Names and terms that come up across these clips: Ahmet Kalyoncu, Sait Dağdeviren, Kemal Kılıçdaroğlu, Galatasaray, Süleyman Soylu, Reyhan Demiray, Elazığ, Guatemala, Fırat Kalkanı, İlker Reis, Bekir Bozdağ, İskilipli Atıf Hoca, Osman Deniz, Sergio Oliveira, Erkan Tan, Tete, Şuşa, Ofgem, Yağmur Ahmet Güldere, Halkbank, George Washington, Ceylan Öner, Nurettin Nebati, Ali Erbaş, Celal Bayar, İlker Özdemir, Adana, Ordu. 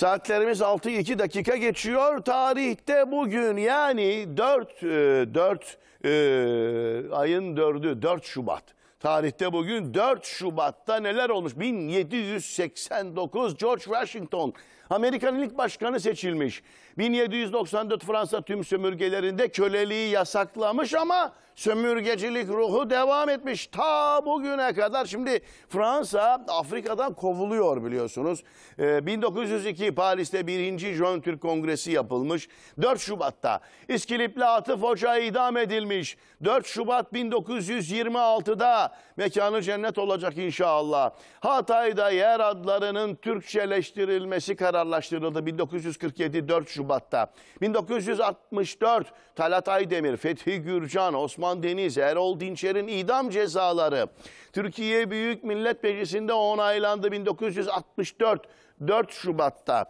Saatlerimiz 6:02 dakika geçiyor. Tarihte bugün yani 4 Şubat. Tarihte bugün 4 Şubat'ta neler olmuş? 1789 George Washington Amerika'nın ilk başkanı seçilmiş. 1794 Fransa tüm sömürgelerinde köleliği yasaklamış ama sömürgecilik ruhu devam etmiş ta bugüne kadar. Şimdi Fransa Afrika'dan kovuluyor biliyorsunuz. 1902 Paris'te 1. Jön Türk Kongresi yapılmış. 4 Şubat'ta İskilipli Atıf Hoca idam edilmiş. 4 Şubat 1926'da mekanı cennet olacak inşallah. Hatay'da yer adlarının Türkçeleştirilmesi kararlaştırıldı 1947 4 Şubat'ta. 1964 Talat Aydemir, Fethi Gürcan, Osman Deniz, Erol Dinçer'in idam cezaları Türkiye Büyük Millet Meclisi'nde onaylandı 1964 4 Şubat'ta.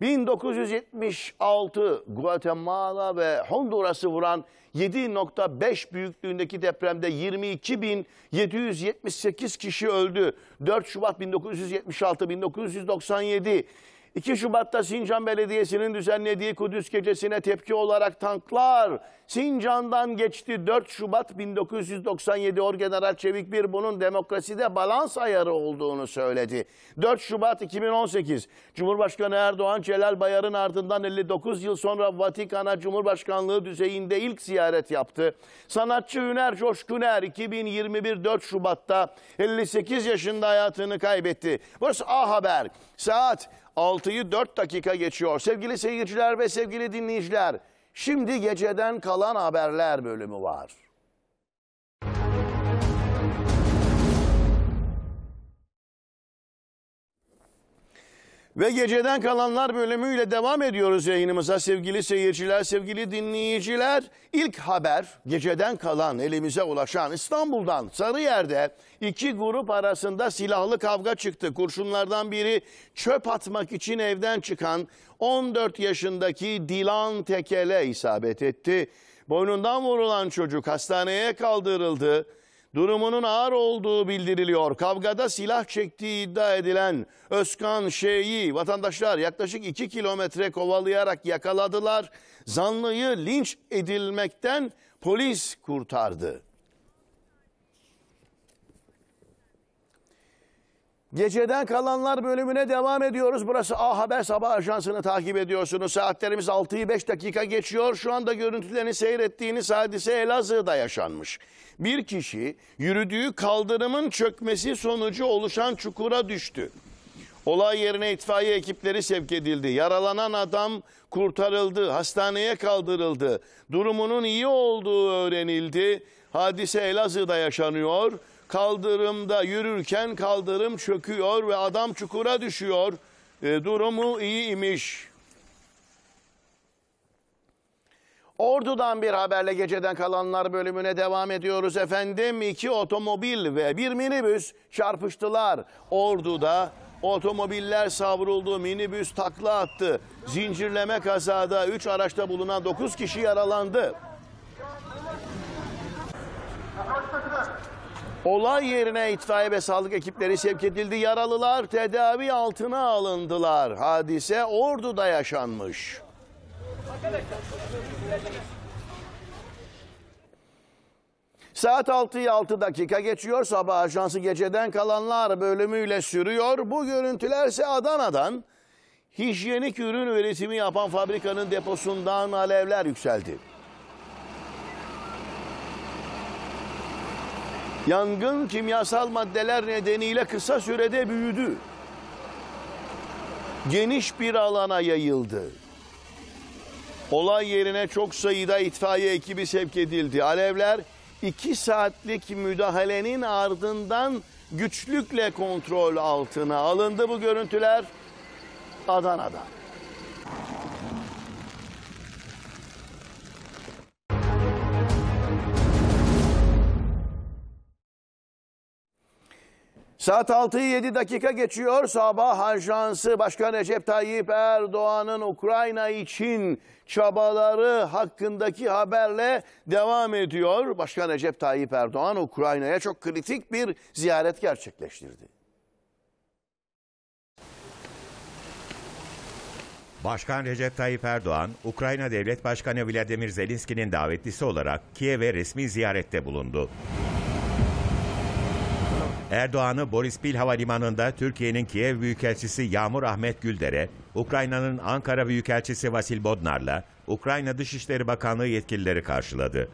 1976 Guatemala ve Honduras'ı vuran 7.5 büyüklüğündeki depremde 22.778 kişi öldü. 4 Şubat 1976, 1997. 2 Şubat'ta Sincan Belediyesi'nin düzenlediği Kudüs Gecesi'ne tepki olarak tanklar Sincan'dan geçti. 4 Şubat 1997 Orgeneral Çevikbir bunun demokraside balans ayarı olduğunu söyledi. 4 Şubat 2018 Cumhurbaşkanı Erdoğan Celal Bayar'ın ardından 59 yıl sonra Vatikan'a Cumhurbaşkanlığı düzeyinde ilk ziyaret yaptı. Sanatçı Üner Coşküner 2021 4 Şubat'ta 58 yaşında hayatını kaybetti. Burası A Haber. Saat 6'yı 4 dakika geçiyor. Sevgili seyirciler ve sevgili dinleyiciler, şimdi geceden kalan haberler bölümü var. Ve geceden kalanlar bölümüyle devam ediyoruz yayınımıza sevgili seyirciler, sevgili dinleyiciler. İlk haber geceden kalan elimize ulaşan İstanbul'dan Sarıyer'de iki grup arasında silahlı kavga çıktı. Kurşunlardan biri çöp atmak için evden çıkan 14 yaşındaki Dilan Tekele isabet etti. Boynundan vurulan çocuk hastaneye kaldırıldı. Durumunun ağır olduğu bildiriliyor. Kavgada silah çektiği iddia edilen Özcan Şeyi vatandaşlar yaklaşık 2 kilometre kovalayarak yakaladılar. Zanlıyı linç edilmekten polis kurtardı. Geceden kalanlar bölümüne devam ediyoruz. Burası A Haber Sabah Ajansı'nı takip ediyorsunuz. Saatlerimiz 6:05 dakika geçiyor. Şu anda görüntülerini seyrettiğiniz hadise Elazığ'da yaşanmış. Bir kişi yürüdüğü kaldırımın çökmesi sonucu oluşan çukura düştü. Olay yerine itfaiye ekipleri sevk edildi. Yaralanan adam kurtarıldı, hastaneye kaldırıldı. Durumunun iyi olduğu öğrenildi. Hadise Elazığ'da yaşanıyor. Kaldırımda yürürken kaldırım çöküyor ve adam çukura düşüyor. Durumu iyiymiş. Ordu'dan bir haberle geceden kalanlar bölümüne devam ediyoruz efendim. 2 otomobil ve 1 minibüs çarpıştılar. Ordu'da otomobiller savruldu, minibüs takla attı. Zincirleme kazada 3 araçta bulunan 9 kişi yaralandı. Olay yerine itfaiye ve sağlık ekipleri sevk edildi. Yaralılar tedavi altına alındılar. Hadise Ordu'da yaşanmış. Saat 6'yı 6 dakika geçiyor. Sabah Ajansı geceden kalanlar bölümüyle sürüyor. Bu görüntülerse Adana'dan hijyenik ürün üretimi yapan fabrikanın deposundan alevler yükseldi. Yangın kimyasal maddeler nedeniyle kısa sürede büyüdü. Geniş bir alana yayıldı. Olay yerine çok sayıda itfaiye ekibi sevk edildi. Alevler 2 saatlik müdahalenin ardından güçlükle kontrol altına alındı. Bu görüntüler Adana'da. Saat 6:07 dakika geçiyor. Sabah Ajansı Başkan Recep Tayyip Erdoğan'ın Ukrayna için çabaları hakkındaki haberle devam ediyor. Başkan Recep Tayyip Erdoğan Ukrayna'ya çok kritik bir ziyaret gerçekleştirdi. Başkan Recep Tayyip Erdoğan, Ukrayna Devlet Başkanı Vladimir Zelenski'nin davetlisi olarak Kiev'e resmi ziyarette bulundu. Erdoğan'ı Borispil Havalimanı'nda Türkiye'nin Kiev Büyükelçisi Yağmur Ahmet Güldere, Ukrayna'nın Ankara Büyükelçisi Vasil Bodnar'la Ukrayna Dışişleri Bakanlığı yetkilileri karşıladı.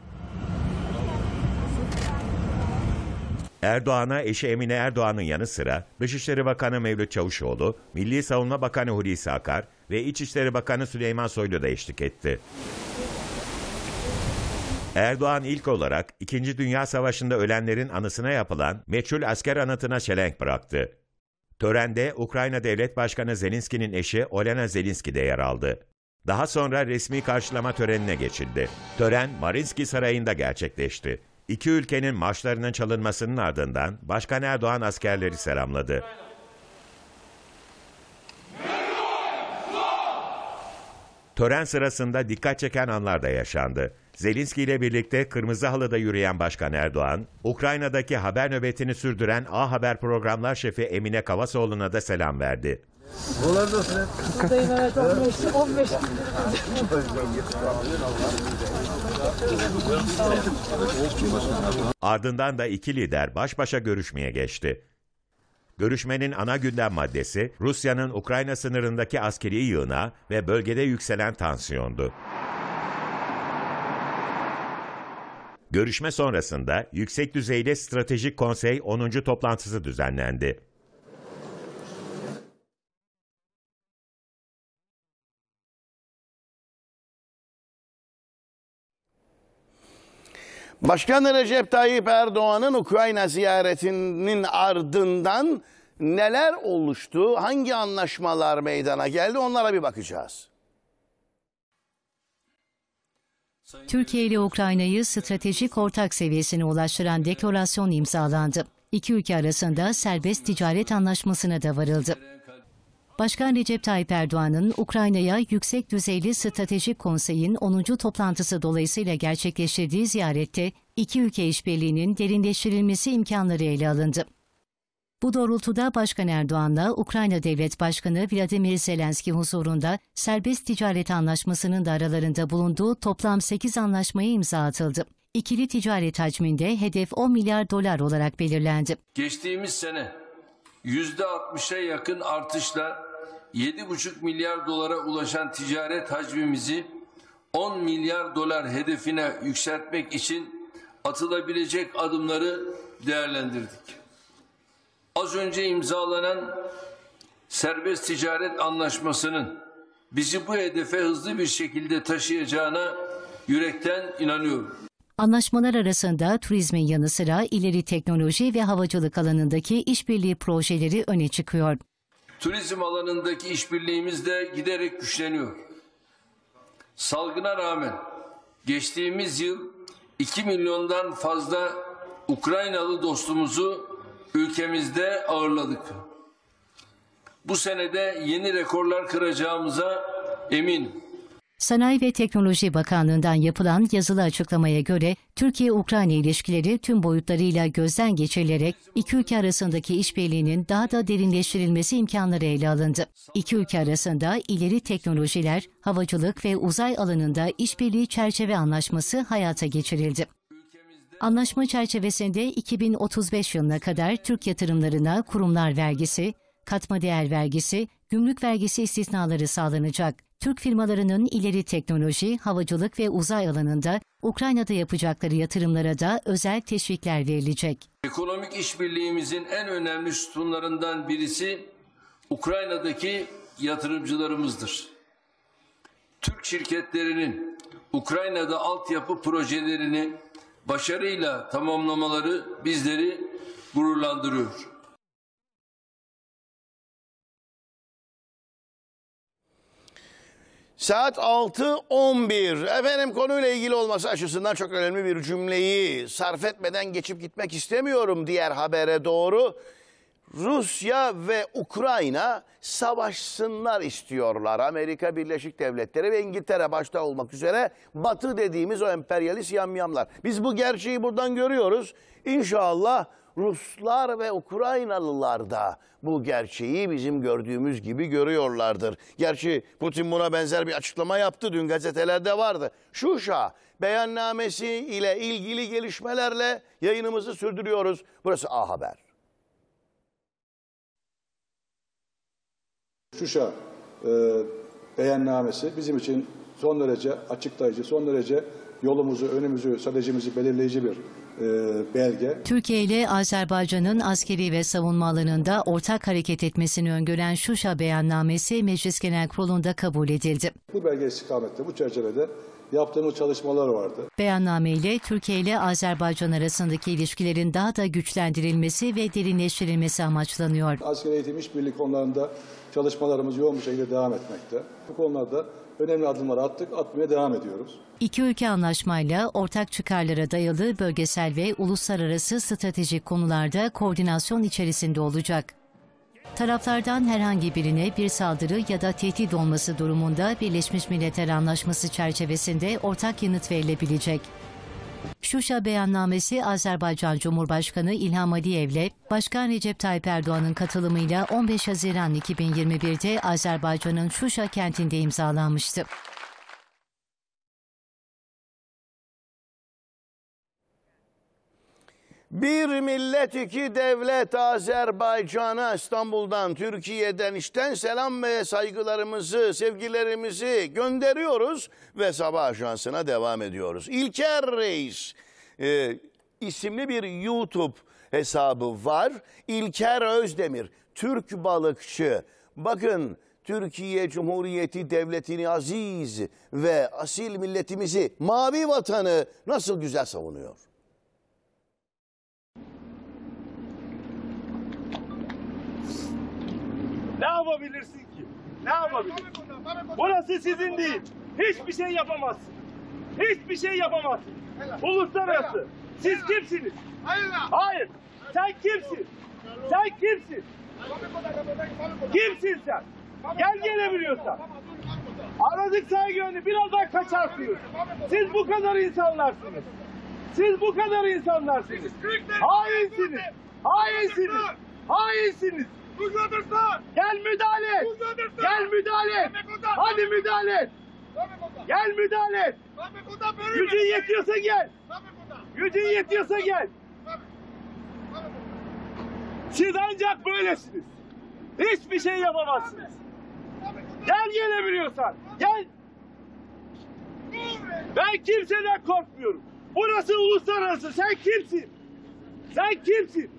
Erdoğan'a eşi Emine Erdoğan'ın yanı sıra Dışişleri Bakanı Mevlüt Çavuşoğlu, Milli Savunma Bakanı Hulusi Akar ve İçişleri Bakanı Süleyman Soylu da eşlik etti. Erdoğan ilk olarak 2. Dünya Savaşı'nda ölenlerin anısına yapılan meçhul asker anıtına çelenk bıraktı. Törende Ukrayna Devlet Başkanı Zelenski'nin eşi Olena Zelenski de yer aldı. Daha sonra resmi karşılama törenine geçildi. Tören Marinski Sarayı'nda gerçekleşti. İki ülkenin marşlarının çalınmasının ardından Başkan Erdoğan askerleri selamladı. Tören sırasında dikkat çeken anlar da yaşandı. Zelenski ile birlikte kırmızı halıda yürüyen Başkan Erdoğan, Ukrayna'daki haber nöbetini sürdüren A Haber programlar şefi Emine Kavasoğlu'na da selam verdi. Buralardasın. Buradayım, evet, 15 Ardından da iki lider baş başa görüşmeye geçti. Görüşmenin ana gündem maddesi Rusya'nın Ukrayna sınırındaki askeri yığına ve bölgede yükselen tansiyondu. Görüşme sonrasında yüksek düzeyli Stratejik Konsey 10. toplantısı düzenlendi. Başkan Recep Tayyip Erdoğan'ın Ukrayna ziyaretinin ardından neler oluştu, hangi anlaşmalar meydana geldi, onlara bir bakacağız. Türkiye ile Ukrayna'yı stratejik ortak seviyesine ulaştıran deklarasyon imzalandı. İki ülke arasında serbest ticaret anlaşmasına da varıldı. Başkan Recep Tayyip Erdoğan'ın Ukrayna'ya Yüksek Düzeyli Stratejik Konsey'in 10. toplantısı dolayısıyla gerçekleştirdiği ziyarette iki ülke işbirliğinin derinleştirilmesi imkanları ele alındı. Bu doğrultuda Başkan Erdoğan'la Ukrayna Devlet Başkanı Vladimir Zelenski huzurunda serbest ticaret anlaşmasının da aralarında bulunduğu toplam 8 anlaşmaya imza atıldı. İkili ticaret hacminde hedef 10 milyar dolar olarak belirlendi. Geçtiğimiz sene %60'a yakın artışla 7,5 milyar dolara ulaşan ticaret hacmimizi 10 milyar dolar hedefine yükseltmek için atılabilecek adımları değerlendirdik. Az önce imzalanan serbest ticaret anlaşmasının bizi bu hedefe hızlı bir şekilde taşıyacağına yürekten inanıyorum. Anlaşmalar arasında turizmin yanı sıra ileri teknoloji ve havacılık alanındaki işbirliği projeleri öne çıkıyor. Turizm alanındaki işbirliğimiz de giderek güçleniyor. Salgına rağmen geçtiğimiz yıl 2 milyondan fazla Ukraynalı dostumuzu ülkemizde ağırladık. Bu senede yeni rekorlar kıracağımıza eminim. Sanayi ve Teknoloji Bakanlığı'ndan yapılan yazılı açıklamaya göre Türkiye-Ukrayna ilişkileri tüm boyutlarıyla gözden geçirilerek iki ülke arasındaki işbirliğinin daha da derinleştirilmesi imkanları ele alındı. İki ülke arasında ileri teknolojiler, havacılık ve uzay alanında işbirliği çerçeve anlaşması hayata geçirildi. Anlaşma çerçevesinde 2035 yılına kadar Türk yatırımlarına kurumlar vergisi, katma değer vergisi, gümrük vergisi istisnaları sağlanacak. Türk firmalarının ileri teknoloji, havacılık ve uzay alanında Ukrayna'da yapacakları yatırımlara da özel teşvikler verilecek. Ekonomik işbirliğimizin en önemli sütunlarından birisi Ukrayna'daki yatırımcılarımızdır. Türk şirketlerinin Ukrayna'da altyapı projelerini başarıyla tamamlamaları bizleri gururlandırıyor. Saat 6:11. Efendim, konuyla ilgili olması açısından çok önemli bir cümleyi sarf etmeden geçip gitmek istemiyorum diğer habere doğru. Rusya ve Ukrayna savaşsınlar istiyorlar. Amerika Birleşik Devletleri ve İngiltere başta olmak üzere Batı dediğimiz o emperyalist yamyamlar. Biz bu gerçeği buradan görüyoruz. İnşallah Ruslar ve Ukraynalılar da bu gerçeği bizim gördüğümüz gibi görüyorlardır. Gerçi Putin buna benzer bir açıklama yaptı. Dün gazetelerde vardı. Şuşa beyannamesi ile ilgili gelişmelerle yayınımızı sürdürüyoruz. Burası A Haber. Şuşa beyannamesi bizim için son derece açıklayıcı, son derece yolumuzu, önümüzü, sadecimizi belirleyici bir belge. Türkiye ile Azerbaycan'ın askeri ve savunma alanında ortak hareket etmesini öngören Şuşa beyannamesi Meclis Genel Kurulu'nda kabul edildi. Bu belge istikamette, bu çerçevede yaptığımız çalışmalar vardı. Beyanname ile Türkiye ile Azerbaycan arasındaki ilişkilerin daha da güçlendirilmesi ve derinleştirilmesi amaçlanıyor. Askeri eğitim işbirliği konularında çalışmalarımız yoğun bir şekilde devam etmekte. Bu konularda önemli adımlar attık, atmaya devam ediyoruz. İki ülke anlaşmayla ortak çıkarlara dayalı bölgesel ve uluslararası stratejik konularda koordinasyon içerisinde olacak. Taraflardan herhangi birine bir saldırı ya da tehdit olması durumunda Birleşmiş Milletler Anlaşması çerçevesinde ortak yanıt verilebilecek. Şuşa beyannamesi Azerbaycan Cumhurbaşkanı İlham Aliyev'le Başkan Recep Tayyip Erdoğan'ın katılımıyla 15 Haziran 2021'de Azerbaycan'ın Şuşa kentinde imzalanmıştı. Bir millet iki devlet Azerbaycan'a İstanbul'dan, Türkiye'den içten selam ve saygılarımızı, sevgilerimizi gönderiyoruz ve Sabah Ajansı'na devam ediyoruz. İlker Reis isimli bir YouTube hesabı var. İlker Özdemir, Türk balıkçı. Bakın, Türkiye Cumhuriyeti Devleti'ni, aziz ve asil milletimizi, mavi vatanı nasıl güzel savunuyor. Ne yapabilirsin ki? Ne yapabilirsin? Burası sizin değil. Hiçbir şey yapamazsın. Hiçbir şey yapamazsın. Uluslararası. Siz kimsiniz? Hayır. Sen kimsin? Sen kimsin? Kimsin sen? Gel gelebiliyorsan. Aradık saygı önü biraz daha kaçarsınız. Siz bu kadar insanlarsınız. Siz bu kadar insanlarsınız. Hainsiniz. Hainsiniz. Hainsiniz. Gel müdahale et. Gel müdahale et. Hadi müdahale et. Gel müdahale et. Gücün yetiyorsa gel. Gücün yetiyorsa gel. Siz ancak böylesiniz. Hiçbir şey yapamazsınız. Gel gelebiliyorsan. Gel. Ben kimseden korkmuyorum. Burası uluslararası. Sen kimsin? Sen kimsin?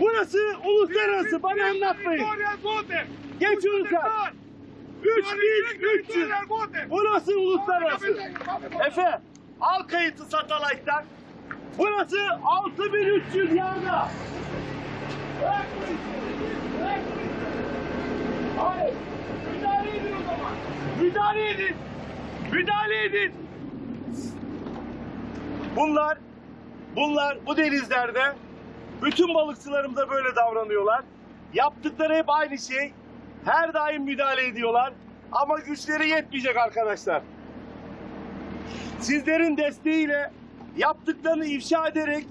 Burası uluslararası, bana anlatmayın. Geçiyoruz sen. 3300. Burası uluslararası. Efe, al kayıtı satelitten. Burası 6300 yanda. Hayır, müdahale edin o zaman. Müdahale edin. Müdahale edin. Bunlar bu denizlerde. Bütün balıkçılarım da böyle davranıyorlar. Yaptıkları hep aynı şey. Her daim müdahale ediyorlar. Ama güçleri yetmeyecek arkadaşlar. Sizlerin desteğiyle yaptıklarını ifşa ederek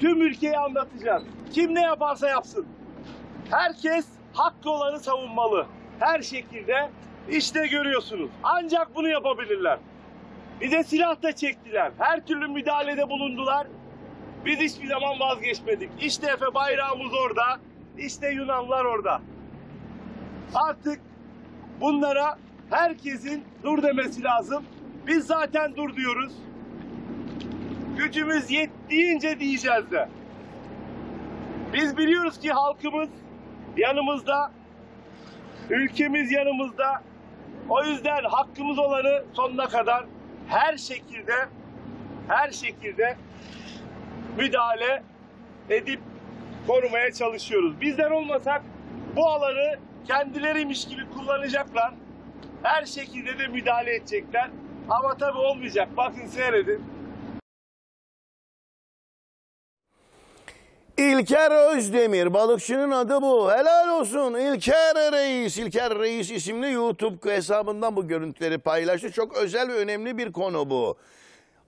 tüm ülkeye anlatacağız. Kim ne yaparsa yapsın. Herkes hakkı olanı savunmalı. Her şekilde. İşte görüyorsunuz. Ancak bunu yapabilirler. Bize silah da çektiler. Her türlü müdahalede bulundular. Biz hiçbir zaman vazgeçmedik. İşte Efe, bayrağımız orada. İşte Yunanlar orada. Artık bunlara herkesin dur demesi lazım. Biz zaten dur diyoruz. Gücümüz yettiğince diyeceğiz de. Biz biliyoruz ki halkımız yanımızda. Ülkemiz yanımızda. O yüzden hakkımız olanı sonuna kadar her şekilde müdahale edip korumaya çalışıyoruz. Bizler olmasak bu alanı kendileriymiş gibi kullanacaklar. Her şekilde de müdahale edecekler. Ama tabii olmayacak. Bakın, seyredin. İlker Özdemir, balıkçının adı bu. Helal olsun İlker Reis. İlker Reis isimli YouTube hesabından bu görüntüleri paylaştı. Çok özel ve önemli bir konu bu.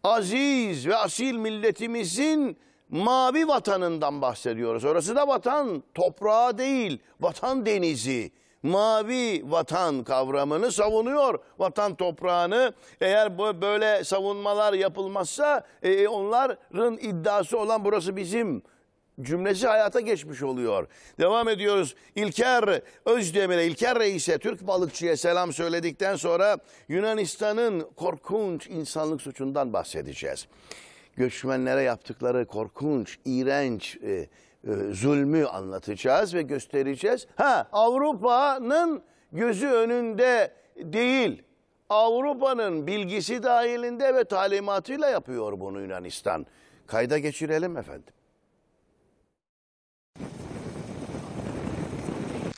Aziz ve asil milletimizin mavi vatanından bahsediyoruz. Orası da vatan toprağı değil, vatan denizi. Mavi vatan kavramını savunuyor. Vatan toprağını, eğer böyle savunmalar yapılmazsa onların iddiası olan burası bizim cümlesi hayata geçmiş oluyor. Devam ediyoruz. İlker Özdemir'e, İlker Reis'e, Türk balıkçıya selam söyledikten sonra Yunanistan'ın korkunç insanlık suçundan bahsedeceğiz. Göçmenlere yaptıkları korkunç, iğrenç zulmü anlatacağız ve göstereceğiz. Ha, Avrupa'nın gözü önünde değil, Avrupa'nın bilgisi dahilinde ve talimatıyla yapıyor bunu Yunanistan. Kayda geçirelim efendim.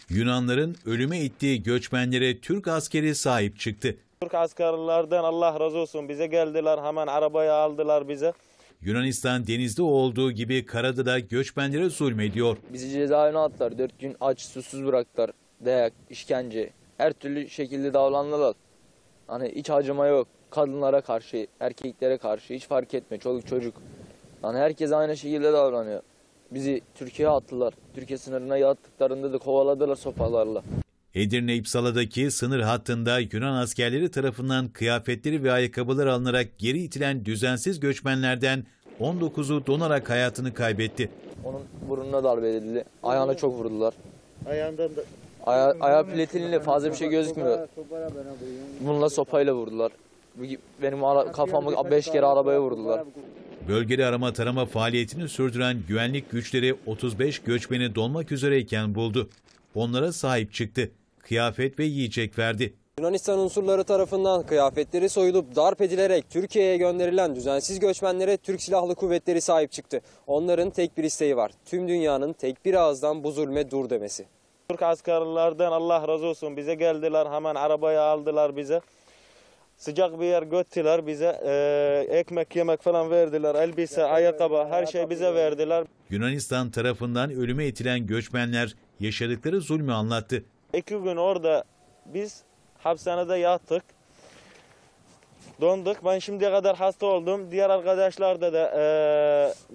Yunanların ölüme ittiği göçmenlere Türk askeri sahip çıktı. Türk askerlerden Allah razı olsun, bize geldiler, hemen arabaya aldılar bize. Yunanistan denizde olduğu gibi karada da göçmenlere zulmediyor. Bizi cezaevine attılar, 4 gün aç susuz bıraktılar, dayak, işkence, her türlü şekilde davrandılar. Hani hiç acıma yok, kadınlara karşı, erkeklere karşı hiç fark etme, çoluk çocuk. Hani herkes aynı şekilde davranıyor. Bizi Türkiye'ye attılar, Türkiye sınırına yattıklarında da kovaladılar sopalarla. Edirne İpsala'daki sınır hattında Yunan askerleri tarafından kıyafetleri ve ayakkabılar alınarak geri itilen düzensiz göçmenlerden 19'u donarak hayatını kaybetti. Onun burnuna darbe edildi. Ayağına çok vurdular. Ayağı platiniyle fazla bir şey gözükmüyor. Bununla sopayla vurdular. Benim kafamı 5 kere arabaya vurdular. Bölgede arama tarama faaliyetini sürdüren güvenlik güçleri 35 göçmeni donmak üzereyken buldu. Onlara sahip çıktı. Kıyafet ve yiyecek verdi. Yunanistan unsurları tarafından kıyafetleri soyulup darp edilerek Türkiye'ye gönderilen düzensiz göçmenlere Türk Silahlı Kuvvetleri sahip çıktı. Onların tek bir isteği var. Tüm dünyanın tek bir ağızdan bu zulme dur demesi. Türk askerlerden Allah razı olsun, bize geldiler, hemen arabaya aldılar bize. Sıcak bir yer götürdüler bize, ekmek yemek falan verdiler, elbise, ayakkabı, her şey bize verdiler. Yunanistan tarafından ölüme itilen göçmenler yaşadıkları zulmü anlattı. 2 gün orada biz hapishanede yattık, donduk. Ben şimdiye kadar hasta oldum. Diğer arkadaşlar da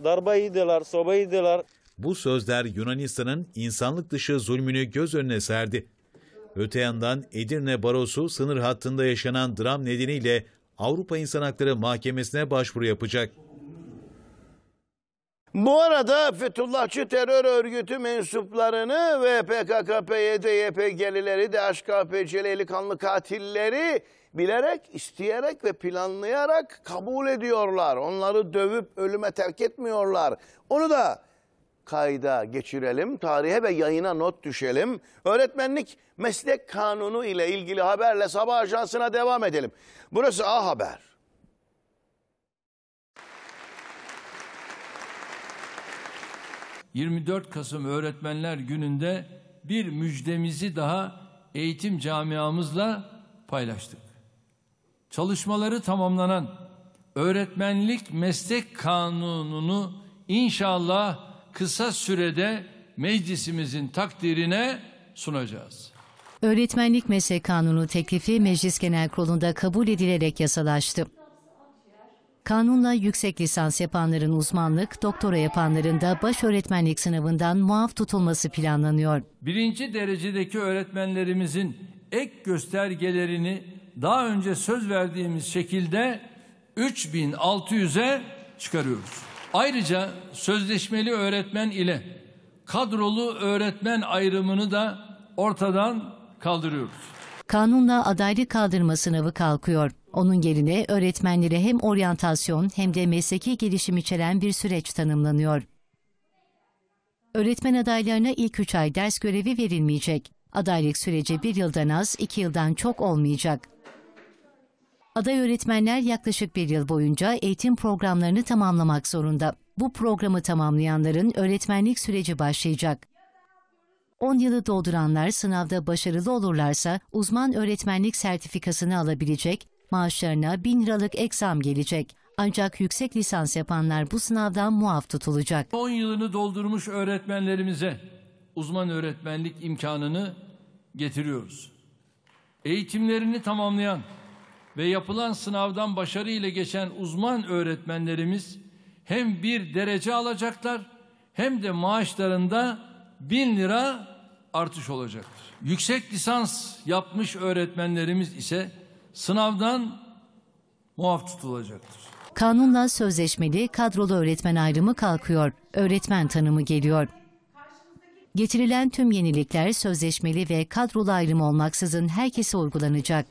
darbe yediler, soba yediler. Bu sözler Yunanistan'ın insanlık dışı zulmünü göz önüne serdi. Öte yandan Edirne Barosu sınır hattında yaşanan dram nedeniyle Avrupa İnsan Hakları Mahkemesi'ne başvuru yapacak. Bu arada Fethullahçı terör örgütü mensuplarını ve PKK-PYD, YPG'lileri, DHKPC'li kanlı katilleri bilerek, isteyerek ve planlayarak kabul ediyorlar. Onları dövüp ölüme terk etmiyorlar. Onu da kayda geçirelim, tarihe ve yayına not düşelim. Öğretmenlik meslek kanunu ile ilgili haberle Sabah Ajansı'na devam edelim. Burası A Haber. ...24 Kasım Öğretmenler Günü'nde bir müjdemizi daha eğitim camiamızla paylaştık. Çalışmaları tamamlanan Öğretmenlik Meslek Kanunu'nu inşallah kısa sürede meclisimizin takdirine sunacağız. Öğretmenlik Meslek Kanunu teklifi Meclis Genel Kurulu'nda kabul edilerek yasalaştı. Kanunla yüksek lisans yapanların uzmanlık, doktora yapanların da baş öğretmenlik sınavından muaf tutulması planlanıyor. Birinci derecedeki öğretmenlerimizin ek göstergelerini daha önce söz verdiğimiz şekilde 3600'e çıkarıyoruz. Ayrıca sözleşmeli öğretmen ile kadrolu öğretmen ayrımını da ortadan kaldırıyoruz. Kanunla adaylık kaldırma sınavı kalkıyor. Onun yerine öğretmenlere hem oryantasyon hem de mesleki gelişim içeren bir süreç tanımlanıyor. Öğretmen adaylarına ilk 3 ay ders görevi verilmeyecek. Adaylık süreci 1 yıldan az, 2 yıldan çok olmayacak. Aday öğretmenler yaklaşık 1 yıl boyunca eğitim programlarını tamamlamak zorunda. Bu programı tamamlayanların öğretmenlik süreci başlayacak. 10 yılı dolduranlar sınavda başarılı olurlarsa uzman öğretmenlik sertifikasını alabilecek, maaşlarına 1000 liralık ek zam gelecek. Ancak yüksek lisans yapanlar bu sınavdan muaf tutulacak. 10 yılını doldurmuş öğretmenlerimize uzman öğretmenlik imkanını getiriyoruz. Eğitimlerini tamamlayan ve yapılan sınavdan başarıyla geçen uzman öğretmenlerimiz hem bir derece alacaklar hem de maaşlarında 1000 lira artış olacaktır. Yüksek lisans yapmış öğretmenlerimiz ise sınavdan muaf tutulacaktır. Kanunla sözleşmeli kadrolu öğretmen ayrımı kalkıyor, öğretmen tanımı geliyor. Getirilen tüm yenilikler sözleşmeli ve kadrolu ayrım olmaksızın herkese uygulanacak.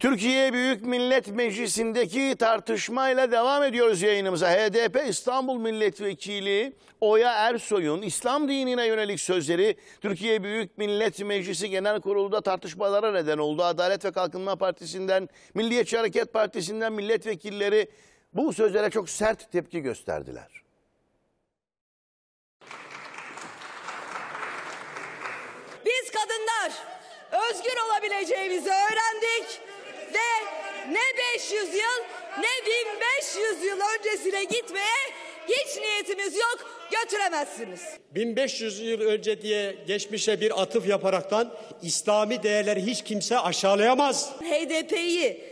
Türkiye Büyük Millet Meclisi'ndeki tartışmayla devam ediyoruz yayınımıza. HDP İstanbul Milletvekili Oya Ersoy'un İslam dinine yönelik sözleri Türkiye Büyük Millet Meclisi Genel Kurulu'da tartışmalara neden oldu. Adalet ve Kalkınma Partisi'nden, Milliyetçi Hareket Partisi'nden milletvekilleri bu sözlere çok sert tepki gösterdiler. Biz kadınlar özgür olabileceğimizi öğrendik. Ve ne 500 yıl ne 1500 yıl öncesine gitmeye hiç niyetimiz yok, götüremezsiniz. 1500 yıl önce diye geçmişe bir atıf yaparaktan İslami değerleri hiç kimse aşağılayamaz. HDP'yi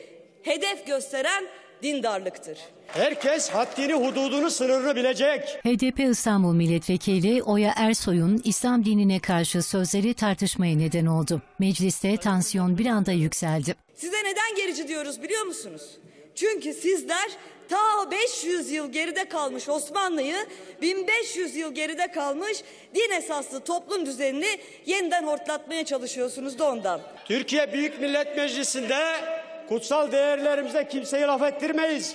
hedef gösteren dindarlıktır. Herkes haddini, hududunu, sınırını bilecek. HDP İstanbul Milletvekili Oya Ersoy'un İslam dinine karşı sözleri tartışmaya neden oldu. Mecliste tansiyon bir anda yükseldi. Size neden gerici diyoruz biliyor musunuz? Çünkü sizler ta 500 yıl geride kalmış Osmanlı'yı, 1500 yıl geride kalmış din esaslı toplum düzenini yeniden hortlatmaya çalışıyorsunuz da ondan. Türkiye Büyük Millet Meclisi'nde kutsal değerlerimize kimseyi laf ettirmeyiz.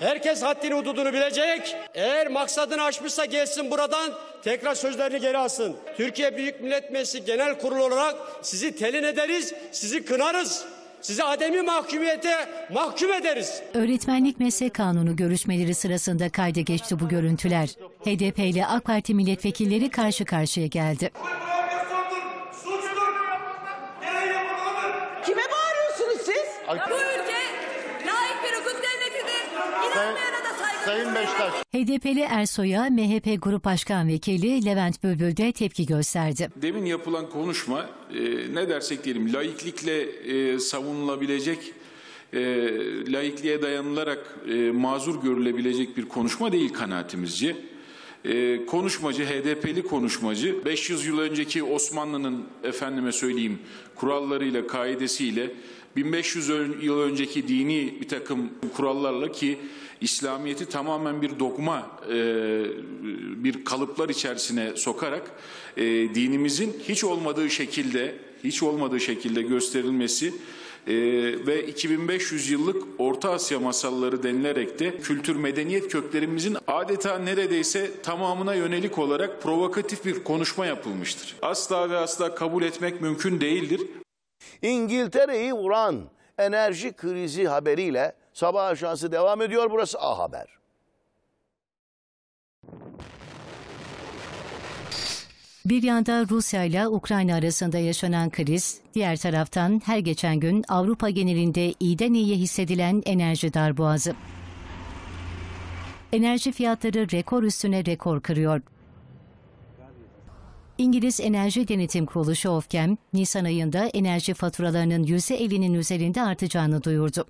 Herkes haddini hududunu bilecek. Eğer maksadını aşmışsa gelsin buradan, tekrar sözlerini geri alsın. Türkiye Büyük Millet Meclisi Genel Kurulu olarak sizi telin ederiz, sizi kınarız. Sizi ademi mahkumiyete mahkum ederiz. Öğretmenlik Meslek Kanunu görüşmeleri sırasında kayda geçti bu görüntüler. HDP ile AK Parti milletvekilleri karşı karşıya geldi. Kime bağırıyorsunuz siz? Bu ülke layık bir hukuk devletidir. İnanmayana da saygı duyuyoruz. HDP'li Ersoy'a MHP Grup Başkan Vekili Levent Bülbül de tepki gösterdi. Demin yapılan konuşma ne dersek diyelim laiklikle savunulabilecek, laikliğe dayanılarak mazur görülebilecek bir konuşma değil kanaatimizce. Konuşmacı, HDP'li konuşmacı 500 yıl önceki Osmanlı'nın efendime söyleyeyim kurallarıyla, kaidesiyle 1500 yıl önceki dini bir takım kurallarla ki İslamiyet'i tamamen bir dogma, bir kalıplar içerisine sokarak dinimizin hiç olmadığı şekilde gösterilmesi ve 2500 yıllık Orta Asya masalları denilerek de kültür medeniyet köklerimizin adeta neredeyse tamamına yönelik olarak provokatif bir konuşma yapılmıştır. Asla ve asla kabul etmek mümkün değildir. İngiltere'yi vuran enerji krizi haberiyle Sabah Ajansı devam ediyor. Burası A Haber. Bir yanda Rusya ile Ukrayna arasında yaşanan kriz, diğer taraftan her geçen gün Avrupa genelinde iyiden iyiye hissedilen enerji darboğazı. Enerji fiyatları rekor üstüne rekor kırıyor. İngiliz Enerji Denetim Kuruluşu Ofgem, Nisan ayında enerji faturalarının %50'nin üzerinde artacağını duyurdu.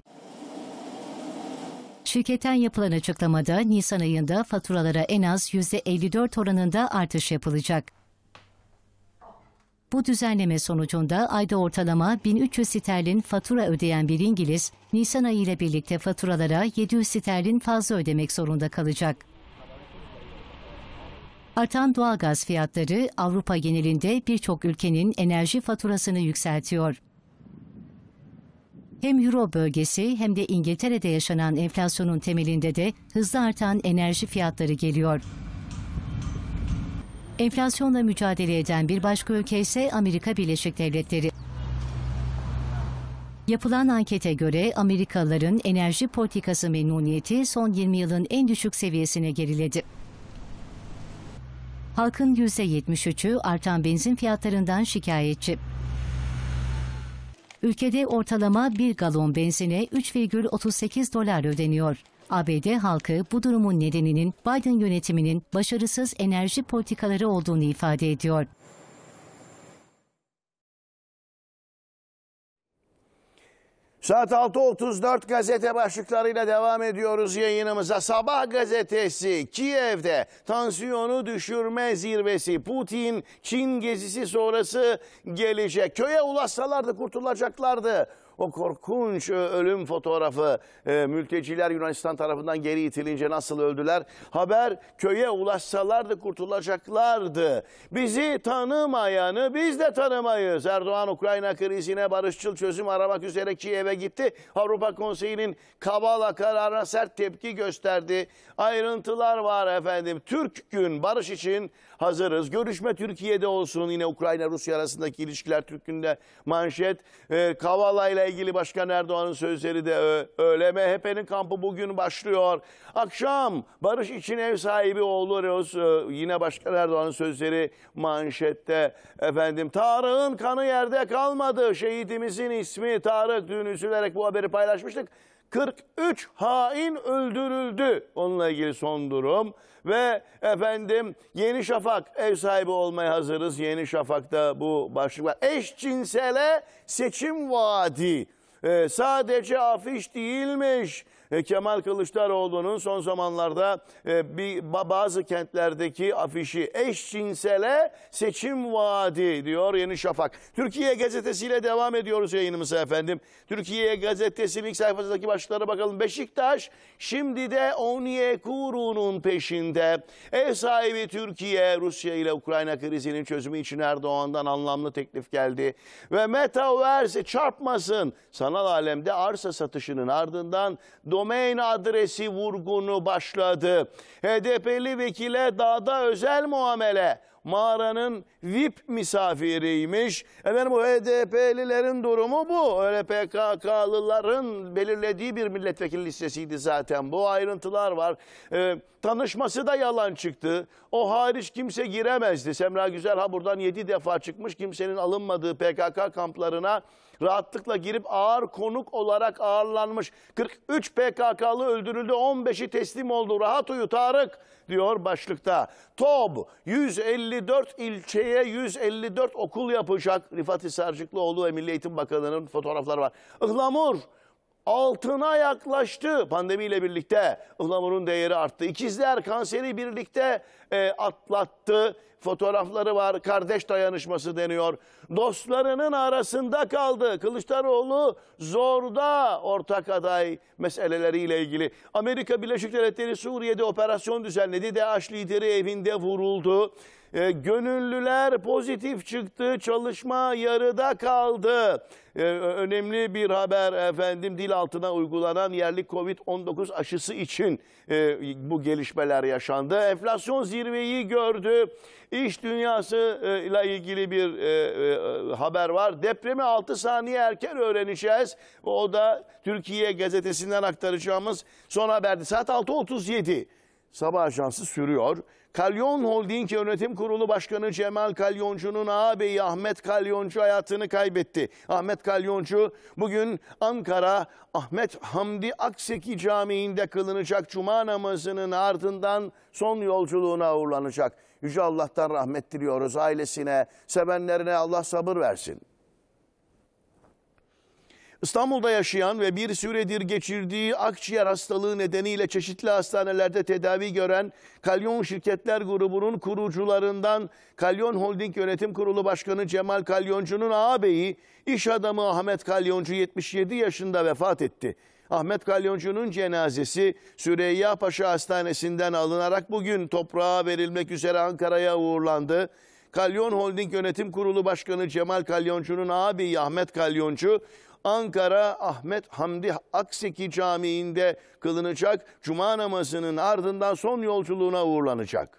Şirketten yapılan açıklamada Nisan ayında faturalara en az %54 oranında artış yapılacak. Bu düzenleme sonucunda ayda ortalama 1300 sterlin fatura ödeyen bir İngiliz, Nisan ayı ile birlikte faturalara 700 sterlin fazla ödemek zorunda kalacak. Artan doğalgaz fiyatları Avrupa genelinde birçok ülkenin enerji faturasını yükseltiyor. Hem Euro bölgesi hem de İngiltere'de yaşanan enflasyonun temelinde de hızla artan enerji fiyatları geliyor. Enflasyonla mücadele eden bir başka ülke ise Amerika Birleşik Devletleri. Yapılan ankete göre Amerikalıların enerji politikası memnuniyeti son 20 yılın en düşük seviyesine geriledi. Halkın %73'ü artan benzin fiyatlarından şikayetçi. Ülkede ortalama 1 galon benzine $3,38 ödeniyor. ABD halkı bu durumun nedeninin Biden yönetiminin başarısız enerji politikaları olduğunu ifade ediyor. Saat 6.34 gazete başlıklarıyla devam ediyoruz yayınımıza. Sabah gazetesi, Kiev'de tansiyonu düşürme zirvesi, Putin, Çin gezisi sonrası gelecek. Köye ulaşsalardı kurtulacaklardı. O korkunç ölüm fotoğrafı, mülteciler Yunanistan tarafından geri itilince nasıl öldüler? Haber, köye ulaşsalardı kurtulacaklardı. Bizi tanımayanı biz de tanımayız. Erdoğan Ukrayna krizine barışçıl çözüm aramak üzere Kiev'e gitti. Avrupa Konseyi'nin Kavala kararına sert tepki gösterdi. Ayrıntılar var efendim. Türk Gün, barış için hazırız. Görüşme Türkiye'de olsun. Yine Ukrayna-Rusya arasındaki ilişkiler Türk Gün'de manşet. Kavala ile ilgili Başkan Erdoğan'ın sözleri de öyle. MHP'nin kampı bugün başlıyor. Akşam barış için ev sahibi oluruz. Yine Başkan Erdoğan'ın sözleri manşette. Efendim, Tarık'ın kanı yerde kalmadı. Şehitimizin ismi Tarık. Dün üzülerek bu haberi paylaşmıştık. 43 hain öldürüldü. Onunla ilgili son durum. Ve efendim Yeni Şafak, ev sahibi olmaya hazırız. Yeni Şafak'ta bu başlık var. Eşcinsele seçim vaadi. Sadece afiş değilmiş. Kemal Kılıçdaroğlu'nun son zamanlarda bazı kentlerdeki afişi, eşcinsele seçim vaadi diyor Yeni Şafak. Türkiye gazetesiyle devam ediyoruz yayınımıza efendim. Türkiye gazetesinin ilk sayfasındaki başlıklara bakalım. Beşiktaş şimdi de Onyekuru'nun peşinde. Ev sahibi Türkiye, Rusya ile Ukrayna krizinin çözümü için Erdoğan'dan anlamlı teklif geldi. Ve Metaverse çarpmasın. Sanal alemde arsa satışının ardından domain adresi vurgunu başladı. HDP'li vekile dağda özel muamele. Mağaranın VIP misafiriymiş. Efendim bu HDP'lilerin durumu bu. Öyle PKK'lıların belirlediği bir milletvekili listesiydi zaten. Bu ayrıntılar var. Tanışması da yalan çıktı. O hariç kimse giremezdi. Semra Güzel buradan 7 defa çıkmış. Kimsenin alınmadığı PKK kamplarına rahatlıkla girip ağır konuk olarak ağırlanmış. 43 PKK'lı öldürüldü, 15'i teslim oldu. Rahat uyu Tarık diyor başlıkta. TOB 154 ilçeye 154 okul yapacak. Rıfat İsharcıklıoğlu ve Milli Eğitim Bakanı'nın fotoğrafları var. Ihlamur altına yaklaştı pandemiyle birlikte. Ihlamur'un değeri arttı. İkizler kanseri birlikte atlattı. Fotoğrafları var. Kardeş dayanışması deniyor. Dostlarının arasında kaldı. Kılıçdaroğlu zorda ortak aday meseleleriyle ilgili. Amerika Birleşik Devletleri Suriye'de operasyon düzenledi. DAEŞ lideri evinde vuruldu. Gönüllüler pozitif çıktı. Çalışma yarıda kaldı. Önemli bir haber efendim. Dil altına uygulanan yerli Covid-19 aşısı için bu gelişmeler yaşandı. Enflasyon zirveyi gördü. İş dünyası ile ilgili bir haber var. Depremi 6 saniye erken öğreneceğiz. O da Türkiye gazetesinden aktaracağımız son haberdi. Saat 6.37. Sabah ajansı sürüyor. Kalyon Holding Yönetim Kurulu Başkanı Cemal Kalyoncu'nun ağabeyi Ahmet Kalyoncu hayatını kaybetti. Ahmet Kalyoncu bugün Ankara Ahmet Hamdi Akseki Camii'nde kılınacak cuma namazının ardından son yolculuğuna uğurlanacak. Yüce Allah'tan rahmet diliyoruz ailesine, sevenlerine, Allah sabır versin. İstanbul'da yaşayan ve bir süredir geçirdiği akciğer hastalığı nedeniyle çeşitli hastanelerde tedavi gören Kalyon Şirketler Grubu'nun kurucularından Kalyon Holding Yönetim Kurulu Başkanı Cemal Kalyoncu'nun ağabeyi, iş adamı Ahmet Kalyoncu 77 yaşında vefat etti. Ahmet Kalyoncu'nun cenazesi Süreyya Paşa Hastanesi'nden alınarak bugün toprağa verilmek üzere Ankara'ya uğurlandı. Kalyon Holding Yönetim Kurulu Başkanı Cemal Kalyoncu'nun ağabeyi Ahmet Kalyoncu, Ankara Ahmet Hamdi Akseki Camii'nde kılınacak cuma namazının ardından son yolculuğuna uğurlanacak.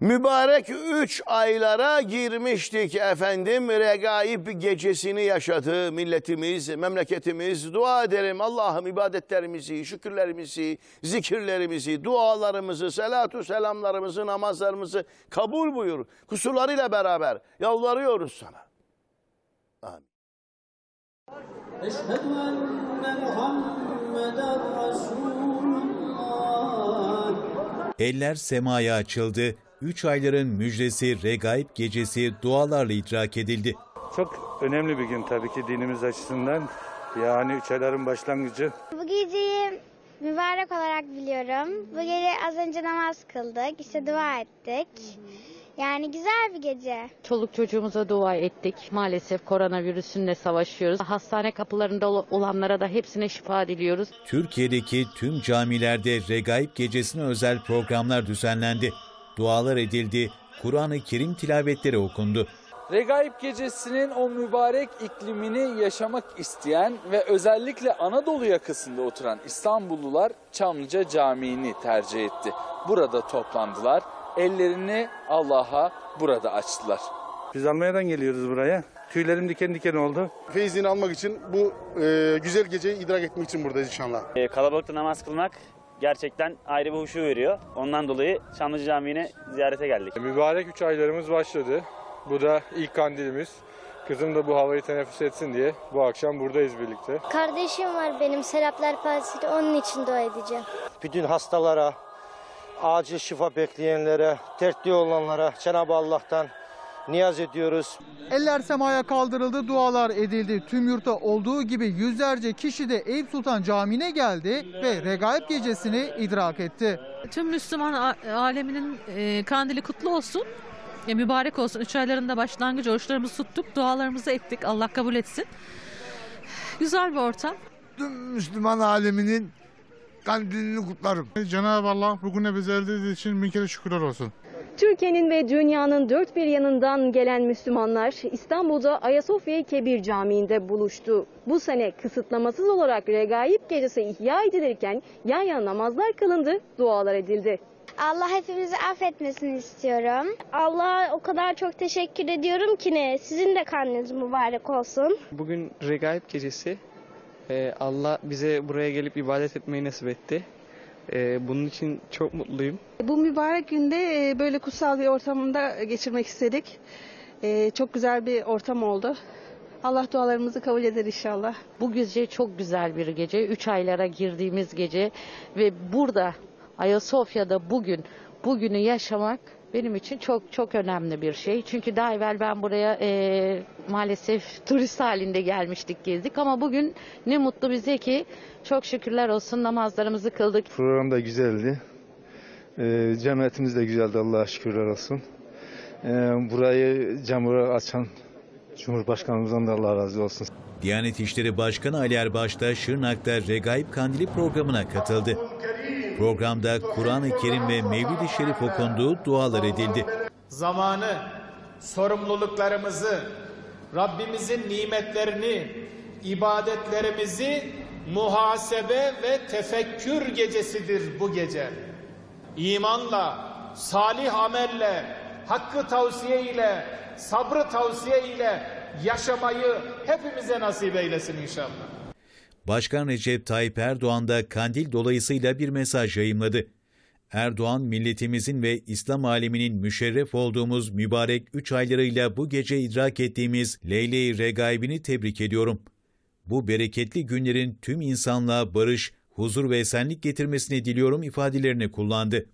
Mübarek 3 aylara girmiştik efendim. Regaib gecesini yaşadı milletimiz, memleketimiz. Dua ederim Allah'ım ibadetlerimizi, şükürlerimizi, zikirlerimizi, dualarımızı, selatu selamlarımızı, namazlarımızı kabul buyur. Kusurlarıyla beraber yalvarıyoruz sana. Amin. Eller semaya açıldı. 3 ayların müjdesi Regaib gecesi dualarla idrak edildi. Çok önemli bir gün tabii ki dinimiz açısından. Yani üç ayların başlangıcı. Bu geceyi mübarek olarak biliyorum. Bu gece az önce namaz kıldık, işte dua ettik. Yani güzel bir gece. Çoluk çocuğumuza dua ettik. Maalesef koronavirüsünle savaşıyoruz. Hastane kapılarında olanlara da hepsine şifa diliyoruz. Türkiye'deki tüm camilerde Regaib Gecesi'ne özel programlar düzenlendi. Dualar edildi, Kur'an-ı Kerim tilavetleri okundu. Regaib Gecesi'nin o mübarek iklimini yaşamak isteyen ve özellikle Anadolu yakasında oturan İstanbullular Çamlıca Camii'ni tercih etti. Burada toplandılar, ellerini Allah'a burada açtılar. Biz Almanya'dan geliyoruz buraya. Tüylerim diken diken oldu. Feyzini almak için, bu güzel geceyi idrak etmek için buradayız inşallah. Kalabalıkta namaz kılmak gerçekten ayrı bir huşu veriyor. Ondan dolayı Çamlıca Camii'ne ziyarete geldik. Mübarek 3 aylarımız başladı. Bu da ilk kandilimiz. Kızım da bu havayı teneffüs etsin diye bu akşam buradayız birlikte. Kardeşim var benim, Seraplar Partisi'de, onun için dua edeceğim. Bütün hastalara, acil şifa bekleyenlere, dertli olanlara Cenab-ı Allah'tan niyaz ediyoruz. Eller semaya kaldırıldı, dualar edildi. Tüm yurtta olduğu gibi yüzlerce kişi de Eyüp Sultan Camii'ne geldi ve Regaib Gecesi'ni idrak etti. Tüm Müslüman aleminin kandili kutlu olsun. Mübarek olsun. 3 ayların da başlangıcı. Oruçlarımızı tuttuk, dualarımızı ettik. Allah kabul etsin. Güzel bir ortam. Tüm Müslüman aleminin kandilini kutlarım. Cenab-ı Allah bugüne bizi elde ettiği için bin kere şükürler olsun. Türkiye'nin ve dünyanın dört bir yanından gelen Müslümanlar İstanbul'da Ayasofya Kebir Camii'nde buluştu. Bu sene kısıtlamasız olarak Regaib Gecesi ihya edilirken yan yana namazlar kılındı, dualar edildi. Allah hepimizi affetmesini istiyorum. Allah'a o kadar çok teşekkür ediyorum ki sizin de karnınız mübarek olsun. Bugün Regaib Gecesi. Allah bize buraya gelip ibadet etmeyi nasip etti. Bunun için çok mutluyum. Bu mübarek günde böyle kutsal bir ortamda geçirmek istedik. Çok güzel bir ortam oldu. Allah dualarımızı kabul eder inşallah. Bu gece çok güzel bir gece. 3 aylara girdiğimiz gece ve burada Ayasofya'da bugünü yaşamak benim için çok çok önemli bir şey. Çünkü daha evvel ben buraya maalesef turist halinde gelmiştik, gezdik. Ama bugün ne mutlu bize ki çok şükürler olsun namazlarımızı kıldık. Program da güzeldi. Cemaatimiz de güzeldi, Allah'a şükürler olsun. Burayı camiye açan Cumhurbaşkanımızdan da Allah razı olsun. Diyanet İşleri Başkanı Ali Erbaş da Şırnak'ta Regaib Kandili programına katıldı. Programda Kur'an-ı Kerim ve Mevlid-i Şerif okundu, dualar edildi. Zamanı, sorumluluklarımızı, Rabbimizin nimetlerini, ibadetlerimizi muhasebe ve tefekkür gecesidir bu gece. İmanla, salih amelle, hakkı tavsiye ile, sabrı tavsiye ile yaşamayı hepimize nasip eylesin inşallah. Başkan Recep Tayyip Erdoğan da kandil dolayısıyla bir mesaj yayımladı. Erdoğan, milletimizin ve İslam aleminin müşerref olduğumuz mübarek 3 aylarıyla bu gece idrak ettiğimiz Leyle-i Regaib'ini tebrik ediyorum. Bu bereketli günlerin tüm insanlığa barış, huzur ve esenlik getirmesini diliyorum ifadelerini kullandı.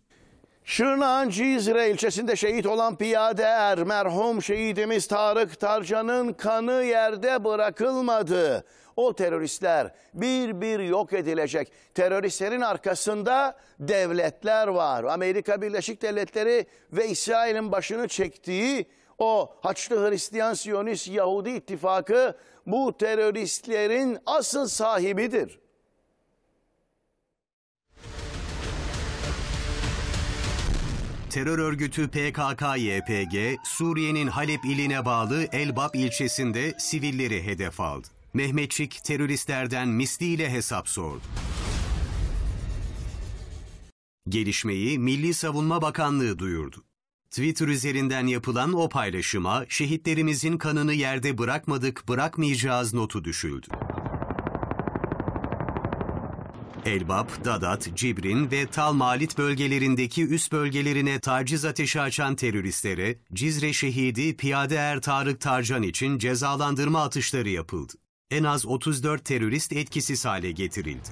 Şırnak'ın Cizre ilçesinde şehit olan piyade er merhum şehidimiz Tarık Tarcan'ın kanı yerde bırakılmadı. O teröristler bir bir yok edilecek. Teröristlerin arkasında devletler var. Amerika Birleşik Devletleri ve İsrail'in başını çektiği o Haçlı Hristiyan Siyonist Yahudi ittifakı bu teröristlerin asıl sahibidir. Terör örgütü PKK-YPG, Suriye'nin Halep iline bağlı Elbap ilçesinde sivilleri hedef aldı. Mehmetçik teröristlerden misliyle hesap sordu. Gelişmeyi Milli Savunma Bakanlığı duyurdu. Twitter üzerinden yapılan o paylaşıma şehitlerimizin kanını yerde bırakmadık, bırakmayacağız notu düşüldü. Elbap, Dadat, Cibrin ve Tal Malit bölgelerindeki üs bölgelerine taciz ateşi açan teröristlere Cizre şehidi piyade er Tarık Tarcan için cezalandırma atışları yapıldı. En az 34 terörist etkisiz hale getirildi.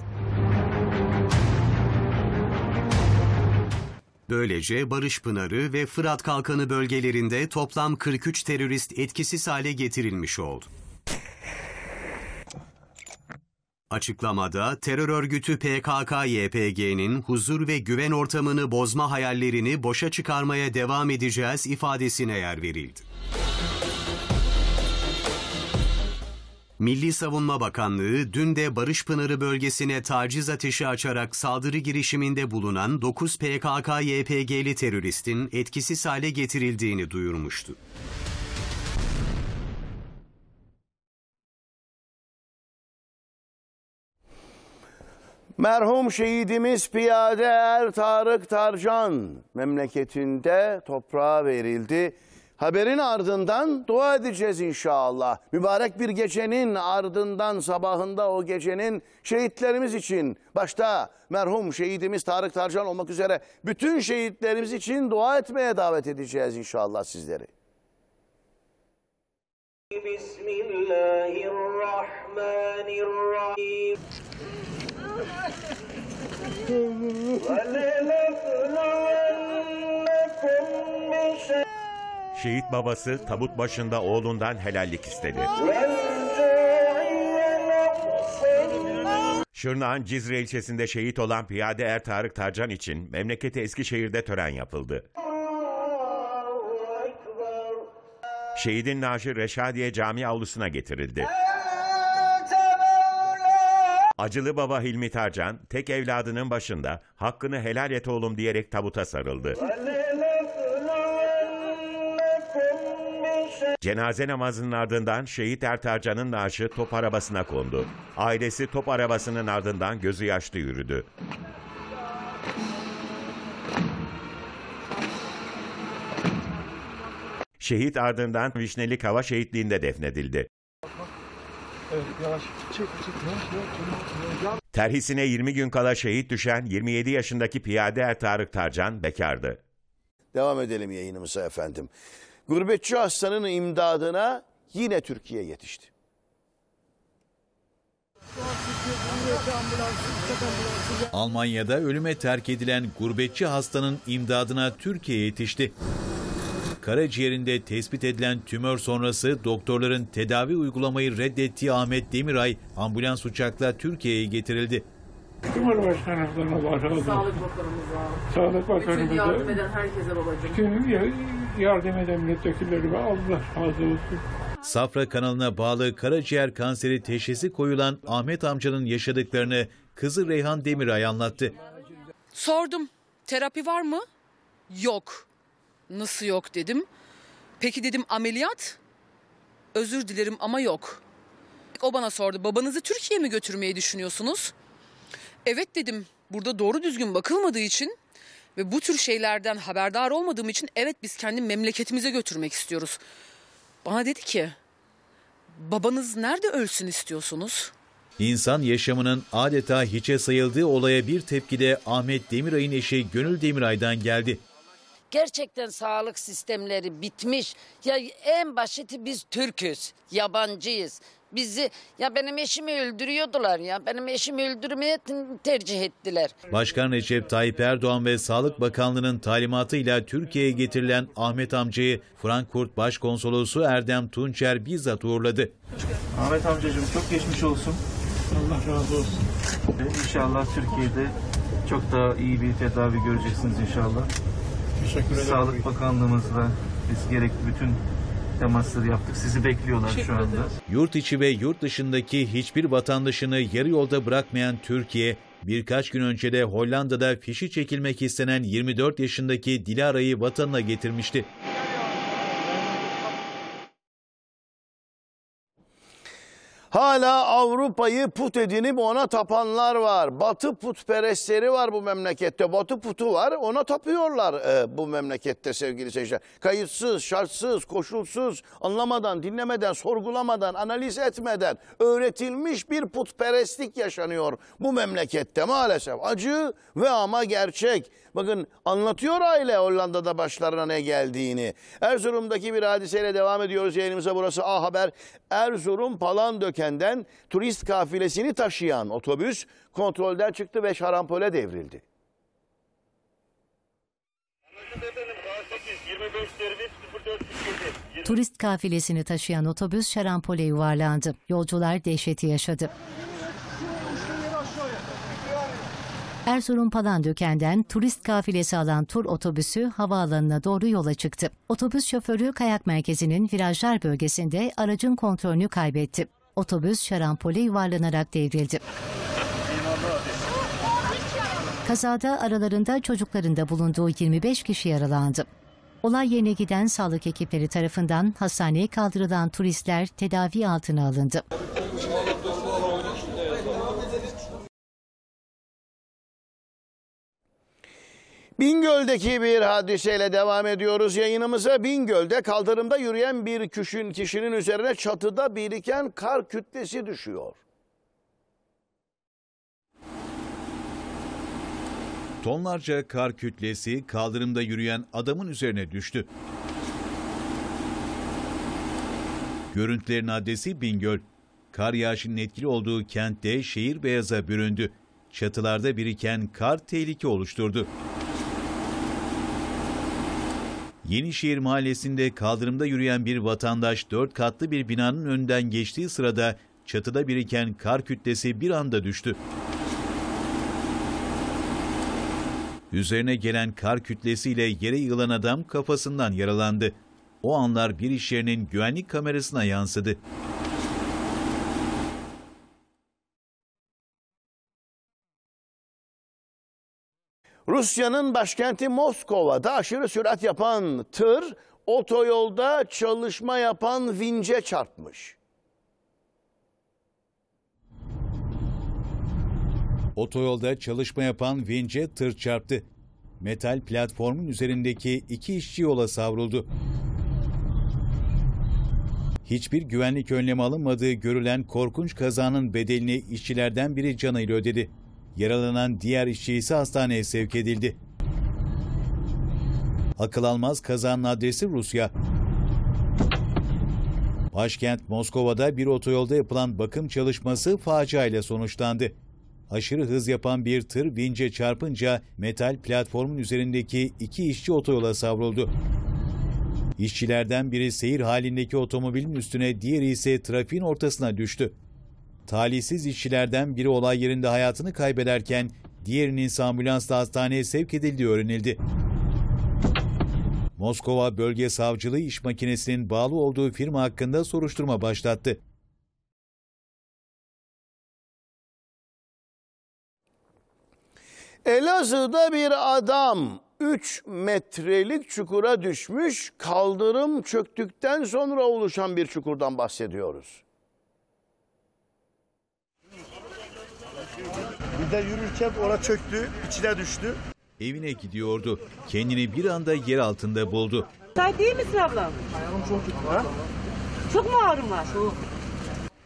Böylece Barış Pınarı ve Fırat Kalkanı bölgelerinde toplam 43 terörist etkisiz hale getirilmiş oldu. Açıklamada terör örgütü PKK-YPG'nin huzur ve güven ortamını bozma hayallerini boşa çıkarmaya devam edeceğiz ifadesine yer verildi. Milli Savunma Bakanlığı dün de Barış Pınarı bölgesine taciz ateşi açarak saldırı girişiminde bulunan 9 PKK-YPG'li teröristin etkisiz hale getirildiğini duyurmuştu. Merhum şehidimiz Piyade Er Tarık Tarcan memleketinde toprağa verildi. Haberin ardından dua edeceğiz inşallah. Mübarek bir gecenin ardından sabahında o gecenin şehitlerimiz için, başta merhum şehidimiz Tarık Tarcan olmak üzere bütün şehitlerimiz için dua etmeye davet edeceğiz inşallah sizleri. Bismillahirrahmanirrahim. Şehit babası tabut başında oğlundan helallik istedi. Şırnak'ın Cizre ilçesinde şehit olan Piyade Er Tarık Tarcan için memleketi Eskişehir'de tören yapıldı. Şehidin naaşı Reşadiye Camii avlusuna getirildi. Acılı baba Hilmi Tarcan, tek evladının başında hakkını helal et oğlum diyerek tabuta sarıldı. Cenaze namazının ardından şehit Er Tarcan'ın naaşı top arabasına kondu. Ailesi top arabasının ardından gözü yaşlı yürüdü. Şehit ardından Vişnelik Hava Şehitliği'nde defnedildi. Evet, yavaş. Çek. Yavaş. Terhisine 20 gün kala şehit düşen 27 yaşındaki Piyade Er Tarık Tarcan bekardı. Devam edelim yayınımıza efendim. Gurbetçi hastanın imdadına yine Türkiye yetişti. Almanya'da ölüme terk edilen gurbetçi hastanın imdadına Türkiye yetişti. Karaciğerinde tespit edilen tümör sonrası doktorların tedavi uygulamayı reddettiği Ahmet Demiray ambulans uçakla Türkiye'ye getirildi. Cumhurbaşkanımızdan Allah razı olsun. Sağlık Bakanımıza. Bütün yardım eden herkese babacığım. Bütün yardım eden milletvekillerime Allah razı olsun. Safra kanalına bağlı karaciğer kanseri teşhisi koyulan Ahmet amcanın yaşadıklarını kızı Reyhan Demiray anlattı. Sordum, terapi var mı? Yok. Nasıl yok dedim. Peki dedim ameliyat? Özür dilerim ama yok. O bana sordu, babanızı Türkiye'ye mi götürmeyi düşünüyorsunuz? Evet dedim, burada doğru düzgün bakılmadığı için ve bu tür şeylerden haberdar olmadığım için evet biz kendi memleketimize götürmek istiyoruz. Bana dedi ki, babanız nerede ölsün istiyorsunuz? İnsan yaşamının adeta hiçe sayıldığı olaya bir tepkide Ahmet Demiray'ın eşi Gönül Demiray'dan geldi. Gerçekten sağlık sistemleri bitmiş. Ya en başeti biz Türk'üz, yabancıyız. Bizi ya benim eşimi öldürüyordular ya. Benim eşimi öldürmeye tercih ettiler. Başkan Recep Tayyip Erdoğan ve Sağlık Bakanlığı'nın talimatıyla Türkiye'ye getirilen Ahmet amcayı Frankfurt Başkonsolosu Erdem Tunçer bizzat uğurladı. Ahmet amcacığım çok geçmiş olsun. Allah razı olsun. İnşallah Türkiye'de çok daha iyi bir tedavi göreceksiniz inşallah. Sağlık Bakanlığımızla biz gerekli bütün temasları yaptık. Sizi bekliyorlar şu anda. Yurt içi ve yurt dışındaki hiçbir vatandaşını yarı yolda bırakmayan Türkiye, birkaç gün önce de Hollanda'da fişi çekilmek istenen 24 yaşındaki Dilara'yı vatanına getirmişti. Hala Avrupa'yı put edinip ona tapanlar var. Batı putperestleri var bu memlekette. Batı putu var, ona tapıyorlar bu memlekette sevgili seyirciler. Kayıtsız, şartsız, koşulsuz, anlamadan, dinlemeden, sorgulamadan, analiz etmeden öğretilmiş bir putperestlik yaşanıyor bu memlekette maalesef. Acı ve ama gerçek. Bakın anlatıyor aile Hollanda'da başlarına ne geldiğini. Erzurum'daki bir hadiseyle devam ediyoruz yayınımıza. Burası A Haber. Erzurum Palandöken'den turist kafilesini taşıyan otobüs kontrolden çıktı ve şarampole devrildi. Turist kafilesini taşıyan otobüs şarampole yuvarlandı. Yolcular dehşeti yaşadı. Erzurum Palandöken'den turist kafilesi alan tur otobüsü havaalanına doğru yola çıktı. Otobüs şoförü kayak merkezinin virajlar bölgesinde aracın kontrolünü kaybetti. Otobüs şarampole yuvarlanarak devrildi. Kazada aralarında çocukların da bulunduğu 25 kişi yaralandı. Olay yerine giden sağlık ekipleri tarafından hastaneye kaldırılan turistler tedavi altına alındı. Bingöl'deki bir hadiseyle devam ediyoruz yayınımıza. Bingöl'de kaldırımda yürüyen bir kişinin üzerine çatıda biriken kar kütlesi düşüyor. Tonlarca kar kütlesi kaldırımda yürüyen adamın üzerine düştü. Görüntülerin adresi Bingöl. Kar yağışının etkili olduğu kentte şehir beyaza büründü. Çatılarda biriken kar tehlike oluşturdu. Yenişehir Mahallesi'nde kaldırımda yürüyen bir vatandaş 4 katlı bir binanın önünden geçtiği sırada çatıda biriken kar kütlesi bir anda düştü. Üzerine gelen kar kütlesiyle yere yığılan adam kafasından yaralandı. O anlar bir iş yerinin güvenlik kamerasına yansıdı. Rusya'nın başkenti Moskova'da aşırı sürat yapan tır, otoyolda çalışma yapan vinçe çarpmış. Otoyolda çalışma yapan vinçe tır çarptı. Metal platformun üzerindeki 2 işçi yola savruldu. Hiçbir güvenlik önlemi alınmadığı görülen korkunç kazanın bedelini işçilerden biri canıyla ödedi. Yaralanan diğer işçi ise hastaneye sevk edildi. Akıl almaz kazanın adresi Rusya. Başkent Moskova'da bir otoyolda yapılan bakım çalışması faciayla sonuçlandı. Aşırı hız yapan bir tır vinçe çarpınca metal platformun üzerindeki 2 işçi otoyola savruldu. İşçilerden biri seyir halindeki otomobilin üstüne, diğeri ise trafiğin ortasına düştü. Talihsiz işçilerden biri olay yerinde hayatını kaybederken diğerinin ise ambulansla hastaneye sevk edildiği öğrenildi. Moskova Bölge Savcılığı iş makinesinin bağlı olduğu firma hakkında soruşturma başlattı. Elazığ'da bir adam 3 metrelik çukura düşmüş, kaldırım çöktükten sonra oluşan bir çukurdan bahsediyoruz. Bir de yürürken oraya çöktü, içine düştü. Evine gidiyordu. Kendini bir anda yer altında buldu. Sen değil misin ablam? Ayağım çok kötü var. Çok mu ağrım var? Çok.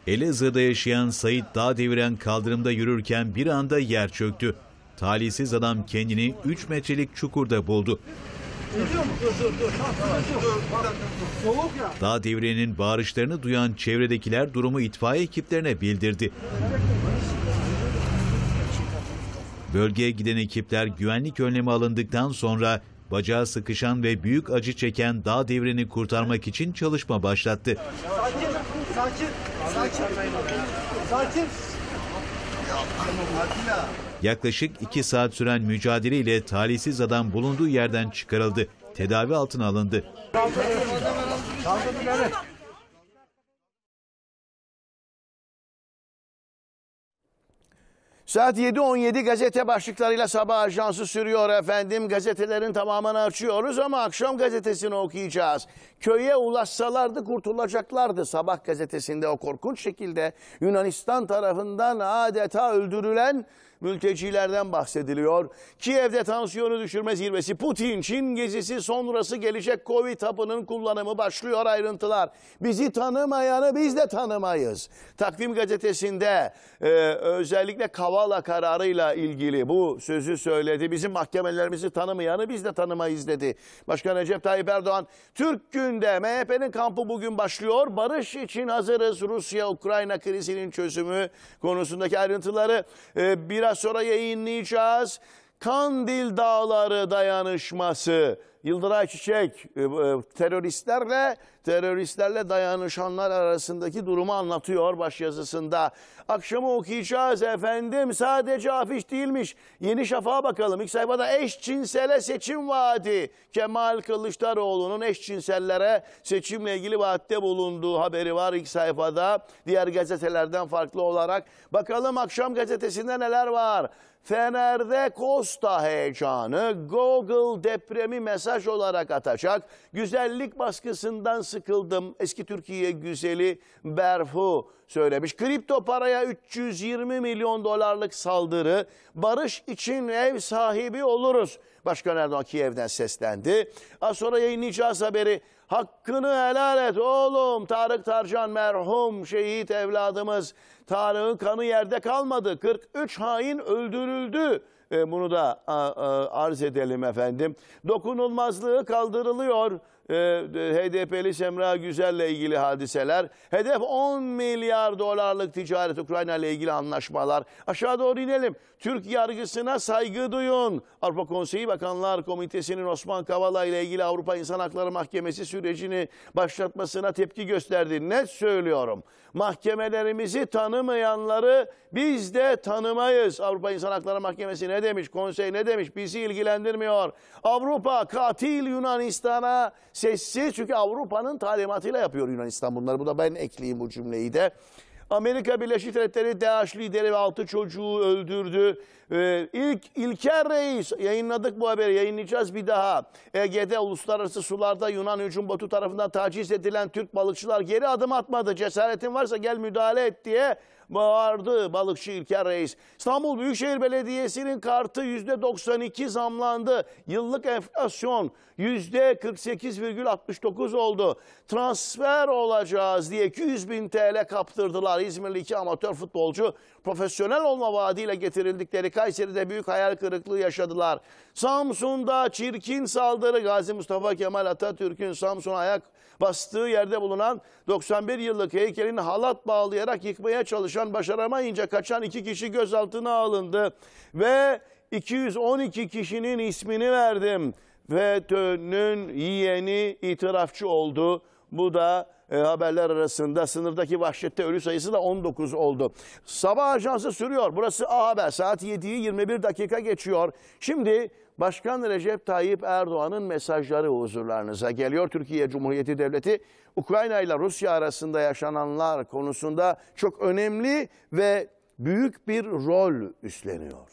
Elazığ'da yaşayan Sait Dağdeviren kaldırımda yürürken bir anda yer çöktü. Talihsiz adam kendini 3 metrelik çukurda buldu. Dağdeviren'in bağırışlarını duyan çevredekiler durumu itfaiye ekiplerine bildirdi. Bölgeye giden ekipler güvenlik önlemi alındıktan sonra bacağı sıkışan ve büyük acı çeken Dağdeviren'i kurtarmak için çalışma başlattı. Sakin. Yaklaşık 2 saat süren mücadeleyle talihsiz adam bulunduğu yerden çıkarıldı. Tedavi altına alındı. Saat 7:17 gazete başlıklarıyla sabah ajansı sürüyor efendim. Gazetelerin tamamını açıyoruz ama akşam gazetesini okuyacağız. Köye ulaşsalardı kurtulacaklardı. Sabah gazetesinde o korkunç şekilde Yunanistan tarafından adeta öldürülen mültecilerden bahsediliyor. Kiev'de tansiyonu düşürme zirvesi, Putin, Çin gezisi sonrası gelecek Covid hapının kullanımı, başlıyor ayrıntılar. Bizi tanımayanı biz de tanımayız. Takvim gazetesinde özellikle Kavala kararıyla ilgili bu sözü söyledi. Bizim mahkemelerimizi tanımayanı biz de tanımayız dedi. Başkan Recep Tayyip Erdoğan, Türk Gün'de MHP'nin kampı bugün başlıyor. Barış için hazırız. Rusya-Ukrayna krizinin çözümü konusundaki ayrıntıları biraz sonra yayınlayacağız. Kandil Dağları dayanışması, Yıldıray Çiçek teröristlerle dayanışanlar arasındaki durumu anlatıyor başyazısında. Akşamı okuyacağız efendim. Sadece afiş değilmiş. Yeni Şafak'a bakalım. İlk sayfada eşcinsele seçim vaadi. Kemal Kılıçdaroğlu'nun eşcinsellere seçimle ilgili vaatte bulunduğu haberi var ilk sayfada. Diğer gazetelerden farklı olarak. Bakalım Akşam gazetesinde neler var? Fener'de Costa heyecanı, Google depremi mesaj olarak atacak. Güzellik baskısından sıkıldım. Eski Türkiye güzeli Berfu söylemiş. Kripto paraya 320 milyon dolarlık saldırı. Barış için ev sahibi oluruz. Başkan Erdoğan Kiev'den seslendi. Az sonra yayınlayacağız haberi. Hakkını helal et oğlum. Tarık Tarcan merhum şehit evladımız. Tarık'ın kanı yerde kalmadı. 43 hain öldürüldü. Bunu da arz edelim efendim. Dokunulmazlığı kaldırılıyor. HDP'li Semra Güzel'le ilgili hadiseler. Hedef 10 milyar dolarlık ticaret, Ukrayna ile ilgili anlaşmalar. Aşağı doğru inelim. Türk yargısına saygı duyun. Avrupa Konseyi Bakanlar Komitesi'nin Osman Kavala ile ilgili Avrupa İnsan Hakları Mahkemesi sürecini başlatmasına tepki gösterdi. Net söylüyorum. Mahkemelerimizi tanımayanları biz de tanımayız. Avrupa İnsan Hakları Mahkemesi ne demiş? Konsey ne demiş? Bizi ilgilendirmiyor. Avrupa katil Yunanistan'a sessiz, çünkü Avrupa'nın talimatıyla yapıyor Yunanistan bunları. Bu da ben ekleyeyim bu cümleyi de. Amerika Birleşik Devletleri DAEŞ lideri ve 6 çocuğu öldürdü. İlker Reis, yayınladık bu haberi, yayınlayacağız bir daha. Ege'de uluslararası sularda Yunan hücum botu tarafından taciz edilen Türk balıkçılar geri adım atmadı. Cesaretin varsa gel müdahale et diye bağırdı balıkçı İlker Reis. İstanbul Büyükşehir Belediyesi'nin kartı %92 zamlandı. Yıllık enflasyon %48,69 oldu. Transfer olacağız diye 200 bin TL kaptırdılar. İzmirli iki amatör futbolcu profesyonel olma vaadiyle getirildikleri Kayseri'de büyük hayal kırıklığı yaşadılar. Samsun'da çirkin saldırı. Gazi Mustafa Kemal Atatürk'ün Samsun'a ayak bastığı yerde bulunan 91 yıllık heykelini halat bağlayarak yıkmaya çalışan, başaramayınca kaçan 2 kişi gözaltına alındı. Ve 212 kişinin ismini verdim. FETÖ'nün yeğeni itirafçı oldu. Bu da haberler arasında. Sınırdaki vahşette ölü sayısı da 19 oldu. Sabah ajansı sürüyor. Burası A Haber. Saat 7'yi 21 dakika geçiyor. Şimdi Başkan Recep Tayyip Erdoğan'ın mesajları huzurlarınıza geliyor. Türkiye Cumhuriyeti Devleti Ukrayna ile Rusya arasında yaşananlar konusunda çok önemli ve büyük bir rol üstleniyor.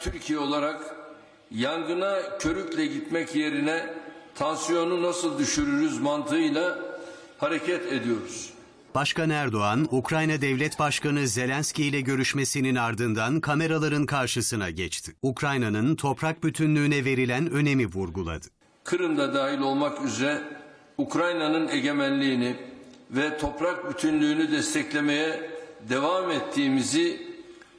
Türkiye olarak yangına körükle gitmek yerine tansiyonu nasıl düşürürüz mantığıyla hareket ediyoruz. Başkan Erdoğan, Ukrayna Devlet Başkanı Zelenski ile görüşmesinin ardından kameraların karşısına geçti. Ukrayna'nın toprak bütünlüğüne verilen önemi vurguladı. Kırım'da dahil olmak üzere Ukrayna'nın egemenliğini ve toprak bütünlüğünü desteklemeye devam ettiğimizi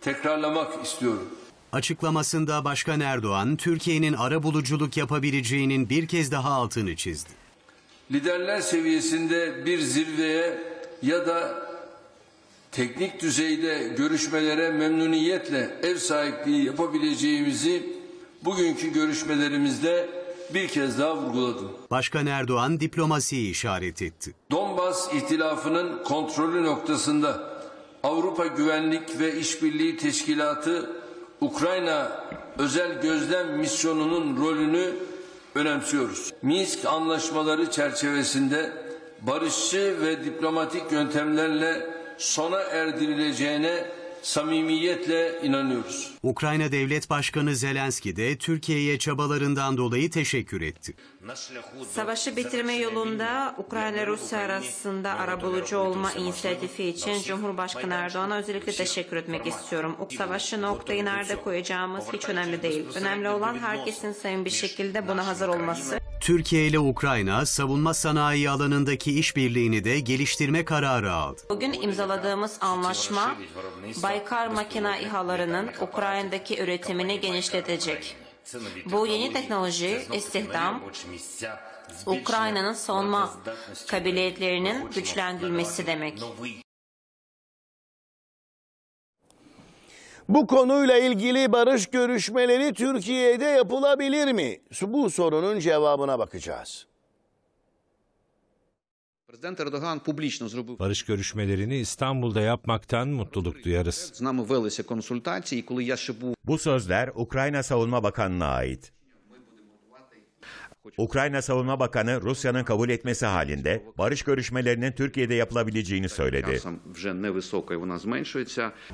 tekrarlamak istiyorum. Açıklamasında Başkan Erdoğan, Türkiye'nin arabuluculuk yapabileceğinin bir kez daha altını çizdi. Liderler seviyesinde bir zirveye ya da teknik düzeyde görüşmelere memnuniyetle ev sahipliği yapabileceğimizi bugünkü görüşmelerimizde bir kez daha vurguladım. Başkan Erdoğan diplomasiyi işaret etti. Donbas ihtilafının kontrolü noktasında Avrupa Güvenlik ve İşbirliği Teşkilatı Ukrayna Özel Gözlem Misyonu'nun rolünü önemsiyoruz. Minsk anlaşmaları çerçevesinde barışçı ve diplomatik yöntemlerle sona erdirileceğine samimiyetle inanıyoruz. Ukrayna Devlet Başkanı Zelenski de Türkiye'ye çabalarından dolayı teşekkür etti. Savaşı bitirme yolunda Ukrayna-Rusya arasında arabulucu olma inisiyatifi için Cumhurbaşkanı Erdoğan'a özellikle teşekkür etmek istiyorum. O savaşı noktayı nerede koyacağımız hiç önemli değil. Önemli olan herkesin samimi bir şekilde buna hazır olması. Türkiye ile Ukrayna savunma sanayi alanındaki işbirliğini de geliştirme kararı aldı. Bugün imzaladığımız anlaşma Baykar makina İHA'larının Ukrayna'daki üretimini genişletecek. Bu yeni teknoloji, istihdam, Ukrayna'nın savunma kabiliyetlerinin güçlendirilmesi demek. Bu konuyla ilgili barış görüşmeleri Türkiye'de yapılabilir mi? Bu sorunun cevabına bakacağız. Barış görüşmelerini İstanbul'da yapmaktan mutluluk duyarız. Bu sözler Ukrayna Savunma Bakanı'na ait. Ukrayna Savunma Bakanı Rusya'nın kabul etmesi halinde barış görüşmelerinin Türkiye'de yapılabileceğini söyledi.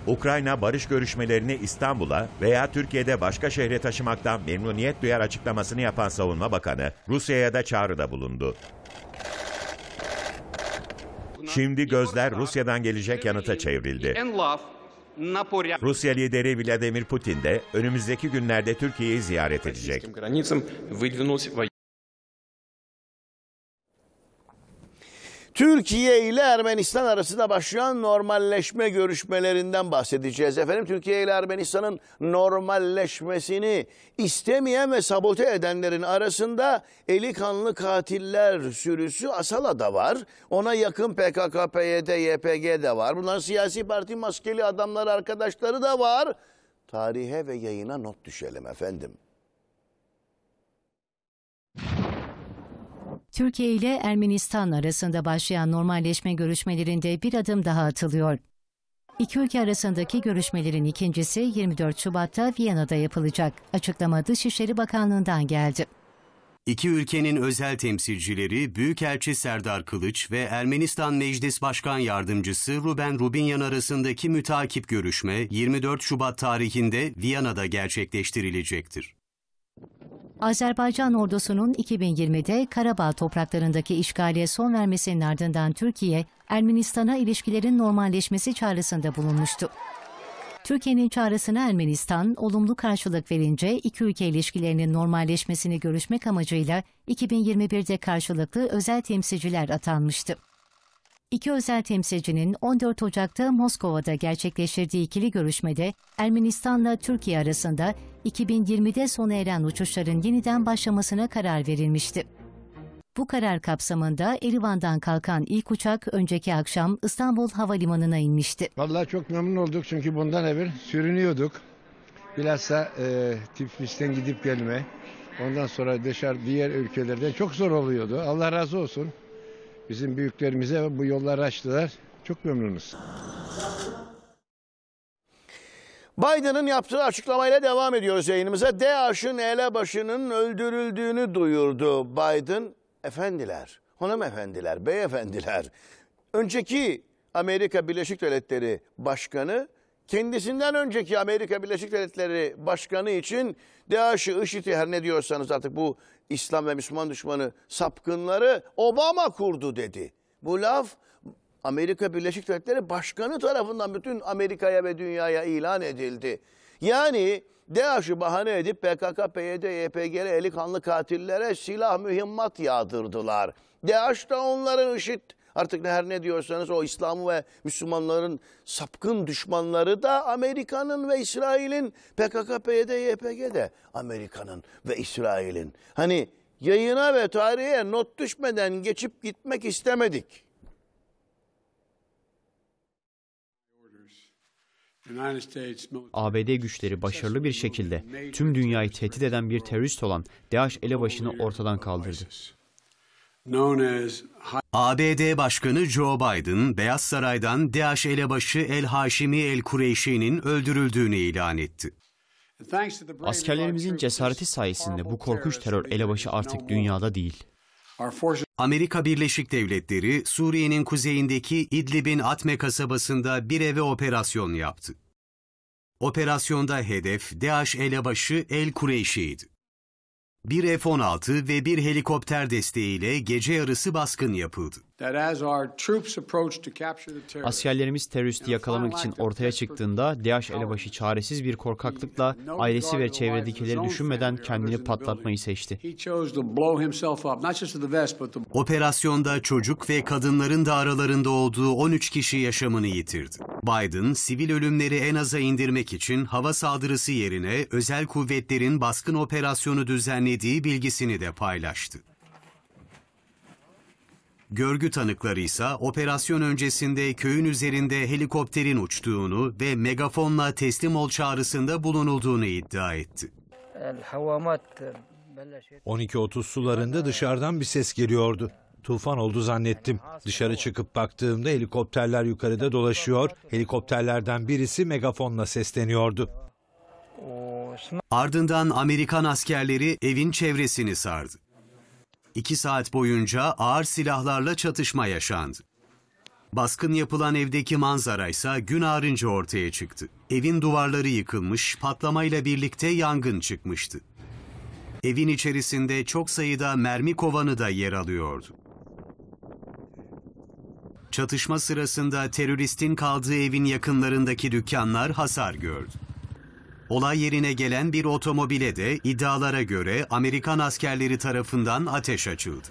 Ukrayna barış görüşmelerini İstanbul'a veya Türkiye'de başka şehre taşımaktan memnuniyet duyar açıklamasını yapan Savunma Bakanı Rusya'ya da çağrıda bulundu. Şimdi gözler Rusya'dan gelecek yanıta çevrildi. Rusya lideri Vladimir Putin de önümüzdeki günlerde Türkiye'yi ziyaret edecek. Türkiye ile Ermenistan arasında başlayan normalleşme görüşmelerinden bahsedeceğiz. Efendim, Türkiye ile Ermenistan'ın normalleşmesini istemeyen ve sabote edenlerin arasında eli kanlı katiller sürüsü Asala da var. Ona yakın PKK, PYD, YPG de var. Bunların siyasi parti maskeli adamları, arkadaşları da var. Tarihe ve yayına not düşelim efendim. Türkiye ile Ermenistan arasında başlayan normalleşme görüşmelerinde bir adım daha atılıyor. İki ülke arasındaki görüşmelerin ikincisi 24 Şubat'ta Viyana'da yapılacak. Açıklama Dışişleri Bakanlığı'ndan geldi. İki ülkenin özel temsilcileri Büyükelçi Serdar Kılıç ve Ermenistan Meclis Başkan Yardımcısı Ruben Rubinyan arasındaki mütakip görüşme 24 Şubat tarihinde Viyana'da gerçekleştirilecektir. Azerbaycan ordusunun 2020'de Karabağ topraklarındaki işgale son vermesinin ardından Türkiye, Ermenistan'a ilişkilerin normalleşmesi çağrısında bulunmuştu. Türkiye'nin çağrısına Ermenistan olumlu karşılık verince iki ülke ilişkilerinin normalleşmesini görüşmek amacıyla 2021'de karşılıklı özel temsilciler atanmıştı. İki özel temsilcinin 14 Ocak'ta Moskova'da gerçekleştirdiği ikili görüşmede Ermenistan'la Türkiye arasında 2020'de sona eren uçuşların yeniden başlamasına karar verilmişti. Bu karar kapsamında Erivan'dan kalkan ilk uçak önceki akşam İstanbul Havalimanı'na inmişti. Vallahi çok memnun olduk çünkü bundan evvel sürünüyorduk. Bilhassa Tiflis'ten gidip gelme, ondan sonra dışarı diğer ülkelerde çok zor oluyordu. Allah razı olsun. Bizim büyüklerimize bu yolları açtılar. Çok memnunuz. Biden'ın yaptığı açıklamayla devam ediyoruz yayınımıza. DAEŞ'in elebaşının öldürüldüğünü duyurdu Biden. Efendiler, hanımefendiler, beyefendiler. Önceki Amerika Birleşik Devletleri Başkanı, kendisinden önceki Amerika Birleşik Devletleri Başkanı için DAEŞ'i, IŞİD'i, her ne diyorsanız artık bu İslam ve Müslüman düşmanı sapkınları Obama kurdu dedi. Bu laf Amerika Birleşik Devletleri Başkanı tarafından bütün Amerika'ya ve dünyaya ilan edildi. Yani DAEŞ'i bahane edip PKK, PYD, YPG'ye, eli kanlı katillere silah, mühimmat yağdırdılar. DAEŞ da onların, IŞİD, artık her ne diyorsanız o İslam'ı ve Müslümanların sapkın düşmanları da Amerika'nın ve İsrail'in, PKK, PYD, YPG de Amerika'nın ve İsrail'in. Hani yayına ve tarihe not düşmeden geçip gitmek istemedik. ABD güçleri başarılı bir şekilde tüm dünyayı tehdit eden bir terörist olan DAEŞ elebaşını ortadan kaldırdı. ABD Başkanı Joe Biden, Beyaz Saray'dan DAEŞ elebaşı El Haşimi El Kureyşi'nin öldürüldüğünü ilan etti. Askerlerimizin cesareti sayesinde bu korkunç terör elebaşı artık dünyada değil. Amerika Birleşik Devletleri, Suriye'nin kuzeyindeki İdlib'in Atme kasabasında bir eve operasyon yaptı. Operasyonda hedef DAEŞ elebaşı El Kureyşi'ydi. Bir F-16 ve bir helikopter desteğiyle gece yarısı baskın yapıldı. Askerlerimiz teröristi yakalamak için ortaya çıktığında DAEŞ elebaşı çaresiz bir korkaklıkla ailesi ve çevredekileri düşünmeden kendini patlatmayı seçti. Operasyonda çocuk ve kadınların da aralarında olduğu 13 kişi yaşamını yitirdi. Biden, sivil ölümleri en aza indirmek için hava saldırısı yerine özel kuvvetlerin baskın operasyonu düzenlediği bilgisini de paylaştı. Görgü tanıkları ise operasyon öncesinde köyün üzerinde helikopterin uçtuğunu ve megafonla teslim ol çağrısında bulunulduğunu iddia etti. 12:30 sularında dışarıdan bir ses geliyordu. Tufan oldu zannettim. Dışarı çıkıp baktığımda helikopterler yukarıda dolaşıyor. Helikopterlerden birisi megafonla sesleniyordu. Ardından Amerikan askerleri evin çevresini sardı. 2 saat boyunca ağır silahlarla çatışma yaşandı. Baskın yapılan evdeki manzara ise gün ağarınca ortaya çıktı. Evin duvarları yıkılmış, patlamayla birlikte yangın çıkmıştı. Evin içerisinde çok sayıda mermi kovanı da yer alıyordu. Çatışma sırasında teröristin kaldığı evin yakınlarındaki dükkanlar hasar gördü. Olay yerine gelen bir otomobile de iddialara göre Amerikan askerleri tarafından ateş açıldı.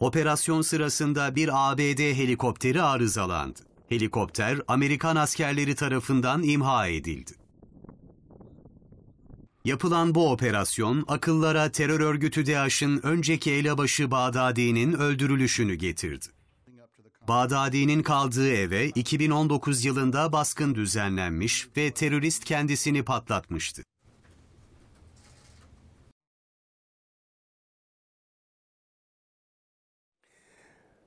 Operasyon sırasında bir ABD helikopteri arızalandı. Helikopter Amerikan askerleri tarafından imha edildi. Yapılan bu operasyon akıllara terör örgütü DAEŞ'in önceki elebaşı Bağdadi'nin öldürülüşünü getirdi. Bağdadi'nin kaldığı eve 2019 yılında baskın düzenlenmiş ve terörist kendisini patlatmıştı.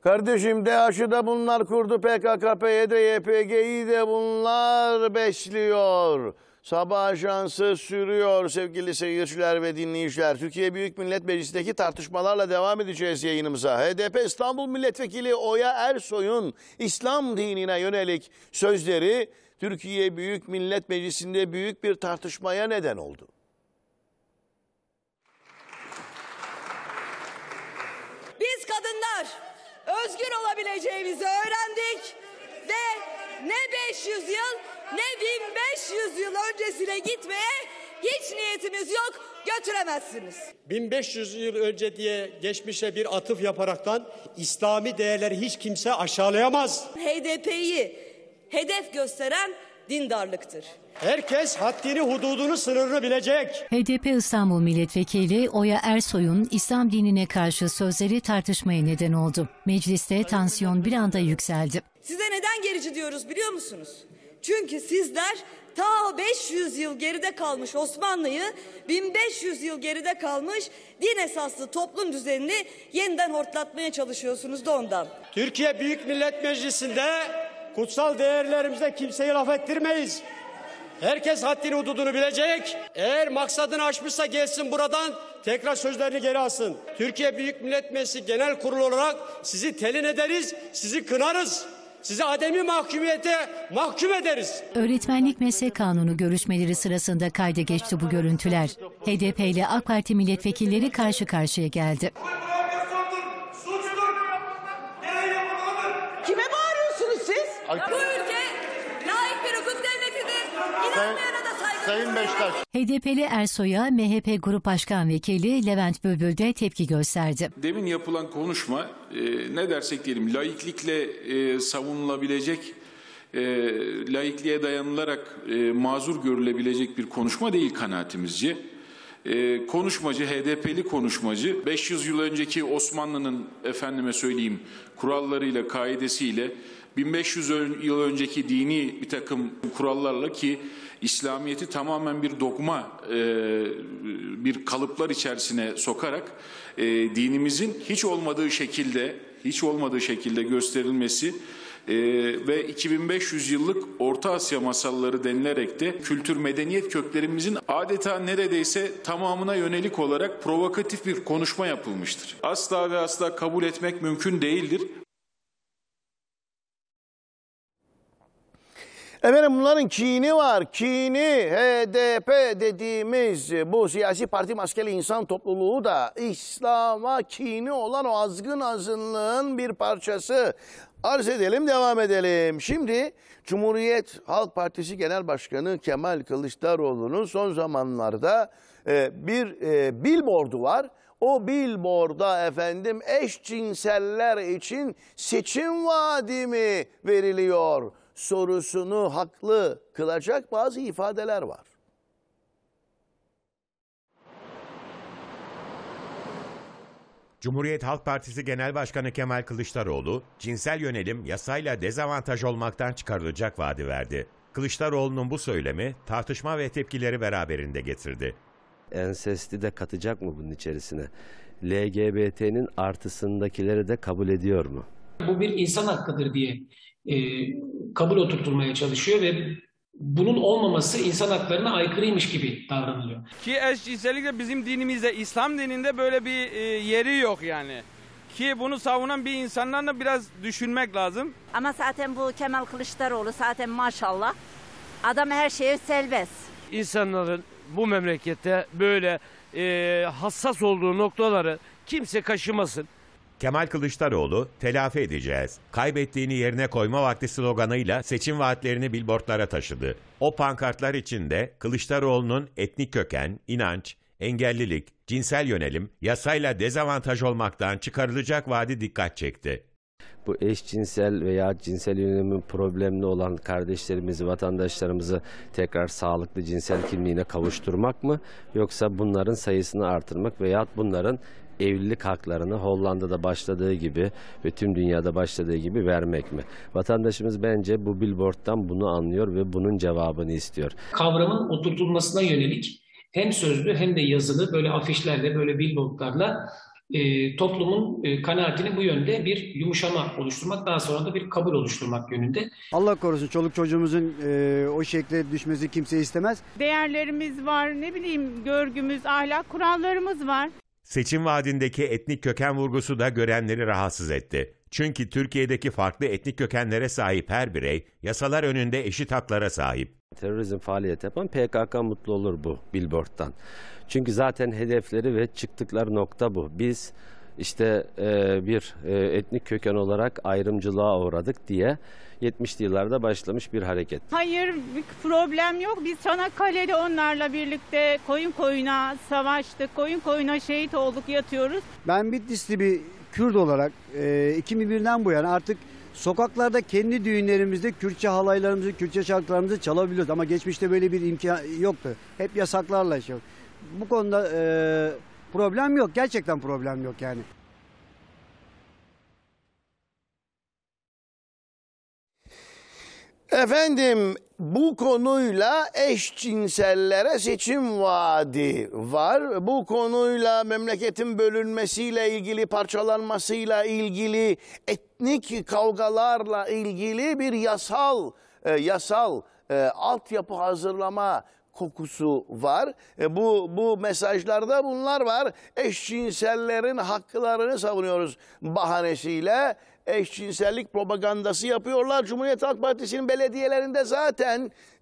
Kardeşim DAEŞ'i de bunlar kurdu, PKK'yı de YPG'yi de bunlar besliyor. Sabah Ajansı sürüyor sevgili seyirciler ve dinleyiciler. Türkiye Büyük Millet Meclisi'ndeki tartışmalarla devam edeceğiz yayınımıza. HDP İstanbul Milletvekili Oya Ersoy'un İslam dinine yönelik sözleri Türkiye Büyük Millet Meclisi'nde büyük bir tartışmaya neden oldu. Biz kadınlar özgür olabileceğimizi öğrendik ve ne 500 yıl ne 1500 yıl öncesine gitmeye hiç niyetimiz yok, götüremezsiniz. 1500 yıl önce diye geçmişe bir atıf yaparaktan İslami değerleri hiç kimse aşağılayamaz. HDP'yi hedef gösteren dindarlıktır. Herkes haddini, hududunu, sınırını bilecek. HDP İstanbul Milletvekili Oya Ersoy'un İslam dinine karşı sözleri tartışmaya neden oldu. Mecliste tansiyon bir anda yükseldi. Size neden gerici diyoruz biliyor musunuz? Çünkü sizler ta 500 yıl geride kalmış Osmanlı'yı, 1500 yıl geride kalmış din esaslı toplum düzenini yeniden hortlatmaya çalışıyorsunuz da ondan. Türkiye Büyük Millet Meclisi'nde kutsal değerlerimize kimseyi laf ettirmeyiz. Herkes haddini hududunu bilecek. Eğer maksadını aşmışsa gelsin buradan, tekrar sözlerini geri alsın. Türkiye Büyük Millet Meclisi Genel Kurulu olarak sizi telin ederiz, sizi kınarız. Sizi ademi mahkumiyete mahkum ederiz. Öğretmenlik Meslek Kanunu görüşmeleri sırasında kayda geçti bu görüntüler. HDP ile AK Parti milletvekilleri karşı karşıya geldi. Kime bağırıyorsunuz siz? Bu ülke layık bir hukuk devletidir. İnanmayana da saygı. Sayın Beştaş. HDP'li Ersoy'a MHP Grup Başkan Vekili Levent Bülbül de tepki gösterdi. Demin yapılan konuşma ne dersek diyelim laiklikle savunulabilecek, laikliğe dayanılarak mazur görülebilecek bir konuşma değil kanaatimizce. Konuşmacı, HDP'li konuşmacı 500 yıl önceki Osmanlı'nın efendime söyleyeyim kurallarıyla, kaidesiyle 1500 yıl önceki dini bir takım kurallarla ki İslamiyet'i tamamen bir dogma, bir kalıplar içerisine sokarak dinimizin hiç olmadığı şekilde gösterilmesi ve 2500 yıllık Orta Asya masalları denilerek de kültür medeniyet köklerimizin adeta neredeyse tamamına yönelik olarak provokatif bir konuşma yapılmıştır. Asla ve asla kabul etmek mümkün değildir. Efendim bunların kini var, kini. HDP dediğimiz bu siyasi parti maskeli insan topluluğu da İslam'a kini olan o azgın azınlığın bir parçası. Arz edelim, devam edelim. Şimdi Cumhuriyet Halk Partisi Genel Başkanı Kemal Kılıçdaroğlu'nun son zamanlarda bir billboardu var. O billboard'a efendim eşcinseller için seçim vaadi mi veriliyor sorusunu haklı kılacak bazı ifadeler var. Cumhuriyet Halk Partisi Genel Başkanı Kemal Kılıçdaroğlu, cinsel yönelim yasayla dezavantaj olmaktan çıkarılacak vaadi verdi. Kılıçdaroğlu'nun bu söylemi tartışma ve tepkileri beraberinde getirdi. Ensesti de katacak mı bunun içerisine? LGBT'nin artısındakileri de kabul ediyor mu? Bu bir insan hakkıdır diye kabul oturtulmaya çalışıyor ve bunun olmaması insan haklarına aykırıymış gibi davranılıyor. Ki eşcinsellik de bizim dinimizde, İslam dininde böyle bir yeri yok yani. Ki bunu savunan bir insanlarla biraz düşünmek lazım. Ama zaten bu Kemal Kılıçdaroğlu zaten maşallah adam her şeye serbest. İnsanların bu memlekette böyle hassas olduğu noktaları kimse kaşımasın. Kemal Kılıçdaroğlu, telafi edeceğiz, kaybettiğini yerine koyma vakti sloganıyla seçim vaatlerini billboardlara taşıdı. O pankartlar içinde Kılıçdaroğlu'nun etnik köken, inanç, engellilik, cinsel yönelim, yasayla dezavantaj olmaktan çıkarılacak vaadi dikkat çekti. Bu eşcinsel veya cinsel yönelimin problemli olan kardeşlerimizi, vatandaşlarımızı tekrar sağlıklı cinsel kimliğine kavuşturmak mı? Yoksa bunların sayısını artırmak veya bunların evlilik haklarını Hollanda'da başladığı gibi ve tüm dünyada başladığı gibi vermek mi? Vatandaşımız bence bu billboard'tan bunu anlıyor ve bunun cevabını istiyor. Kavramın oturtulmasına yönelik hem sözlü hem de yazılı böyle afişlerle, böyle billboardlarla toplumun kanaatini bu yönde bir yumuşama oluşturmak, daha sonra da bir kabul oluşturmak yönünde. Allah korusun, çoluk çocuğumuzun o şekle düşmesi kimse istemez. Değerlerimiz var, ne bileyim, görgümüz, ahlak kurallarımız var. Seçim vaadindeki etnik köken vurgusu da görenleri rahatsız etti. Çünkü Türkiye'deki farklı etnik kökenlere sahip her birey yasalar önünde eşit haklara sahip. Terörizm faaliyeti yapan PKK mutlu olur bu billboard'tan. Çünkü zaten hedefleri ve çıktıkları nokta bu. Biz işte bir etnik köken olarak ayrımcılığa uğradık diye 70'li yıllarda başlamış bir hareket. Hayır, bir problem yok. Biz Çanakkale'de onlarla birlikte koyun koyuna savaştık, koyun koyuna şehit olduk, yatıyoruz. Ben Bitlisli bir Kürt olarak 2001'den bu yana artık sokaklarda kendi düğünlerimizde Kürtçe halaylarımızı, Kürtçe şarkılarımızı çalabiliyoruz. Ama geçmişte böyle bir imkan yoktu. Hep yasaklarla yaşıyor. Bu konuda problem yok. Gerçekten problem yok yani. Efendim, bu konuyla eşcinsellere seçim vaadi var. Bu konuyla memleketin bölünmesiyle ilgili, parçalanmasıyla ilgili, etnik kavgalarla ilgili bir yasal altyapı hazırlama kokusu var. Bu mesajlarda bunlar var. Eşcinsellerin haklarını savunuyoruz bahanesiyle eşcinsellik propagandası yapıyorlar. Cumhuriyet Halk Partisi'nin belediyelerinde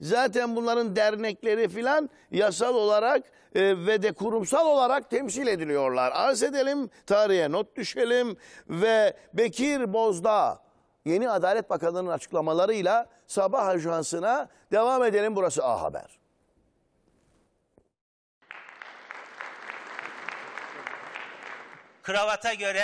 zaten bunların dernekleri filan yasal olarak ve de kurumsal olarak temsil ediliyorlar. Arz edelim, tarihe not düşelim ve Bekir Bozdağ yeni Adalet Bakanı'nın açıklamalarıyla Sabah Ajansı'na devam edelim. Burası A Haber. Kravata göre,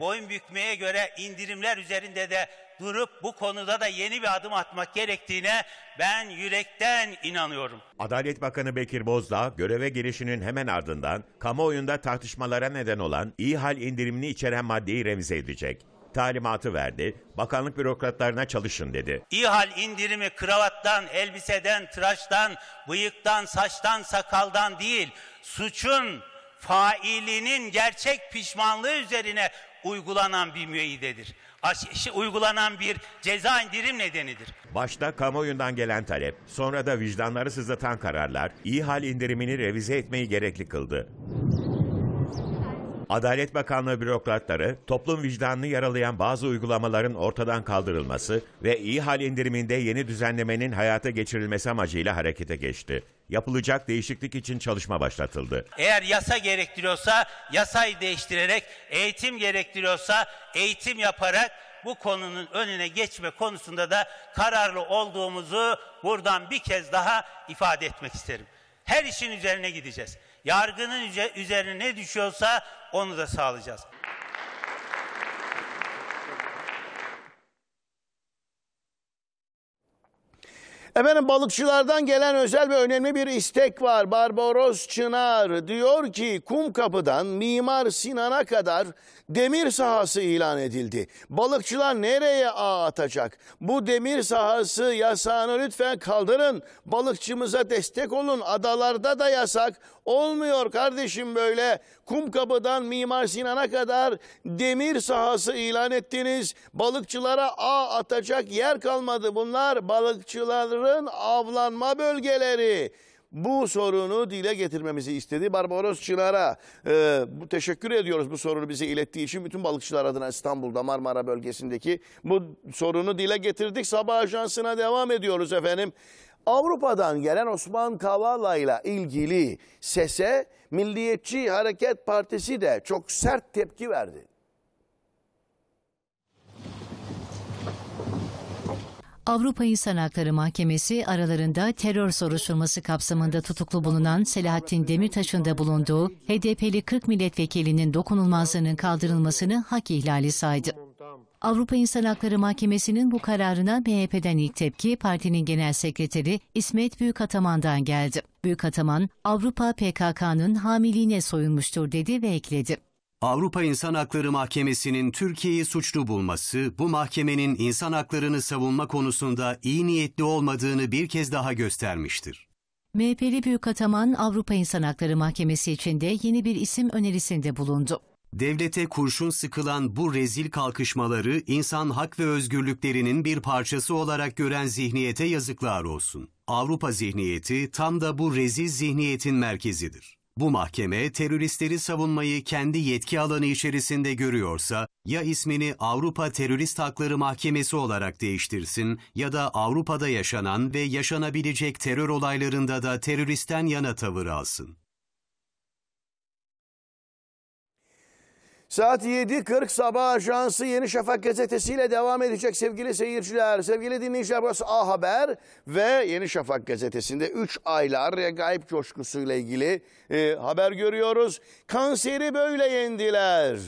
boyun bükmeye göre indirimler üzerinde de durup bu konuda da yeni bir adım atmak gerektiğine ben yürekten inanıyorum. Adalet Bakanı Bekir Bozdağ göreve girişinin hemen ardından kamuoyunda tartışmalara neden olan İHAL indirimini içeren maddeyi revize edecek. Talimatı verdi, bakanlık bürokratlarına çalışın dedi. İHAL indirimi kravattan, elbiseden, tıraştan, bıyıktan, saçtan, sakaldan değil, suçun failinin gerçek pişmanlığı üzerine uygulanan bir müeyyidedir. Uygulanan bir ceza indirim nedenidir. Başta kamuoyundan gelen talep, sonra da vicdanları sızlatan kararlar İHAL indirimini revize etmeyi gerekli kıldı. Adalet Bakanlığı bürokratları toplum vicdanını yaralayan bazı uygulamaların ortadan kaldırılması ve İHAL indiriminde yeni düzenlemenin hayata geçirilmesi amacıyla harekete geçti. Yapılacak değişiklik için çalışma başlatıldı. Eğer yasa gerektiriyorsa yasayı değiştirerek, eğitim gerektiriyorsa eğitim yaparak bu konunun önüne geçme konusunda da kararlı olduğumuzu buradan bir kez daha ifade etmek isterim. Her işin üzerine gideceğiz. Yargının üzerine ne düşüyorsa onu da sağlayacağız. Efendim, balıkçılardan gelen özel ve önemli bir istek var. Barbaros Çınar diyor ki Kumkapı'dan Mimar Sinan'a kadar demir sahası ilan edildi. Balıkçılar nereye ağ atacak? Bu demir sahası yasağını lütfen kaldırın. Balıkçımıza destek olun. Adalarda da yasak. Olmuyor kardeşim böyle. Kumkapı'dan Mimar Sinan'a kadar demir sahası ilan ettiniz. Balıkçılara ağ atacak yer kalmadı. Bunlar balıkçıların avlanma bölgeleri. Bu sorunu dile getirmemizi istedi Barbaros Çınar'a. Teşekkür ediyoruz bu sorunu bize ilettiği için. Bütün balıkçılar adına İstanbul'da Marmara bölgesindeki bu sorunu dile getirdik. Sabah Ajansı'na devam ediyoruz efendim. Avrupa'dan gelen Osman Kavala ile ilgili sese Milliyetçi Hareket Partisi de çok sert tepki verdi. Avrupa İnsan Hakları Mahkemesi aralarında terör soruşturması kapsamında tutuklu bulunan Selahattin Demirtaş'ın da bulunduğu HDP'li 40 milletvekilinin dokunulmazlığının kaldırılmasını hak ihlali saydı. Avrupa İnsan Hakları Mahkemesi'nin bu kararına MHP'den ilk tepki partinin genel sekreteri İsmet Büyükataman'dan geldi. Büyükataman, Avrupa PKK'nın hamiliğine soyunmuştur dedi ve ekledi. Avrupa İnsan Hakları Mahkemesi'nin Türkiye'yi suçlu bulması, bu mahkemenin insan haklarını savunma konusunda iyi niyetli olmadığını bir kez daha göstermiştir. MHP'li Büyükataman, Avrupa İnsan Hakları Mahkemesi içinde yeni bir isim önerisinde bulundu. Devlete kurşun sıkılan bu rezil kalkışmaları insan hak ve özgürlüklerinin bir parçası olarak gören zihniyete yazıklar olsun. Avrupa zihniyeti tam da bu rezil zihniyetin merkezidir. Bu mahkeme teröristleri savunmayı kendi yetki alanı içerisinde görüyorsa ya ismini Avrupa Terörist Hakları Mahkemesi olarak değiştirsin ya da Avrupa'da yaşanan ve yaşanabilecek terör olaylarında da teröristten yana tavır alsın. Saat 7.40 Sabah Ajansı Yeni Şafak gazetesiyle devam edecek sevgili seyirciler, sevgili dinleyiciler. Burası A Haber ve Yeni Şafak gazetesinde 3 aylar regaip coşkusuyla ilgili haber görüyoruz. Kanseri böyle yendiler.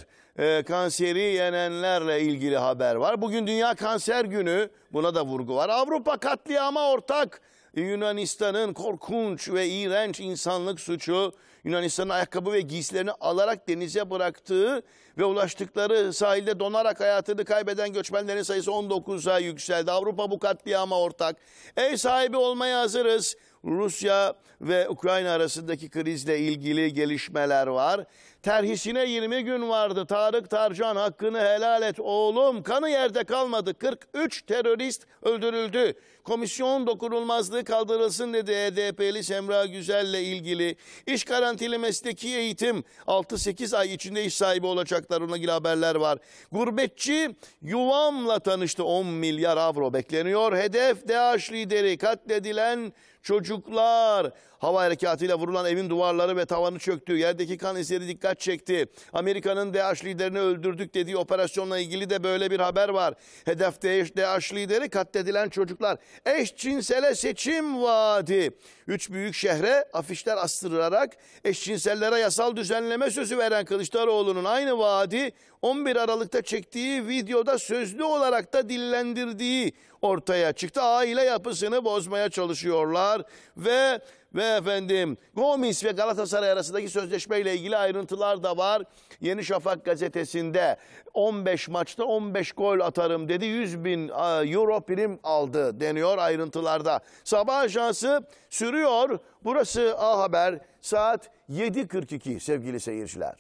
Kanseri yenenlerle ilgili haber var. Bugün Dünya Kanser Günü, buna da vurgu var. Avrupa katliama ortak. Yunanistan'ın korkunç ve iğrenç insanlık suçu, Yunanistan'ın ayakkabı ve giysilerini alarak denize bıraktığı ve ulaştıkları sahilde donarak hayatını kaybeden göçmenlerin sayısı 19'a yükseldi. Avrupa bu katliama ortak. Ev sahibi olmaya hazırız. Rusya ve Ukrayna arasındaki krizle ilgili gelişmeler var. Terhisine 20 gün vardı. Tarık Tarcan hakkını helal et oğlum. Kanı yerde kalmadı. 43 terörist öldürüldü. Komisyon dokunulmazlığı kaldırılsın dedi HDP'li Semra Güzel'le ilgili. İş garantili mesleki eğitim. 6-8 ay içinde iş sahibi olacaklar. Ona ilgili haberler var. Gurbetçi yuvamla tanıştı. 10 milyar avro bekleniyor. Hedef DAEŞ lideri, katledilen çocuklar. Hava harekatıyla vurulan evin duvarları ve tavanı çöktü. Yerdeki kan izleri dikkat çekti. Amerika'nın DAEŞ liderini öldürdük dediği operasyonla ilgili de böyle bir haber var. Hedef DAEŞ lideri, katledilen çocuklar. Eşcinsele seçim vaadi. 3 büyük şehre afişler astırarak eşcinsellere yasal düzenleme sözü veren Kılıçdaroğlu'nun aynı vaadi 11 Aralık'ta çektiği videoda sözlü olarak da dillendirdiği ortaya çıktı. Aile yapısını bozmaya çalışıyorlar ve efendim Gomis ve Galatasaray arasındaki sözleşmeyle ilgili ayrıntılar da var. Yeni Şafak gazetesinde 15 maçta 15 gol atarım dedi. 100.000 euro prim aldı deniyor ayrıntılarda. Sabah Ajansı sürüyor. Burası A Haber, saat 7.42 sevgili seyirciler.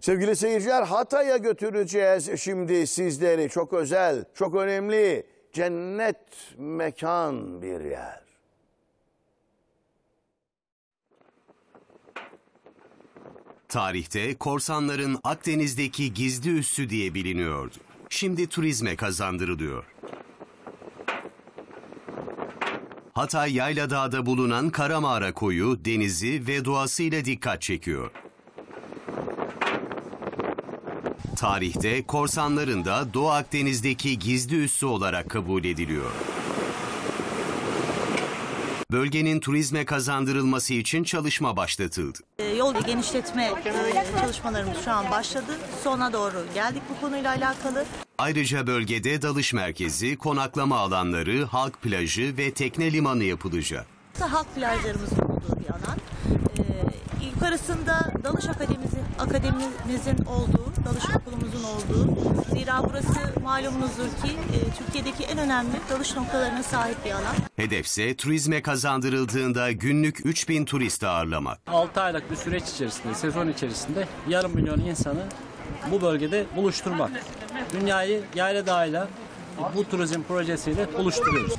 Sevgili seyirciler, Hatay'a götüreceğiz şimdi sizleri. Çok özel, çok önemli, cennet mekan bir yer. Tarihte korsanların Akdeniz'deki gizli üssü diye biliniyordu. Şimdi turizme kazandırılıyor. Hatay Yayladağ'da bulunan Karamağra Koyu, denizi ve doğasıyla dikkat çekiyor. Tarihte korsanların da Doğu Akdeniz'deki gizli üssü olarak kabul ediliyor. Bölgenin turizme kazandırılması için çalışma başlatıldı. Yol genişletme çalışmalarımız şu an başladı. Sona doğru geldik bu konuyla alakalı. Ayrıca bölgede dalış merkezi, konaklama alanları, halk plajı ve tekne limanı yapılacak. Halk plajlarımız olduğu bir alan. Yukarısında dalış akademimizin olduğu, dalış okulumuzun olduğu. Zira burası malumunuzdur ki Türkiye'deki en önemli dalış noktalarına sahip bir alan. Hedefse turizme kazandırıldığında günlük 3000 turist ağırlamak. 6 aylık bir süreç içerisinde, sezon içerisinde yarım milyon insanı bu bölgede buluşturmak. Dünyayı yayla dağıyla bu turizm projesiyle buluşturuyoruz.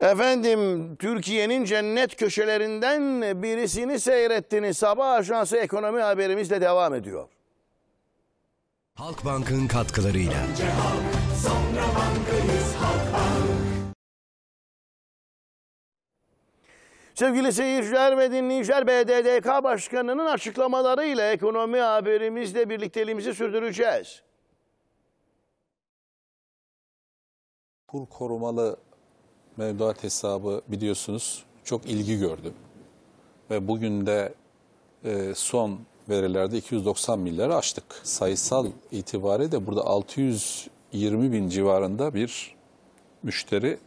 Efendim, Türkiye'nin cennet köşelerinden birisini seyrettiniz. Sabah Ajansı ekonomi haberimizle devam ediyor. Halkbank'ın katkılarıyla. Önce halk, sonra bankayız, Halkbank. Sevgili seyirciler ve dinleyiciler, BDDK Başkanı'nın açıklamalarıyla ekonomi haberimizle birlikteliğimizi sürdüreceğiz. Kur korumalı mevduat hesabı biliyorsunuz çok ilgi gördü ve bugün de son verilerde 290 milyarı aştık. Sayısal itibariyle de burada 620 bin civarında bir müşteri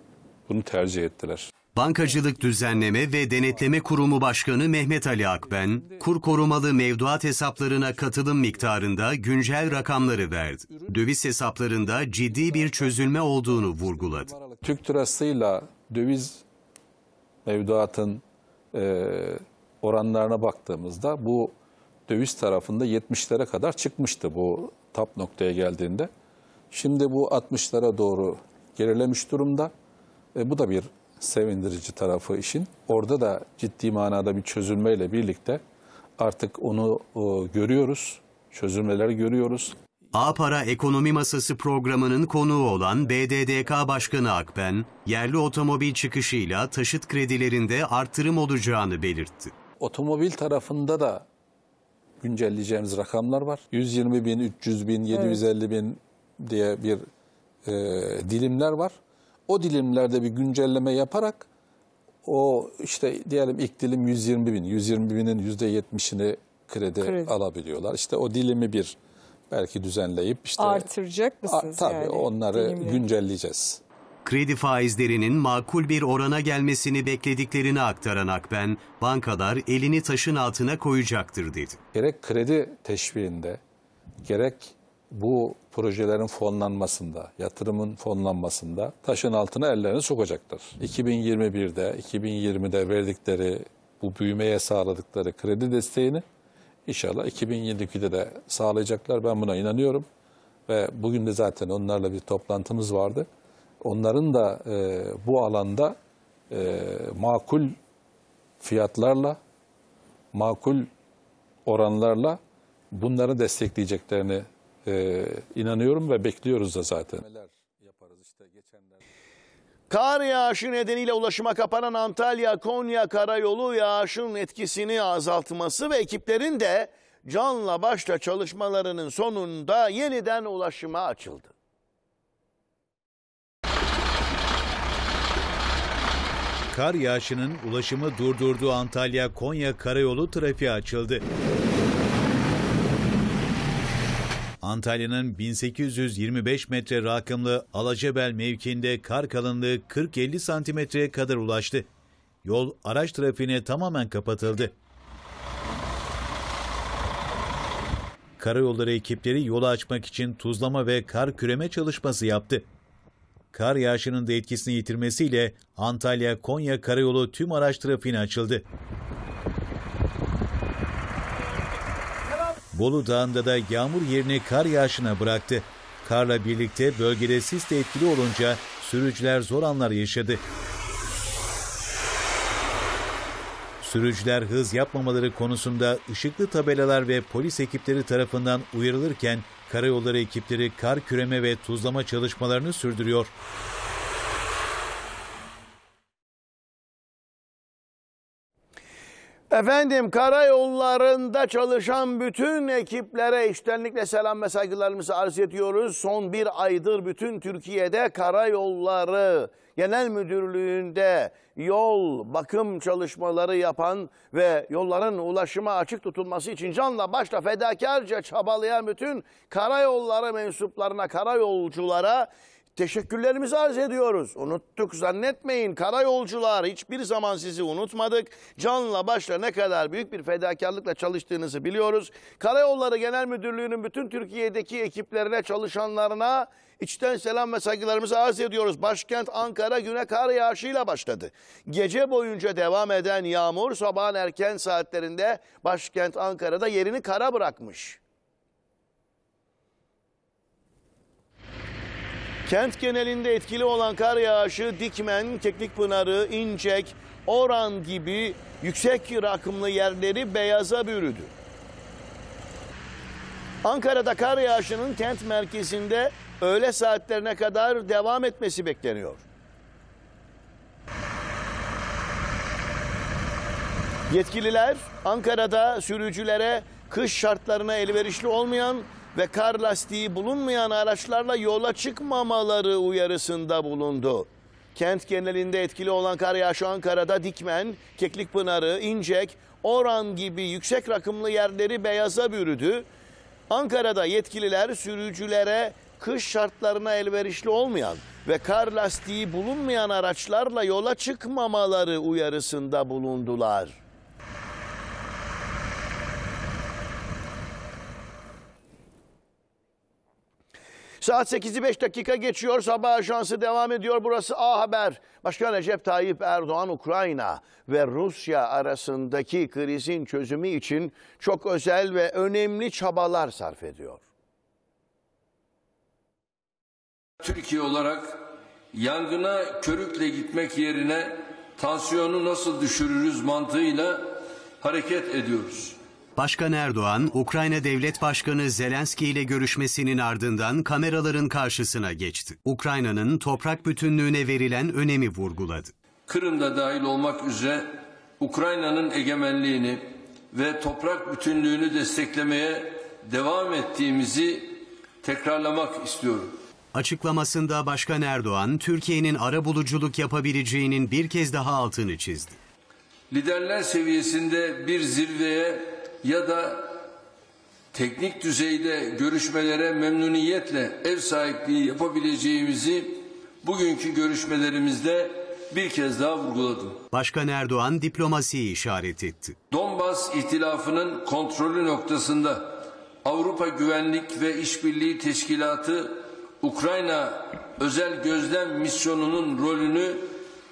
bunu tercih ettiler. Bankacılık Düzenleme ve Denetleme Kurumu Başkanı Mehmet Ali Akben, kur korumalı mevduat hesaplarına katılım miktarında güncel rakamları verdi. Döviz hesaplarında ciddi bir çözülme olduğunu vurguladı. Türk lirasıyla döviz mevduatın oranlarına baktığımızda bu döviz tarafında 70'lere kadar çıkmıştı bu tap noktaya geldiğinde. Şimdi bu 60'lara doğru gerilemiş durumda. Bu da bir sevindirici tarafı işin. Orada da ciddi manada bir çözülmeyle birlikte artık onu görüyoruz, çözülmeleri görüyoruz. A-Para Ekonomi Masası programının konuğu olan BDDK Başkanı Akben, yerli otomobil çıkışıyla taşıt kredilerinde artırım olacağını belirtti. Otomobil tarafında da güncelleyeceğimiz rakamlar var. 120 bin, 300 bin, 750 bin diye bir dilimler var. O dilimlerde bir güncelleme yaparak o işte diyelim ilk dilim 120 bin, 120 binin %70'ini kredi alabiliyorlar. İşte o dilimi bir belki düzenleyip işte artıracak mısınız? Tabii yani, onları dilimleri güncelleyeceğiz. Kredi faizlerinin makul bir orana gelmesini beklediklerini aktaran Akben, bankalar elini taşın altına koyacaktır dedi. Gerek kredi teşviğinde, gerek bu projelerin fonlanmasında, yatırımın fonlanmasında taşın altına ellerini sokacaktır. 2021'de, 2020'de verdikleri, bu büyümeye sağladıkları kredi desteğini inşallah 2022'de de sağlayacaklar. Ben buna inanıyorum ve bugün de zaten onlarla bir toplantımız vardı. Onların da bu alanda makul fiyatlarla, makul oranlarla bunları destekleyeceklerini inanıyorum ve bekliyoruz da zaten. Kar yağışı nedeniyle ulaşıma kapanan Antalya-Konya Karayolu yağışın etkisini azaltması ve ekiplerin de canla başla çalışmalarının sonunda yeniden ulaşıma açıldı. Kar yağışının ulaşımı durdurduğu Antalya-Konya Karayolu trafiğe açıldı. Antalya'nın 1825 metre rakımlı Alacabel mevkiinde kar kalınlığı 40-50 santimetreye kadar ulaştı. Yol araç trafiğine tamamen kapatıldı. Karayolları ekipleri yolu açmak için tuzlama ve kar küreme çalışması yaptı. Kar yağışının da etkisini yitirmesiyle Antalya-Konya Karayolu tüm araç trafiğine açıldı. Bolu Dağı'nda da yağmur yerini kar yağışına bıraktı. Karla birlikte bölgede sis de etkili olunca sürücüler zor anlar yaşadı. Sürücüler hız yapmamaları konusunda ışıklı tabelalar ve polis ekipleri tarafından uyarılırken karayolları ekipleri kar küreme ve tuzlama çalışmalarını sürdürüyor. Efendim, karayollarında çalışan bütün ekiplere içtenlikle selam ve saygılarımızı arz ediyoruz. Son bir aydır bütün Türkiye'de Karayolları Genel Müdürlüğü'nde yol bakım çalışmaları yapan ve yolların ulaşıma açık tutulması için canla başla fedakarca çabalayan bütün karayolları mensuplarına, karayolculara teşekkürlerimizi arz ediyoruz. Unuttuk zannetmeyin karayolcular, hiçbir zaman sizi unutmadık. Canla başla ne kadar büyük bir fedakarlıkla çalıştığınızı biliyoruz. Karayolları Genel Müdürlüğü'nün bütün Türkiye'deki ekiplerine, çalışanlarına içten selam ve saygılarımızı arz ediyoruz. Başkent Ankara güne kar yağışıyla başladı. Gece boyunca devam eden yağmur sabahın erken saatlerinde başkent Ankara'da yerini kara bırakmış. Kent genelinde etkili olan kar yağışı Dikmen, Teknikpınarı, İncek, Oran gibi yüksek rakımlı yerleri beyaza bürüdü. Ankara'da kar yağışının kent merkezinde öğle saatlerine kadar devam etmesi bekleniyor. Yetkililer Ankara'da sürücülere kış şartlarına elverişli olmayan ve kar lastiği bulunmayan araçlarla yola çıkmamaları uyarısında bulundu. Kent genelinde etkili olan kar yağışı Ankara'da Dikmen, Keklikpınarı, İncek, Oran gibi yüksek rakımlı yerleri beyaza bürüdü. Ankara'da yetkililer sürücülere kış şartlarına elverişli olmayan ve kar lastiği bulunmayan araçlarla yola çıkmamaları uyarısında bulundular. Saat 8'i 5 dakika geçiyor. Sabah Ajansı devam ediyor. Burası A Haber. Başkan Recep Tayyip Erdoğan, Ukrayna ve Rusya arasındaki krizin çözümü için çok özel ve önemli çabalar sarf ediyor. Türkiye olarak yangına körükle gitmek yerine tansiyonu nasıl düşürürüz mantığıyla hareket ediyoruz. Başkan Erdoğan, Ukrayna Devlet Başkanı Zelenski ile görüşmesinin ardından kameraların karşısına geçti. Ukrayna'nın toprak bütünlüğüne verilen önemi vurguladı. Kırım'da dahil olmak üzere Ukrayna'nın egemenliğini ve toprak bütünlüğünü desteklemeye devam ettiğimizi tekrarlamak istiyorum. Açıklamasında Başkan Erdoğan, Türkiye'nin arabuluculuk yapabileceğinin bir kez daha altını çizdi. Liderler seviyesinde bir zirveye ya da teknik düzeyde görüşmelere memnuniyetle ev sahipliği yapabileceğimizi bugünkü görüşmelerimizde bir kez daha vurguladım. Başkan Erdoğan diplomasiyi işaret etti. Donbas ihtilafının kontrolü noktasında Avrupa Güvenlik ve İşbirliği Teşkilatı Ukrayna Özel Gözlem Misyonu'nun rolünü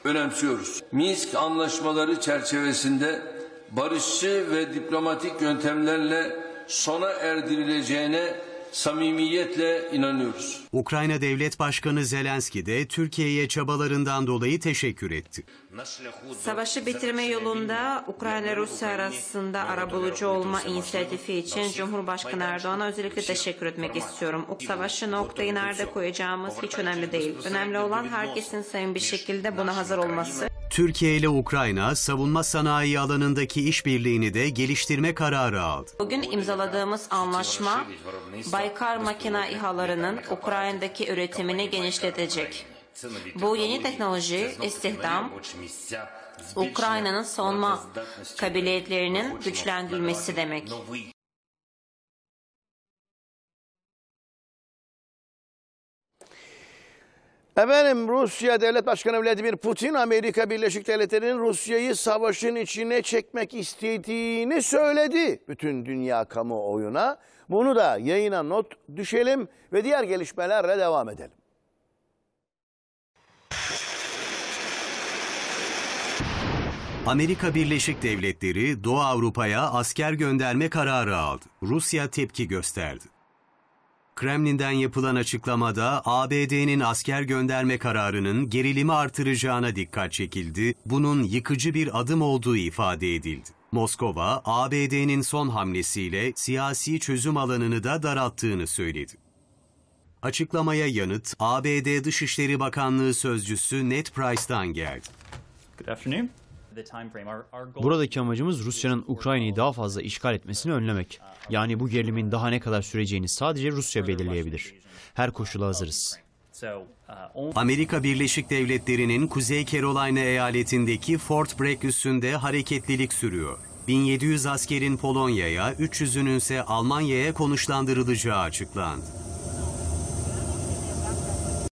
önemsiyoruz. Minsk anlaşmaları çerçevesinde barışçı ve diplomatik yöntemlerle sona erdirileceğine samimiyetle inanıyoruz. Ukrayna Devlet Başkanı Zelenski de Türkiye'ye çabalarından dolayı teşekkür etti. Savaşı bitirme yolunda Ukrayna-Rusya arasında arabulucu olma inisiyatifi için Cumhurbaşkanı Erdoğan'a özellikle teşekkür etmek istiyorum. O savaşı noktayı nerede koyacağımız hiç önemli değil. Önemli olan herkesin sayın bir şekilde buna hazır olması. Türkiye ile Ukrayna savunma sanayi alanındaki işbirliğini de geliştirme kararı aldı. Bugün imzaladığımız anlaşma Baykar makina İHA'larının Ukrayna'daki üretimini genişletecek. Bu yeni teknoloji istihdam, Ukrayna'nın savunma kabiliyetlerinin güçlendirilmesi demek. Efendim, Rusya Devlet Başkanı Vladimir Putin, Amerika Birleşik Devletleri'nin Rusya'yı savaşın içine çekmek istediğini söyledi bütün dünya kamuoyuna. Bunu da yayına not düşelim ve diğer gelişmelerle devam edelim. Amerika Birleşik Devletleri Doğu Avrupa'ya asker gönderme kararı aldı. Rusya tepki gösterdi. Kremlin'den yapılan açıklamada ABD'nin asker gönderme kararının gerilimi artıracağına dikkat çekildi, bunun yıkıcı bir adım olduğu ifade edildi. Moskova, ABD'nin son hamlesiyle siyasi çözüm alanını da daralttığını söyledi. Açıklamaya yanıt, ABD Dışişleri Bakanlığı Sözcüsü Ned Price'dan geldi. Good afternoon. Buradaki amacımız Rusya'nın Ukrayna'yı daha fazla işgal etmesini önlemek. Yani bu gerilimin daha ne kadar süreceğini sadece Rusya belirleyebilir. Her koşula hazırız. Amerika Birleşik Devletleri'nin Kuzey Carolina eyaletindeki Fort Bragg üssünde hareketlilik sürüyor. 1700 askerin Polonya'ya, 300'ünün ise Almanya'ya konuşlandırılacağı açıklandı.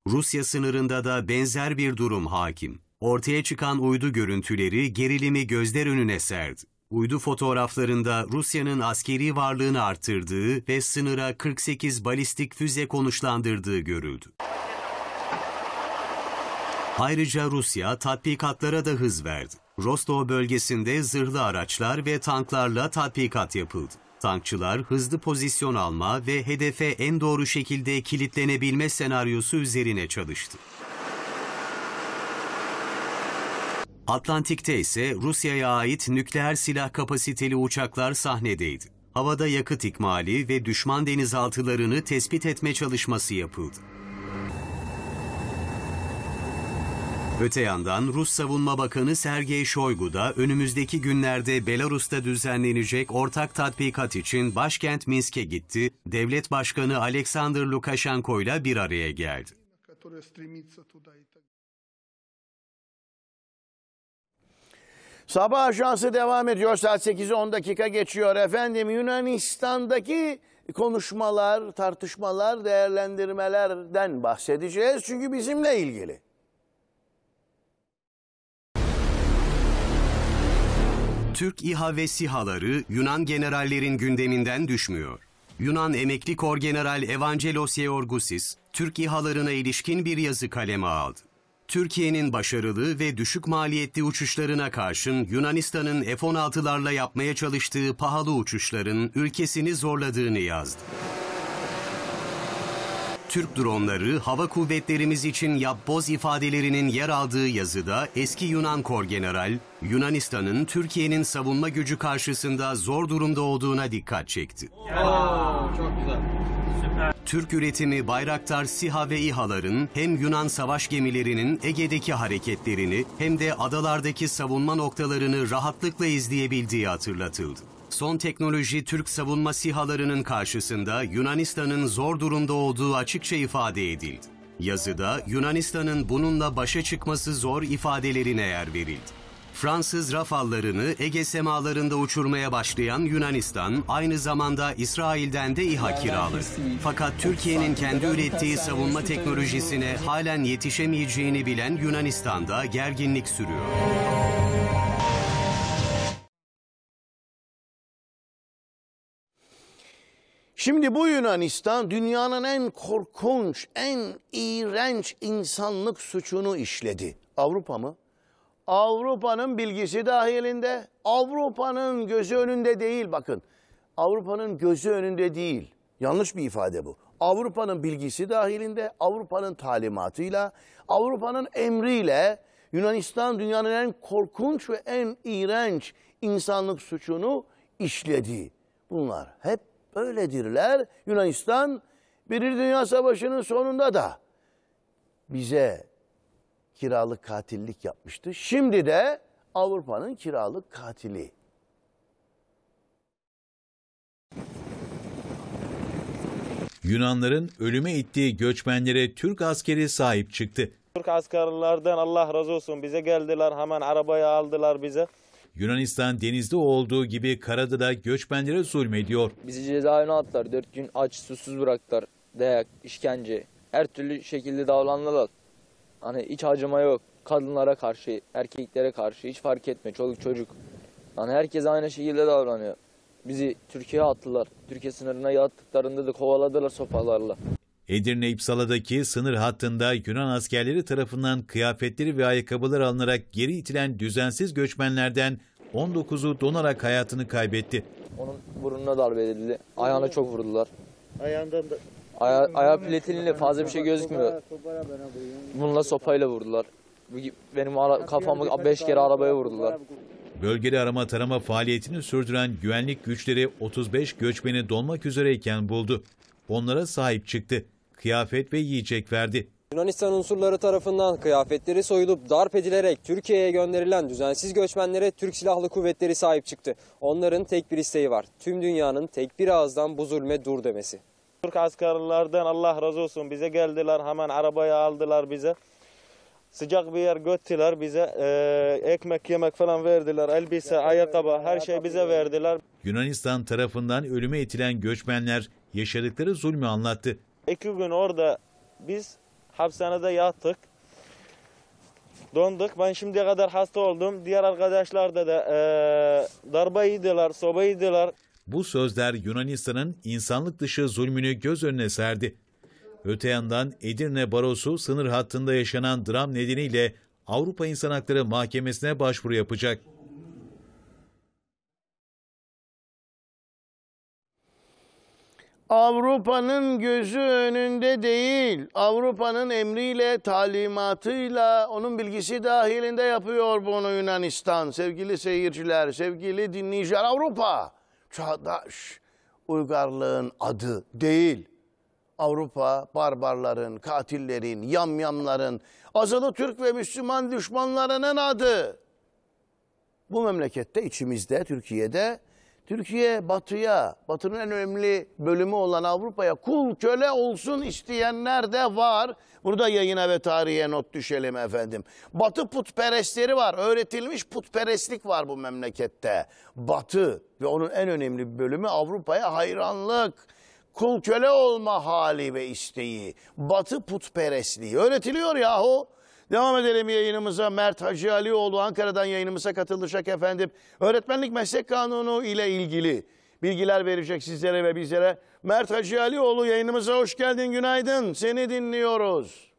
Rusya sınırında da benzer bir durum hakim. Ortaya çıkan uydu görüntüleri gerilimi gözler önüne serdi. Uydu fotoğraflarında Rusya'nın askeri varlığını arttırdığı ve sınıra 48 balistik füze konuşlandırdığı görüldü. Ayrıca Rusya tatbikatlara da hız verdi. Rostov bölgesinde zırhlı araçlar ve tanklarla tatbikat yapıldı. Tankçılar hızlı pozisyon alma ve hedefe en doğru şekilde kilitlenebilme senaryosu üzerine çalıştı. Atlantik'te ise Rusya'ya ait nükleer silah kapasiteli uçaklar sahnedeydi. Havada yakıt ikmali ve düşman denizaltılarını tespit etme çalışması yapıldı. Öte yandan Rus Savunma Bakanı Sergey Shoigu da önümüzdeki günlerde Belarus'ta düzenlenecek ortak tatbikat için başkent Minsk'e gitti, devlet başkanı Alexander Lukashenko ile bir araya geldi. Sabah Ajansı devam ediyor. Saat 8'e 10 dakika geçiyor. Efendim, Yunanistan'daki konuşmalar, tartışmalar, değerlendirmelerden bahsedeceğiz. Çünkü bizimle ilgili. Türk İHA ve SİHA'ları Yunan generallerin gündeminden düşmüyor. Yunan Emekli Korgeneral Evangelos Yeorgusis, Türk İHA'larına ilişkin bir yazı kaleme aldı. Türkiye'nin başarılı ve düşük maliyetli uçuşlarına karşın Yunanistan'ın F-16'larla yapmaya çalıştığı pahalı uçuşların ülkesini zorladığını yazdı. Türk dronları hava kuvvetlerimiz için yapboz ifadelerinin yer aldığı yazıda eski Yunan Korgeneral, Yunanistan'ın Türkiye'nin savunma gücü karşısında zor durumda olduğuna dikkat çekti. Oh, çok güzel. Süper. Türk üretimi Bayraktar SİHA ve İHA'ların hem Yunan savaş gemilerinin Ege'deki hareketlerini hem de adalardaki savunma noktalarını rahatlıkla izleyebildiği hatırlatıldı. Son teknoloji Türk savunma SİHA'larının karşısında Yunanistan'ın zor durumda olduğu açıkça ifade edildi. Yazıda Yunanistan'ın bununla başa çıkması zor ifadelerine yer verildi. Fransız Rafallarını Ege semalarında uçurmaya başlayan Yunanistan aynı zamanda İsrail'den de İHA kiraladı. Fakat Türkiye'nin kendi ürettiği savunma teknolojisine halen yetişemeyeceğini bilen Yunanistan'da gerginlik sürüyor. Şimdi bu Yunanistan dünyanın en korkunç, en iğrenç insanlık suçunu işledi. Avrupa mı? Avrupa'nın bilgisi dahilinde, Avrupa'nın gözü önünde değil bakın. Avrupa'nın gözü önünde değil. Yanlış bir ifade bu. Avrupa'nın bilgisi dahilinde, Avrupa'nın talimatıyla, Avrupa'nın emriyle Yunanistan dünyanın en korkunç ve en iğrenç insanlık suçunu işledi. Bunlar hep öyledirler. Yunanistan Birinci Dünya Savaşı'nın sonunda da bize kiralık katillik yapmıştı. Şimdi de Avrupa'nın kiralık katili. Yunanların ölüme ittiği göçmenlere Türk askeri sahip çıktı. Türk askerlerden Allah razı olsun, bize geldiler, hemen arabaya aldılar bize. Yunanistan denizde olduğu gibi karada da göçmenlere zulmediyor. Bizi cezaevine attılar. 4 gün aç susuz bıraktılar. Dayak, işkence, her türlü şekilde davrandılar. Hani hiç acıma yok. Kadınlara karşı, erkeklere karşı hiç fark etmiyor. Çoluk çocuk. Hani herkes aynı şekilde davranıyor. Bizi Türkiye'ye attılar. Türkiye sınırına yattıklarında da kovaladılar sopalarla. Edirne İpsala'daki sınır hattında Yunan askerleri tarafından kıyafetleri ve ayakkabılar alınarak geri itilen düzensiz göçmenlerden 19'u donarak hayatını kaybetti. Onun burnuna darbe edildi. Ayağına çok vurdular. Ayağından da... Ayağı platinle fazla bir şey gözükmüyor. Bununla sopayla vurdular. Benim kafamı 5 kere arabaya vurdular. Bölgede arama tarama faaliyetini sürdüren güvenlik güçleri 35 göçmeni donmak üzereyken buldu. Onlara sahip çıktı. Kıyafet ve yiyecek verdi. Yunanistan unsurları tarafından kıyafetleri soyulup darp edilerek Türkiye'ye gönderilen düzensiz göçmenlere Türk Silahlı Kuvvetleri sahip çıktı. Onların tek bir isteği var. Tüm dünyanın tek bir ağızdan bu zulme dur demesi. Türk askerlerden Allah razı olsun, bize geldiler, hemen arabaya aldılar bize. Sıcak bir yer götürdüler bize, ekmek yemek falan verdiler, elbise, ayakkabı, her şey bize verdiler. Yunanistan tarafından ölüme itilen göçmenler yaşadıkları zulmü anlattı. 2 gün orada biz hapishanede yattık, donduk. Ben şimdiye kadar hasta oldum, diğer arkadaşlar da darbe yediler, soba yediler. Bu sözler Yunanistan'ın insanlık dışı zulmünü göz önüne serdi. Öte yandan Edirne Barosu sınır hattında yaşanan dram nedeniyle Avrupa İnsan Hakları Mahkemesi'ne başvuru yapacak. Avrupa'nın gözü önünde değil, Avrupa'nın emriyle, talimatıyla, onun bilgisi dahilinde yapıyor bunu Yunanistan. Sevgili seyirciler, sevgili dinleyiciler, Avrupa çağdaş uygarlığın adı değil. Avrupa barbarların, katillerin, yamyamların, azılı Türk ve Müslüman düşmanlarının adı. Bu memlekette, içimizde, Türkiye'de, Türkiye batıya, batının en önemli bölümü olan Avrupa'ya kul köle olsun isteyenler de var. Burada yayına ve tarihe not düşelim efendim. Batı putperestleri var, öğretilmiş putperestlik var bu memlekette. Batı ve onun en önemli bir bölümü Avrupa'ya hayranlık, kul köle olma hali ve isteği, Batı putperestliği öğretiliyor yahu. Devam edelim yayınımıza. Mert Hacı Alioğlu Ankara'dan yayınımıza katılacak efendim. Öğretmenlik Meslek Kanunu ile ilgili bilgiler verecek sizlere ve bizlere. Mert Hacı Alioğlu yayınımıza hoş geldin, günaydın. Seni dinliyoruz.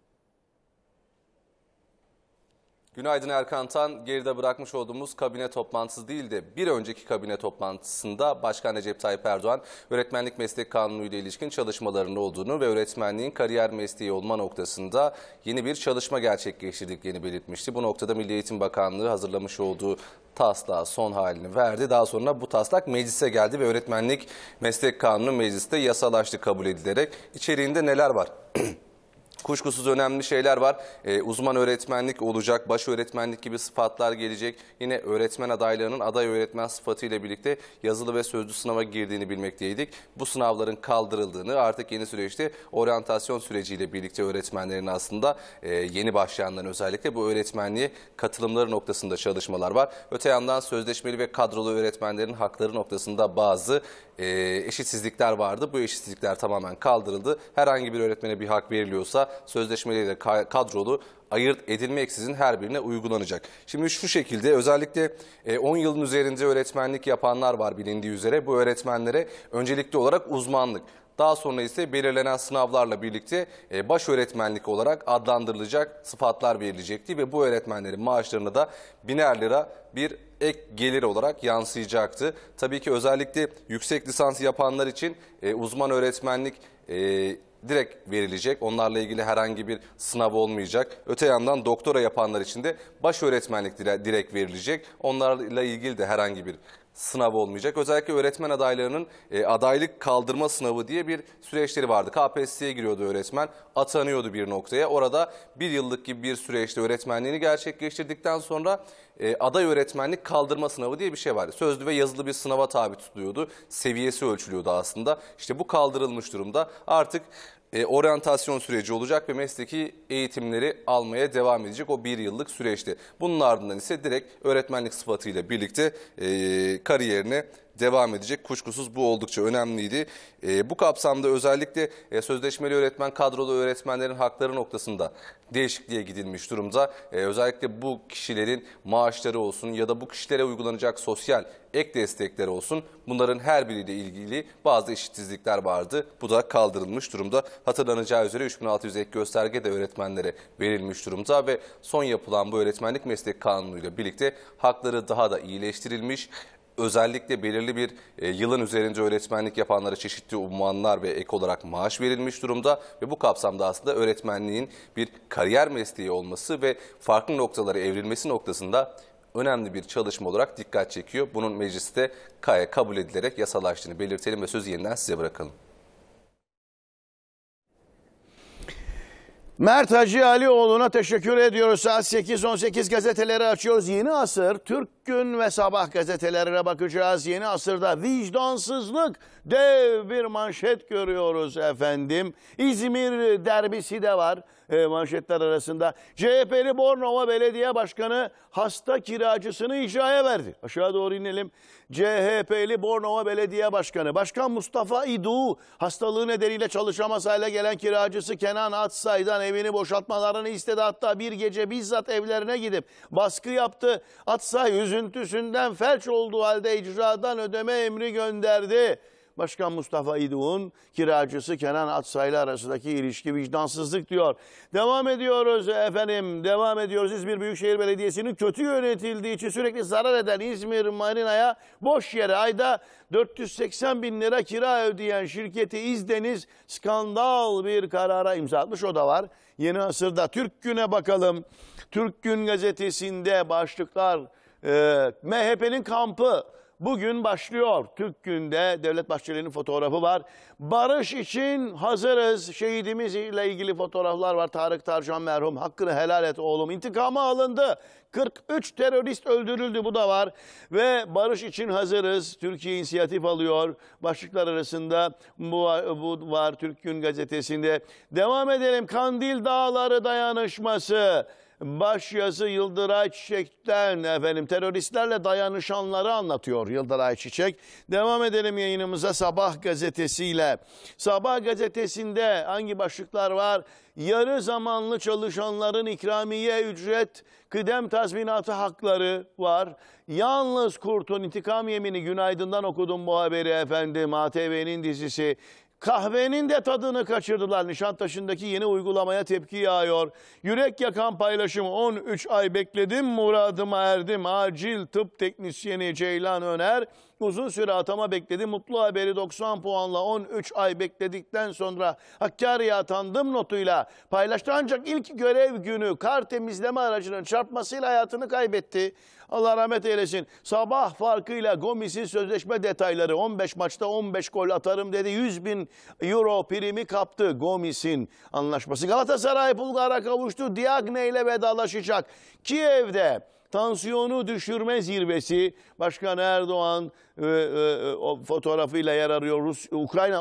Günaydın Erkan Tan. Geride bırakmış olduğumuz kabine toplantısı değil de bir önceki kabine toplantısında Başkan Recep Tayyip Erdoğan öğretmenlik meslek kanunu ile ilişkin çalışmaların olduğunu ve öğretmenliğin kariyer mesleği olma noktasında yeni bir çalışma gerçekleştirdiklerini belirtmişti. Bu noktada Milli Eğitim Bakanlığı hazırlamış olduğu taslağı son halini verdi. Daha sonra bu taslak meclise geldi ve öğretmenlik meslek kanunu mecliste yasalaştı kabul edilerek. İçeriğinde neler var? Kuşkusuz önemli şeyler var. Uzman öğretmenlik olacak, baş öğretmenlik gibi sıfatlar gelecek. Yine öğretmen adaylarının aday öğretmen sıfatı ile birlikte yazılı ve sözlü sınava girdiğini bilmekteydik. Bu sınavların kaldırıldığını, artık yeni süreçte oryantasyon süreciyle birlikte öğretmenlerin aslında yeni başlayanların özellikle bu öğretmenliğe katılımları noktasında çalışmalar var. Öte yandan sözleşmeli ve kadrolu öğretmenlerin hakları noktasında bazı eşitsizlikler vardı. Bu eşitsizlikler tamamen kaldırıldı. Herhangi bir öğretmene bir hak veriliyorsa sözleşmeli de kadrolu ayırt edilmeksizin her birine uygulanacak. Şimdi şu şekilde, özellikle 10 yılın üzerinde öğretmenlik yapanlar var bilindiği üzere. Bu öğretmenlere öncelikli olarak uzmanlık, daha sonra ise belirlenen sınavlarla birlikte baş öğretmenlik olarak adlandırılacak sıfatlar verilecekti ve bu öğretmenlerin maaşlarına da 1000'er lira bir ek gelir olarak yansıyacaktı. Tabii ki özellikle yüksek lisans yapanlar için uzman öğretmenlik direkt verilecek. Onlarla ilgili herhangi bir sınav olmayacak. Öte yandan doktora yapanlar için de baş öğretmenlik direkt verilecek. Onlarla ilgili de herhangi bir sınav olmayacak. Özellikle öğretmen adaylarının adaylık kaldırma sınavı diye bir süreçleri vardı. KPSS'ye giriyordu öğretmen, atanıyordu bir noktaya. Orada 1 yıllık gibi bir süreçte öğretmenliğini gerçekleştirdikten sonra aday öğretmenlik kaldırma sınavı diye bir şey vardı. Sözlü ve yazılı bir sınava tabi tutuluyordu. Seviyesi ölçülüyordu aslında. İşte bu kaldırılmış durumda. Artık oryantasyon süreci olacak ve mesleki eğitimleri almaya devam edecek o 1 yıllık süreçte. Bunun ardından ise direkt öğretmenlik sıfatıyla birlikte kariyerine devam edecek. Kuşkusuz bu oldukça önemliydi. Bu kapsamda özellikle sözleşmeli öğretmen, kadrolu öğretmenlerin hakları noktasında değişikliğe gidilmiş durumda. Özellikle bu kişilerin maaşları olsun ya da bu kişilere uygulanacak sosyal ek destekler olsun, bunların her biriyle ilgili bazı eşitsizlikler vardı. Bu da kaldırılmış durumda. Hatırlanacağı üzere 3600 ek gösterge de öğretmenlere verilmiş durumda ve son yapılan bu öğretmenlik meslek kanunuyla birlikte hakları daha da iyileştirilmiş. Özellikle belirli bir yılın üzerinde öğretmenlik yapanlara çeşitli unvanlar ve ek olarak maaş verilmiş durumda. Ve bu kapsamda aslında öğretmenliğin bir kariyer mesleği olması ve farklı noktalara evrilmesi noktasında önemli bir çalışma olarak dikkat çekiyor. Bunun mecliste kabul edilerek yasalaştığını belirtelim ve sözü yeniden size bırakalım. Mert Hacı Alioğlu'na teşekkür ediyoruz. Saat 8.18 gazeteleri açıyoruz. Yeni Asır, Türk Gün ve Sabah gazetelerine bakacağız. Yeni Asır'da vicdansızlık dev bir manşet görüyoruz efendim. İzmir derbisi de var manşetler arasında. CHP'li Bornova Belediye Başkanı hasta kiracısını icraya verdi. Aşağı doğru inelim. CHP'li Bornova Belediye Başkanı Başkan Mustafa İdu hastalığı nedeniyle çalışamaz hale gelen kiracısı Kenan Atsay'dan evini boşaltmalarını istedi. Hatta bir gece bizzat evlerine gidip baskı yaptı. Atsay üzüntüsünden felç olduğu halde icradan ödeme emri gönderdi. Başkan Mustafa İdoğan, kiracısı Kenan Atsay'la arasındaki ilişki vicdansızlık diyor. Devam ediyoruz efendim, devam ediyoruz. İzmir Büyükşehir Belediyesi'nin kötü yönetildiği için sürekli zarar eden İzmir Marina'ya boş yere ayda 480 bin lira kira ödeyen şirketi İzdeniz skandal bir karara imza atmış, o da var. Yeni Asır'da Türk Gün'e bakalım. Türk Gün gazetesinde başlıklar MHP'nin kampı bugün başlıyor. Türk Gün'de Devlet Bahçeli'nin fotoğrafı var. Barış için hazırız. Şehidimizle ilgili fotoğraflar var. Tarık Tarcan merhum. Hakkını helal et oğlum. İntikamı alındı. 43 terörist öldürüldü. Bu da var. Ve barış için hazırız. Türkiye inisiyatif alıyor. Başlıklar arasında bu var Türk Gün gazetesinde. Devam edelim. Kandil Dağları dayanışması. Başyazı Yıldıray Çiçek'ten efendim, teröristlerle dayanışanları anlatıyor Yıldıray Çiçek. Devam edelim yayınımıza Sabah gazetesiyle. Sabah gazetesinde hangi başlıklar var? Yarı zamanlı çalışanların ikramiye, ücret, kıdem tazminatı hakları var. Yalnız Kurt'un intikam yemini, günaydından okudum bu haberi efendim. ATV'nin dizisi. Kahvenin de tadını kaçırdılar. Nişantaşı'ndaki yeni uygulamaya tepki yağıyor. Yürek yakan paylaşım. 13 ay bekledim, muradıma erdim. Acil tıp teknisyeni Ceylan Öner. Uzun süre atama bekledi. Mutlu haberi 90 puanla 13 ay bekledikten sonra Hakkari'ye atandım notuyla paylaştı. Ancak ilk görev günü kar temizleme aracının çarpmasıyla hayatını kaybetti. Allah rahmet eylesin. Sabah farkıyla Gomis'in sözleşme detayları. 15 maçta 15 gol atarım dedi. 100.000 euro primi kaptı Gomis'in anlaşması. Galatasaray Bulgar'a kavuştu. Diagne ile vedalaşacak. Kiev'de tansiyonu düşürme zirvesi. Başkan Erdoğan fotoğrafıyla yer arıyor.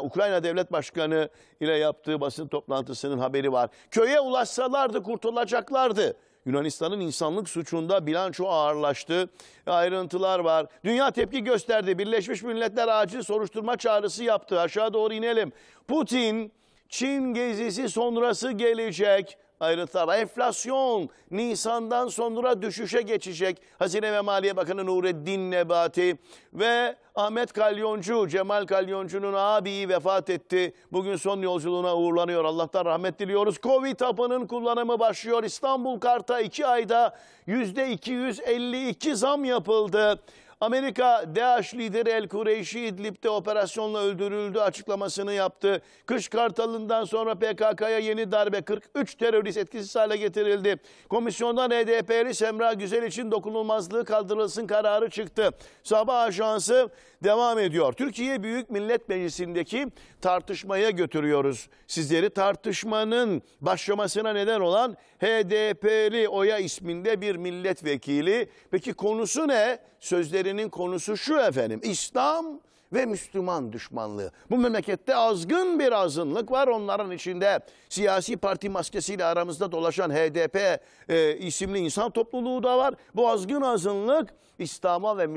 Ukrayna Devlet Başkanı ile yaptığı basın toplantısının haberi var. Köye ulaşsalardı kurtulacaklardı. Yunanistan'ın insanlık suçunda bilanço ağırlaştı. Ayrıntılar var. Dünya tepki gösterdi. Birleşmiş Milletler acil soruşturma çağrısı yaptı. Aşağı doğru inelim. Putin, Çin gezisi sonrası gelecek. Ayrıntılar. Enflasyon Nisan'dan sonra düşüşe geçecek. Hazine ve Maliye Bakanı Nurettin Nebati ve Ahmet Kalyoncu, Cemal Kalyoncu'nun abiyi vefat etti. Bugün son yolculuğuna uğurlanıyor. Allah'tan rahmet diliyoruz. Covid hapının kullanımı başlıyor. İstanbul Kart'a 2 ayda %252 zam yapıldı. Amerika DAEŞ lideri El Kureyşi İdlib'de operasyonla öldürüldü açıklamasını yaptı. Kış Kartalı'ndan sonra PKK'ya yeni darbe, 43 terörist etkisiz hale getirildi. Komisyondan HDP'li Semra Güzel için dokunulmazlığı kaldırılsın kararı çıktı. Sabah Ajansı devam ediyor. Türkiye Büyük Millet Meclisi'ndeki tartışmaya götürüyoruz sizleri. Tartışmanın başlamasına neden olan HDP'li Oya isminde bir milletvekili. Peki konusu ne? Sözlerinin konusu şu efendim. İslam ve Müslüman düşmanlığı. Bu memlekette azgın bir azınlık var. Onların içinde siyasi parti maskesiyle aramızda dolaşan HDP isimli insan topluluğu da var. Bu azgın azınlık İslam'a ve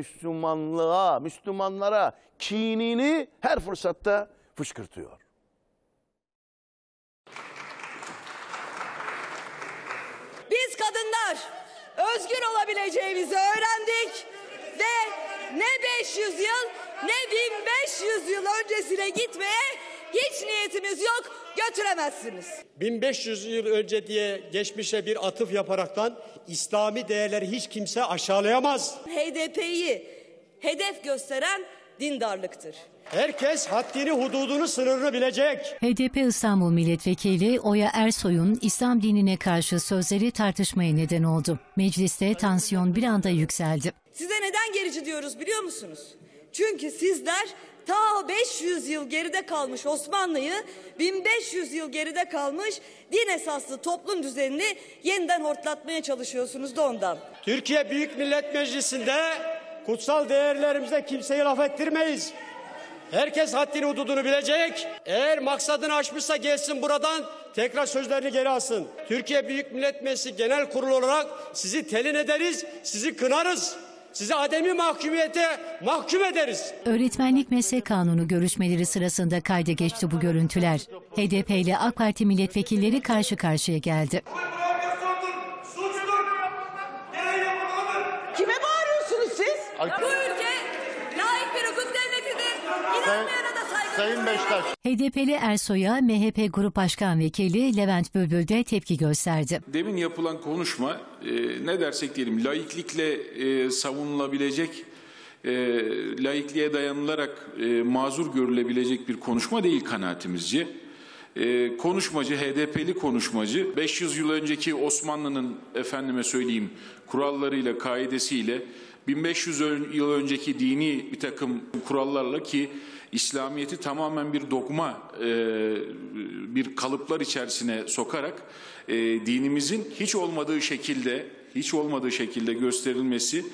Müslümanlara kinini her fırsatta fışkırtıyor. Biz kadınlar özgür olabileceğimizi öğrendik ve ne 500 yıl ne 1500 yıl öncesine gitmeye hiç niyetimiz yok, götüremezsiniz. 1500 yıl önce diye geçmişe bir atıf yaparaktan İslami değerleri hiç kimse aşağılayamaz. HDP'yi hedef gösteren dindarlıktır. Herkes haddini, hududunu, sınırını bilecek. HDP İstanbul Milletvekili Oya Ersoy'un İslam dinine karşı sözleri tartışmaya neden oldu. Mecliste tansiyon bir anda yükseldi. Size neden gerici diyoruz biliyor musunuz? Çünkü sizler ta 500 yıl geride kalmış Osmanlı'yı, 1500 yıl geride kalmış din esaslı toplum düzenini yeniden hortlatmaya çalışıyorsunuz da ondan. Türkiye Büyük Millet Meclisi'nde kutsal değerlerimize kimseyi laf ettirmeyiz. Herkes haddini hududunu bilecek. Eğer maksadını aşmışsa gelsin buradan, tekrar sözlerini geri alsın. Türkiye Büyük Millet Meclisi Genel Kurulu olarak sizi telin ederiz, sizi kınarız. Sizi ademi mahkumiyete mahkum ederiz. Öğretmenlik Meslek Kanunu görüşmeleri sırasında kayda geçti bu görüntüler. HDP ile AK Parti milletvekilleri karşı karşıya geldi. Kime bağırıyorsunuz siz? Bu ülke layık bir hukuk devletidir. İnanmayana da saygı. Sayın Beştaş. HDP'li Ersoy'a MHP Grup Başkan Vekili Levent Bülbül de tepki gösterdi. Demin yapılan konuşma ne dersek diyelim laiklikle savunulabilecek, laikliğe dayanılarak mazur görülebilecek bir konuşma değil kanaatimizce. Konuşmacı, HDP'li konuşmacı 500 yıl önceki Osmanlı'nın efendime söyleyeyim kurallarıyla, kaidesiyle 1500 yıl önceki dini bir takım kurallarla ki İslamiyet'i tamamen bir dogma, bir kalıplar içerisine sokarak dinimizin hiç olmadığı şekilde gösterilmesi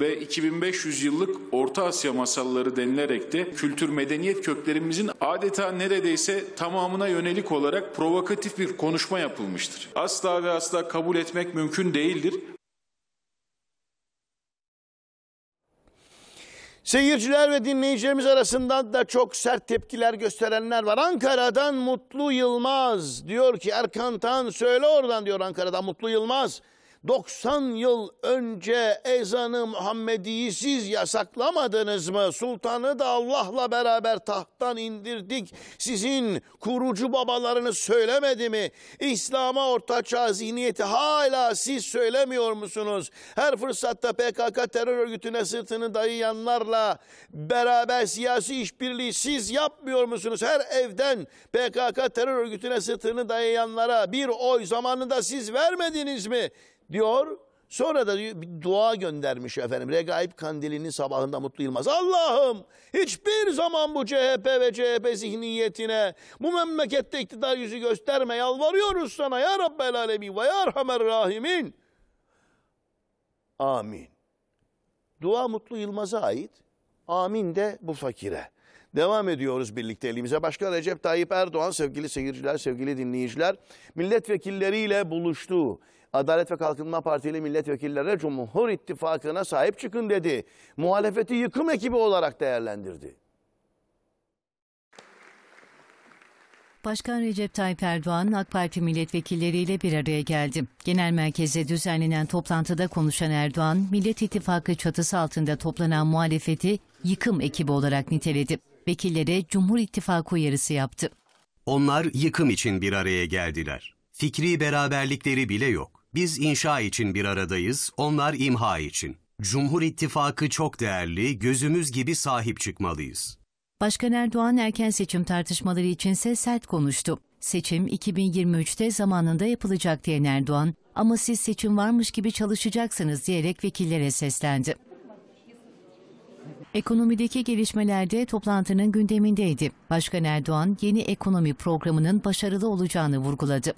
ve 2500 yıllık Orta Asya masalları denilerek de kültür medeniyet köklerimizin adeta neredeyse tamamına yönelik olarak provokatif bir konuşma yapılmıştır. Asla ve asla kabul etmek mümkün değildir. Seyirciler ve dinleyicilerimiz arasında da çok sert tepkiler gösterenler var. Ankara'dan Mutlu Yılmaz diyor ki Erkan Tan söyle oradan diyor Ankara'dan Mutlu Yılmaz. 90 yıl önce ezanı Muhammedi'yi siz yasaklamadınız mı? Sultanı da Allah'la beraber tahttan indirdik. Sizin kurucu babalarınız söylemedi mi? İslam'a ortaçağ zihniyeti hala siz söylemiyor musunuz? Her fırsatta PKK terör örgütüne sırtını dayayanlarla beraber siyasi işbirliği siz yapmıyor musunuz? Her evden PKK terör örgütüne sırtını dayayanlara bir oy zamanında siz vermediniz mi? Diyor. Sonra da diyor, bir dua göndermiş efendim. Regaib Kandili'nin sabahında Mutlu Yılmaz. Allah'ım hiçbir zaman bu CHP ve CHP zihniyetine bu memlekette iktidar yüzü gösterme. Yalvarıyoruz sana ya Rabbel Alemin ve ya Rahmer Rahimin. Amin. Dua Mutlu Yılmaz'a ait. Amin de bu fakire. Devam ediyoruz birlikteliğimize. Başkan Recep Tayyip Erdoğan sevgili seyirciler, sevgili dinleyiciler milletvekilleriyle buluştu. Adalet ve Kalkınma Partili milletvekillerine Cumhur İttifakı'na sahip çıkın dedi. Muhalefeti yıkım ekibi olarak değerlendirdi. Başkan Recep Tayyip Erdoğan AK Parti milletvekilleriyle bir araya geldi. Genel merkezde düzenlenen toplantıda konuşan Erdoğan, Millet İttifakı çatısı altında toplanan muhalefeti yıkım ekibi olarak niteledi. Vekillere Cumhur İttifakı uyarısı yaptı. Onlar yıkım için bir araya geldiler. Fikri beraberlikleri bile yok. Biz inşa için bir aradayız, onlar imha için. Cumhur İttifakı çok değerli, gözümüz gibi sahip çıkmalıyız. Başkan Erdoğan erken seçim tartışmaları içinse sert konuştu. Seçim 2023'te zamanında yapılacak diyen Erdoğan, ama siz seçim varmış gibi çalışacaksınız diyerek vekillere seslendi. Ekonomideki gelişmelerde toplantının gündemindeydi. Başkan Erdoğan yeni ekonomi programının başarılı olacağını vurguladı.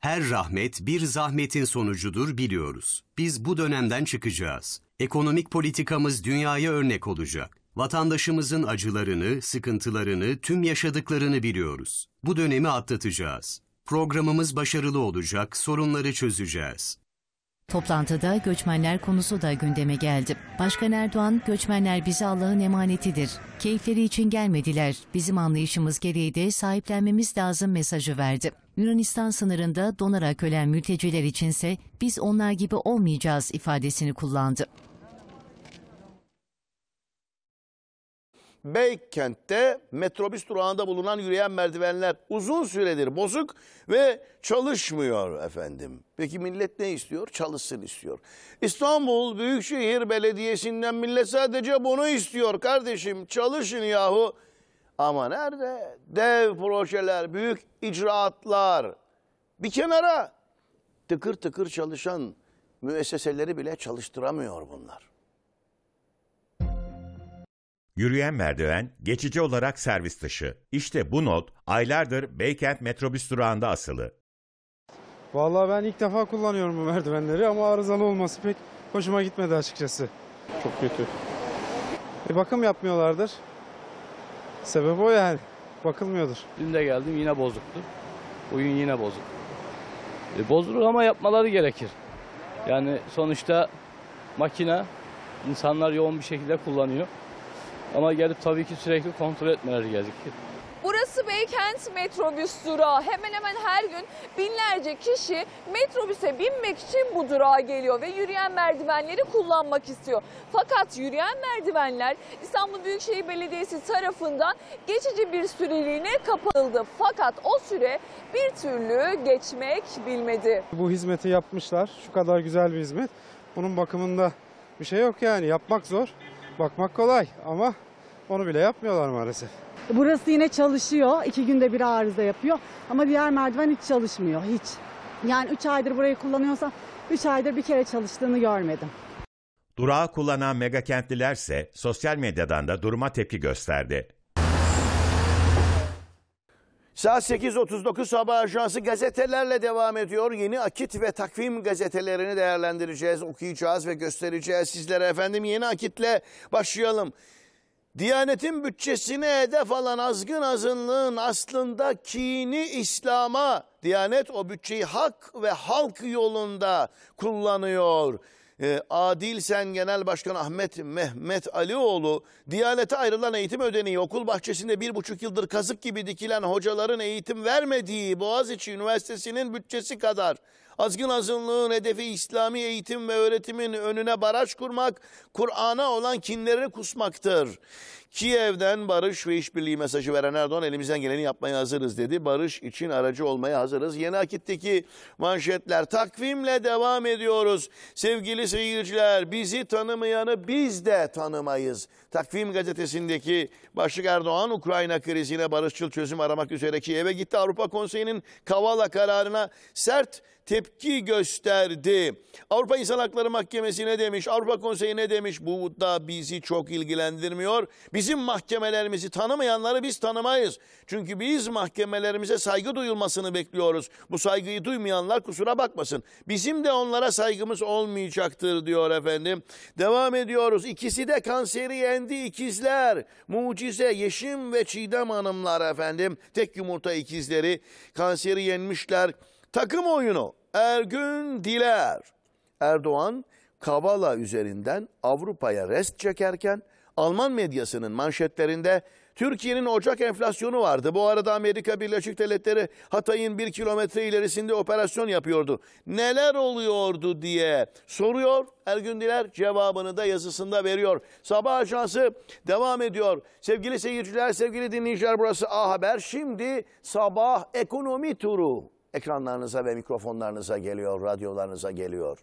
Her rahmet bir zahmetin sonucudur biliyoruz. Biz bu dönemden çıkacağız. Ekonomik politikamız dünyaya örnek olacak. Vatandaşımızın acılarını, sıkıntılarını, tüm yaşadıklarını biliyoruz. Bu dönemi atlatacağız. Programımız başarılı olacak, sorunları çözeceğiz. Toplantıda göçmenler konusu da gündeme geldi. Başkan Erdoğan, göçmenler bize Allah'ın emanetidir. Keyifleri için gelmediler. Bizim anlayışımız gereği de sahiplenmemiz lazım mesajı verdi. Yunanistan sınırında donarak ölen mülteciler içinse biz onlar gibi olmayacağız ifadesini kullandı. Beykent'te metrobüs durağında bulunan yürüyen merdivenler uzun süredir bozuk ve çalışmıyor efendim. Peki millet ne istiyor? Çalışsın istiyor. İstanbul Büyükşehir Belediyesi'nden millet sadece bunu istiyor. Kardeşim çalışın yahu. Ama nerede? Dev projeler, büyük icraatlar. Bir kenara tıkır tıkır çalışan müesseseleri bile çalıştıramıyor bunlar. Yürüyen merdiven geçici olarak servis dışı. İşte bu not aylardır Beykent metrobüs durağında asılı. Vallahi ben ilk defa kullanıyorum bu merdivenleri ama arızalı olması pek hoşuma gitmedi açıkçası. Çok kötü. Bakım yapmıyorlardır. Sebep o yani. Bakılmıyordur. Dün de geldim yine bozuktu. Bugün yine bozuk. Bozulur ama yapmaları gerekir. Yani sonuçta makine insanlar yoğun bir şekilde kullanıyor. Ama gelip tabii ki sürekli kontrol etmeleri gerekir. Burası Beykent metrobüs durağı. Hemen hemen her gün binlerce kişi metrobüse binmek için bu durağa geliyor ve yürüyen merdivenleri kullanmak istiyor. Fakat yürüyen merdivenler İstanbul Büyükşehir Belediyesi tarafından geçici bir süreliğine kapatıldı. Fakat o süre bir türlü geçmek bilmedi. Bu hizmeti yapmışlar. Şu kadar güzel bir hizmet. Bunun bakımında bir şey yok yani. Yapmak zor, bakmak kolay ama onu bile yapmıyorlar maalesef. Burası yine çalışıyor. 2 günde bir arıza yapıyor. Ama diğer merdiven hiç çalışmıyor. Hiç. Yani 3 aydır burayı kullanıyorsam 3 aydır bir kere çalıştığını görmedim. Durağı kullanan mega kentlilerse sosyal medyadan da duruma tepki gösterdi. Saat 8.39 Sabah Ajansı gazetelerle devam ediyor. Yeni akit ve takvim gazetelerini değerlendireceğiz, okuyacağız ve göstereceğiz sizlere efendim. Yeni akitle başlayalım. Diyanetin bütçesine hedef alan azgın azınlığın aslında kini İslam'a, Diyanet o bütçeyi hak ve halk yolunda kullanıyor. Adil Sen Genel Başkan Ahmet Mehmet Alioğlu, Diyanete ayrılan eğitim ödeneği, okul bahçesinde 1,5 yıldır kazık gibi dikilen hocaların eğitim vermediği Boğaziçi Üniversitesi'nin bütçesi kadar. Azgın azınlığın hedefi İslami eğitim ve öğretimin önüne baraj kurmak, Kur'an'a olan kinlerini kusmaktır. Kiev'den barış ve işbirliği mesajı veren Erdoğan, elimizden geleni yapmaya hazırız dedi. Barış için aracı olmaya hazırız. Yeni akitteki manşetler. Takvimle devam ediyoruz. Sevgili seyirciler, bizi tanımayanı biz de tanımayız. Takvim gazetesindeki başlık Erdoğan, Ukrayna krizine barışçıl çözüm aramak üzere Kiev'e gitti. Avrupa Konseyi'nin Kavala kararına sert tepki gösterdi. Avrupa İnsan Hakları Mahkemesi ne demiş? Avrupa Konseyi ne demiş? Bu da bizi çok ilgilendirmiyor. Bizim mahkemelerimizi tanımayanları biz tanımayız. Çünkü biz mahkemelerimize saygı duyulmasını bekliyoruz. Bu saygıyı duymayanlar kusura bakmasın. Bizim de onlara saygımız olmayacaktır diyor efendim. Devam ediyoruz. İkisi de kanseri yendi ikizler. Mucize Yeşim ve Çiğdem Hanımlar efendim. Tek yumurta ikizleri kanseri yenmişler. Takım oyunu Ergün Diler. Erdoğan Kavala üzerinden Avrupa'ya rest çekerken Alman medyasının manşetlerinde Türkiye'nin Ocak enflasyonu vardı. Bu arada Amerika Birleşik Devletleri Hatay'ın 1 kilometre ilerisinde operasyon yapıyordu. Neler oluyordu diye soruyor. Ergün Diler cevabını da yazısında veriyor. Sabah Ajansı devam ediyor. Sevgili seyirciler, sevgili dinleyiciler, burası A Haber. Şimdi Sabah Ekonomi Turu ekranlarınıza ve mikrofonlarınıza geliyor, radyolarınıza geliyor.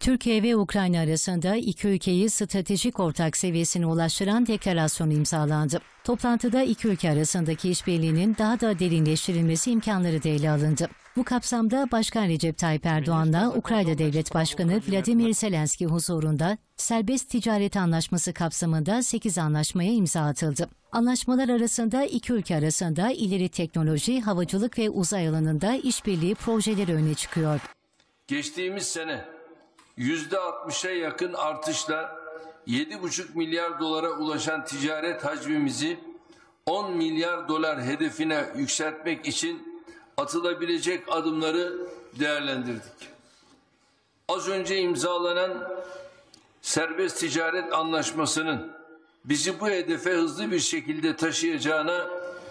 Türkiye ve Ukrayna arasında iki ülkeyi stratejik ortak seviyesine ulaştıran deklarasyon imzalandı. Toplantıda iki ülke arasındaki işbirliğinin daha da derinleştirilmesi imkanları da ele alındı. Bu kapsamda Başkan Recep Tayyip Erdoğan'la Ukrayna Devlet Başkanı Vladimir Zelenski huzurunda serbest ticaret anlaşması kapsamında 8 anlaşmaya imza atıldı. Anlaşmalar arasında iki ülke arasında ileri teknoloji, havacılık ve uzay alanında işbirliği projeleri öne çıkıyor. Geçtiğimiz sene %60'a yakın artışla 7,5 milyar dolara ulaşan ticaret hacmimizi 10 milyar dolar hedefine yükseltmek için atılabilecek adımları değerlendirdik. Az önce imzalanan serbest ticaret anlaşmasının bizi bu hedefe hızlı bir şekilde taşıyacağına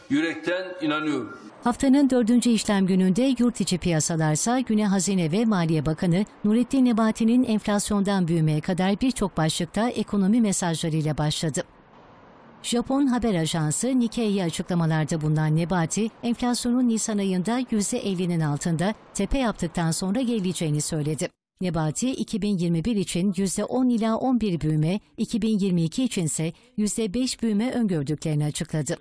yürekten inanıyorum. Haftanın 4. işlem gününde yurt içi piyasalarsa güne Hazine ve Maliye Bakanı Nurettin Nebati'nin enflasyondan büyümeye kadar birçok başlıkta ekonomi mesajlarıyla başladı. Japon haber ajansı Nikkei'ye açıklamalarda bulunan Nebati, enflasyonun Nisan ayında %50'nin altında tepe yaptıktan sonra gerileceğini söyledi. Nebati, 2021 için %10 ila 11 büyüme, 2022 içinse %5 büyüme öngördüklerini açıkladı.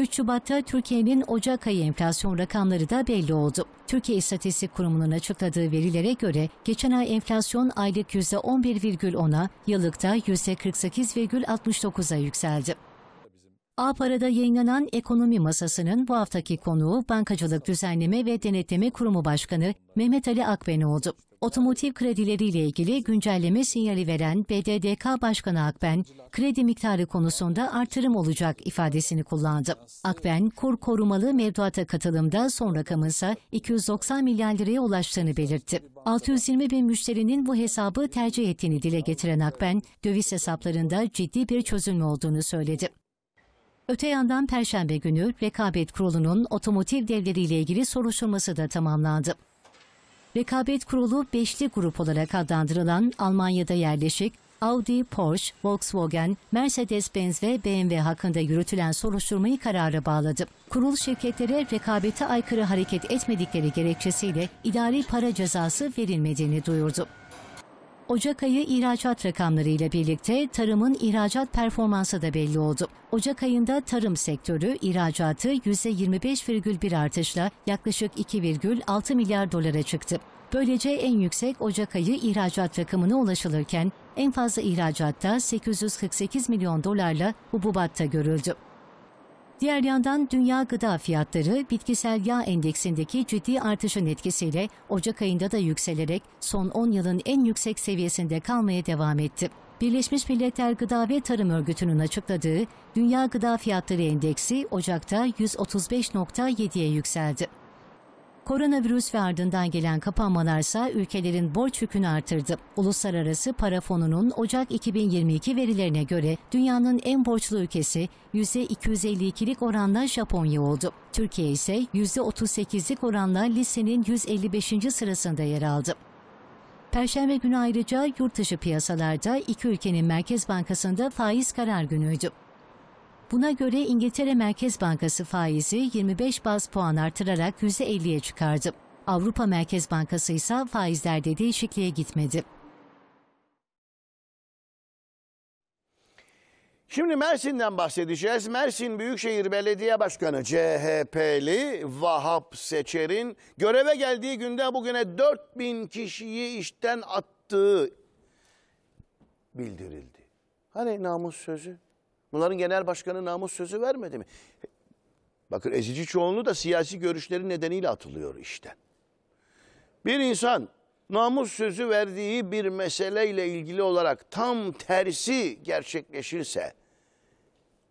3 Şubat'ta Türkiye'nin Ocak ayı enflasyon rakamları da belli oldu. Türkiye İstatistik Kurumu'nun açıkladığı verilere göre geçen ay enflasyon aylık %11,10'a, yıllıkta %48,69'a yükseldi. Apara'da yayınlanan Ekonomi Masası'nın bu haftaki konuğu Bankacılık Düzenleme ve Denetleme Kurumu Başkanı Mehmet Ali Akben oldu. Otomotiv kredileriyle ilgili güncelleme sinyali veren BDDK Başkanı Akben, kredi miktarı konusunda artırım olacak ifadesini kullandı. Akben, kur korumalı mevduata katılımda son rakamın ise 290 milyar liraya ulaştığını belirtti. 620 bin müşterinin bu hesabı tercih ettiğini dile getiren Akben, döviz hesaplarında ciddi bir çözülme olduğunu söyledi. Öte yandan Perşembe günü Rekabet Kurulu'nun otomotiv devleriyle ilgili soruşturması da tamamlandı. Rekabet Kurulu beşli grup olarak adlandırılan Almanya'da yerleşik Audi, Porsche, Volkswagen, Mercedes-Benz ve BMW hakkında yürütülen soruşturmayı karara bağladı. Kurul şirketlere rekabete aykırı hareket etmedikleri gerekçesiyle idari para cezası verilmediğini duyurdu. Ocak ayı ihracat rakamlarıyla birlikte tarımın ihracat performansı da belli oldu. Ocak ayında tarım sektörü ihracatı %25,1 artışla yaklaşık 2,6 milyar dolara çıktı. Böylece en yüksek Ocak ayı ihracat rakamına ulaşılırken en fazla ihracatta 848 milyon dolarla hububatta görüldü. Diğer yandan dünya gıda fiyatları bitkisel yağ endeksindeki ciddi artışın etkisiyle Ocak ayında da yükselerek son 10 yılın en yüksek seviyesinde kalmaya devam etti. Birleşmiş Milletler Gıda ve Tarım Örgütü'nün açıkladığı Dünya Gıda Fiyatları Endeksi Ocak'ta 135,7'ye yükseldi. Koronavirüs ve ardından gelen kapanmalarsa ülkelerin borç yükünü artırdı. Uluslararası Para Fonu'nun Ocak 2022 verilerine göre dünyanın en borçlu ülkesi %252'lik oranla Japonya oldu. Türkiye ise %38'lik oranla listenin 155. sırasında yer aldı. Perşembe günü ayrıca yurt dışı piyasalarda iki ülkenin Merkez Bankası'nda faiz karar günüydü. Buna göre İngiltere Merkez Bankası faizi 25 baz puan artırarak %50'ye çıkardı. Avrupa Merkez Bankası ise faizlerde değişikliğe gitmedi. Şimdi Mersin'den bahsedeceğiz. Mersin Büyükşehir Belediye Başkanı CHP'li Vahap Seçer'in göreve geldiği günden bugüne 4000 kişiyi işten attığı bildirildi. Hani namus sözü? Bunların genel başkanı namus sözü vermedi mi? Bakın ezici çoğunluğu da siyasi görüşleri nedeniyle atılıyor işten. Bir insan namus sözü verdiği bir meseleyle ilgili olarak tam tersi gerçekleşirse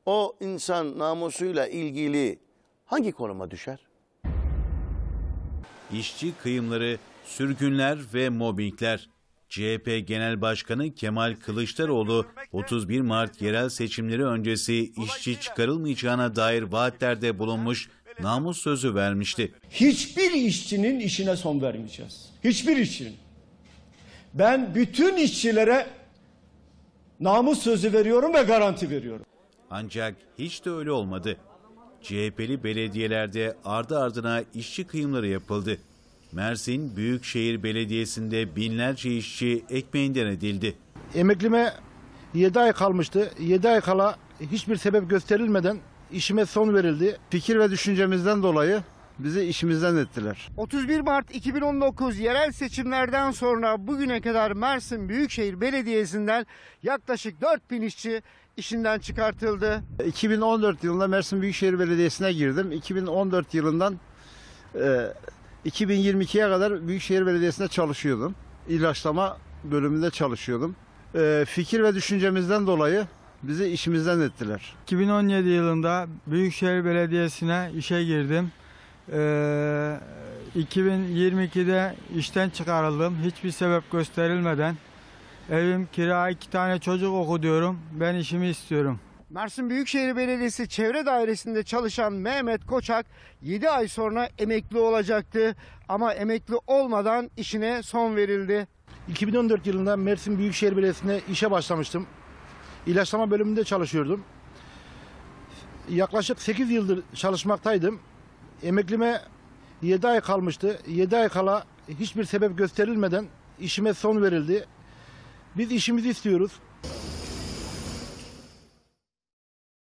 o insan namusuyla ilgili hangi konuma düşer? İşçi kıyımları, sürgünler ve mobbingler. CHP Genel Başkanı Kemal Kılıçdaroğlu 31 Mart yerel seçimleri öncesi işçi çıkarılmayacağına dair vaatlerde bulunmuş, namus sözü vermişti. Hiçbir işçinin işine son vermeyeceğiz. Hiçbir işçinin. Ben bütün işçilere namus sözü veriyorum ve garanti veriyorum. Ancak hiç de öyle olmadı. CHP'li belediyelerde ardı ardına işçi kıyımları yapıldı. Mersin Büyükşehir Belediyesi'nde binlerce işçi ekmeğinden edildi. Emeklime 7 ay kalmıştı. 7 ay kala hiçbir sebep gösterilmeden işime son verildi. Fikir ve düşüncemizden dolayı bizi işimizden ettiler. 31 Mart 2019 yerel seçimlerden sonra bugüne kadar Mersin Büyükşehir Belediyesi'nden yaklaşık 4000 işçi işinden çıkartıldı. 2014 yılında Mersin Büyükşehir Belediyesi'ne girdim. 2014 yılından 2022'ye kadar Büyükşehir Belediyesi'nde çalışıyordum. İlaçlama bölümünde çalışıyordum. Fikir ve düşüncemizden dolayı bizi işimizden ettiler. 2017 yılında Büyükşehir Belediyesi'ne işe girdim. 2022'de işten çıkarıldım. Hiçbir sebep gösterilmeden. Evim kira, 2 tane çocuk okutuyorum. Ben işimi istiyorum. Mersin Büyükşehir Belediyesi Çevre Dairesi'nde çalışan Mehmet Koçak 7 ay sonra emekli olacaktı ama emekli olmadan işine son verildi. 2014 yılında Mersin Büyükşehir Belediyesi'nde işe başlamıştım. İlaçlama bölümünde çalışıyordum. Yaklaşık 8 yıldır çalışmaktaydım. Emeklime 7 ay kalmıştı. 7 ay kala hiçbir sebep gösterilmeden işime son verildi. Biz işimizi istiyoruz.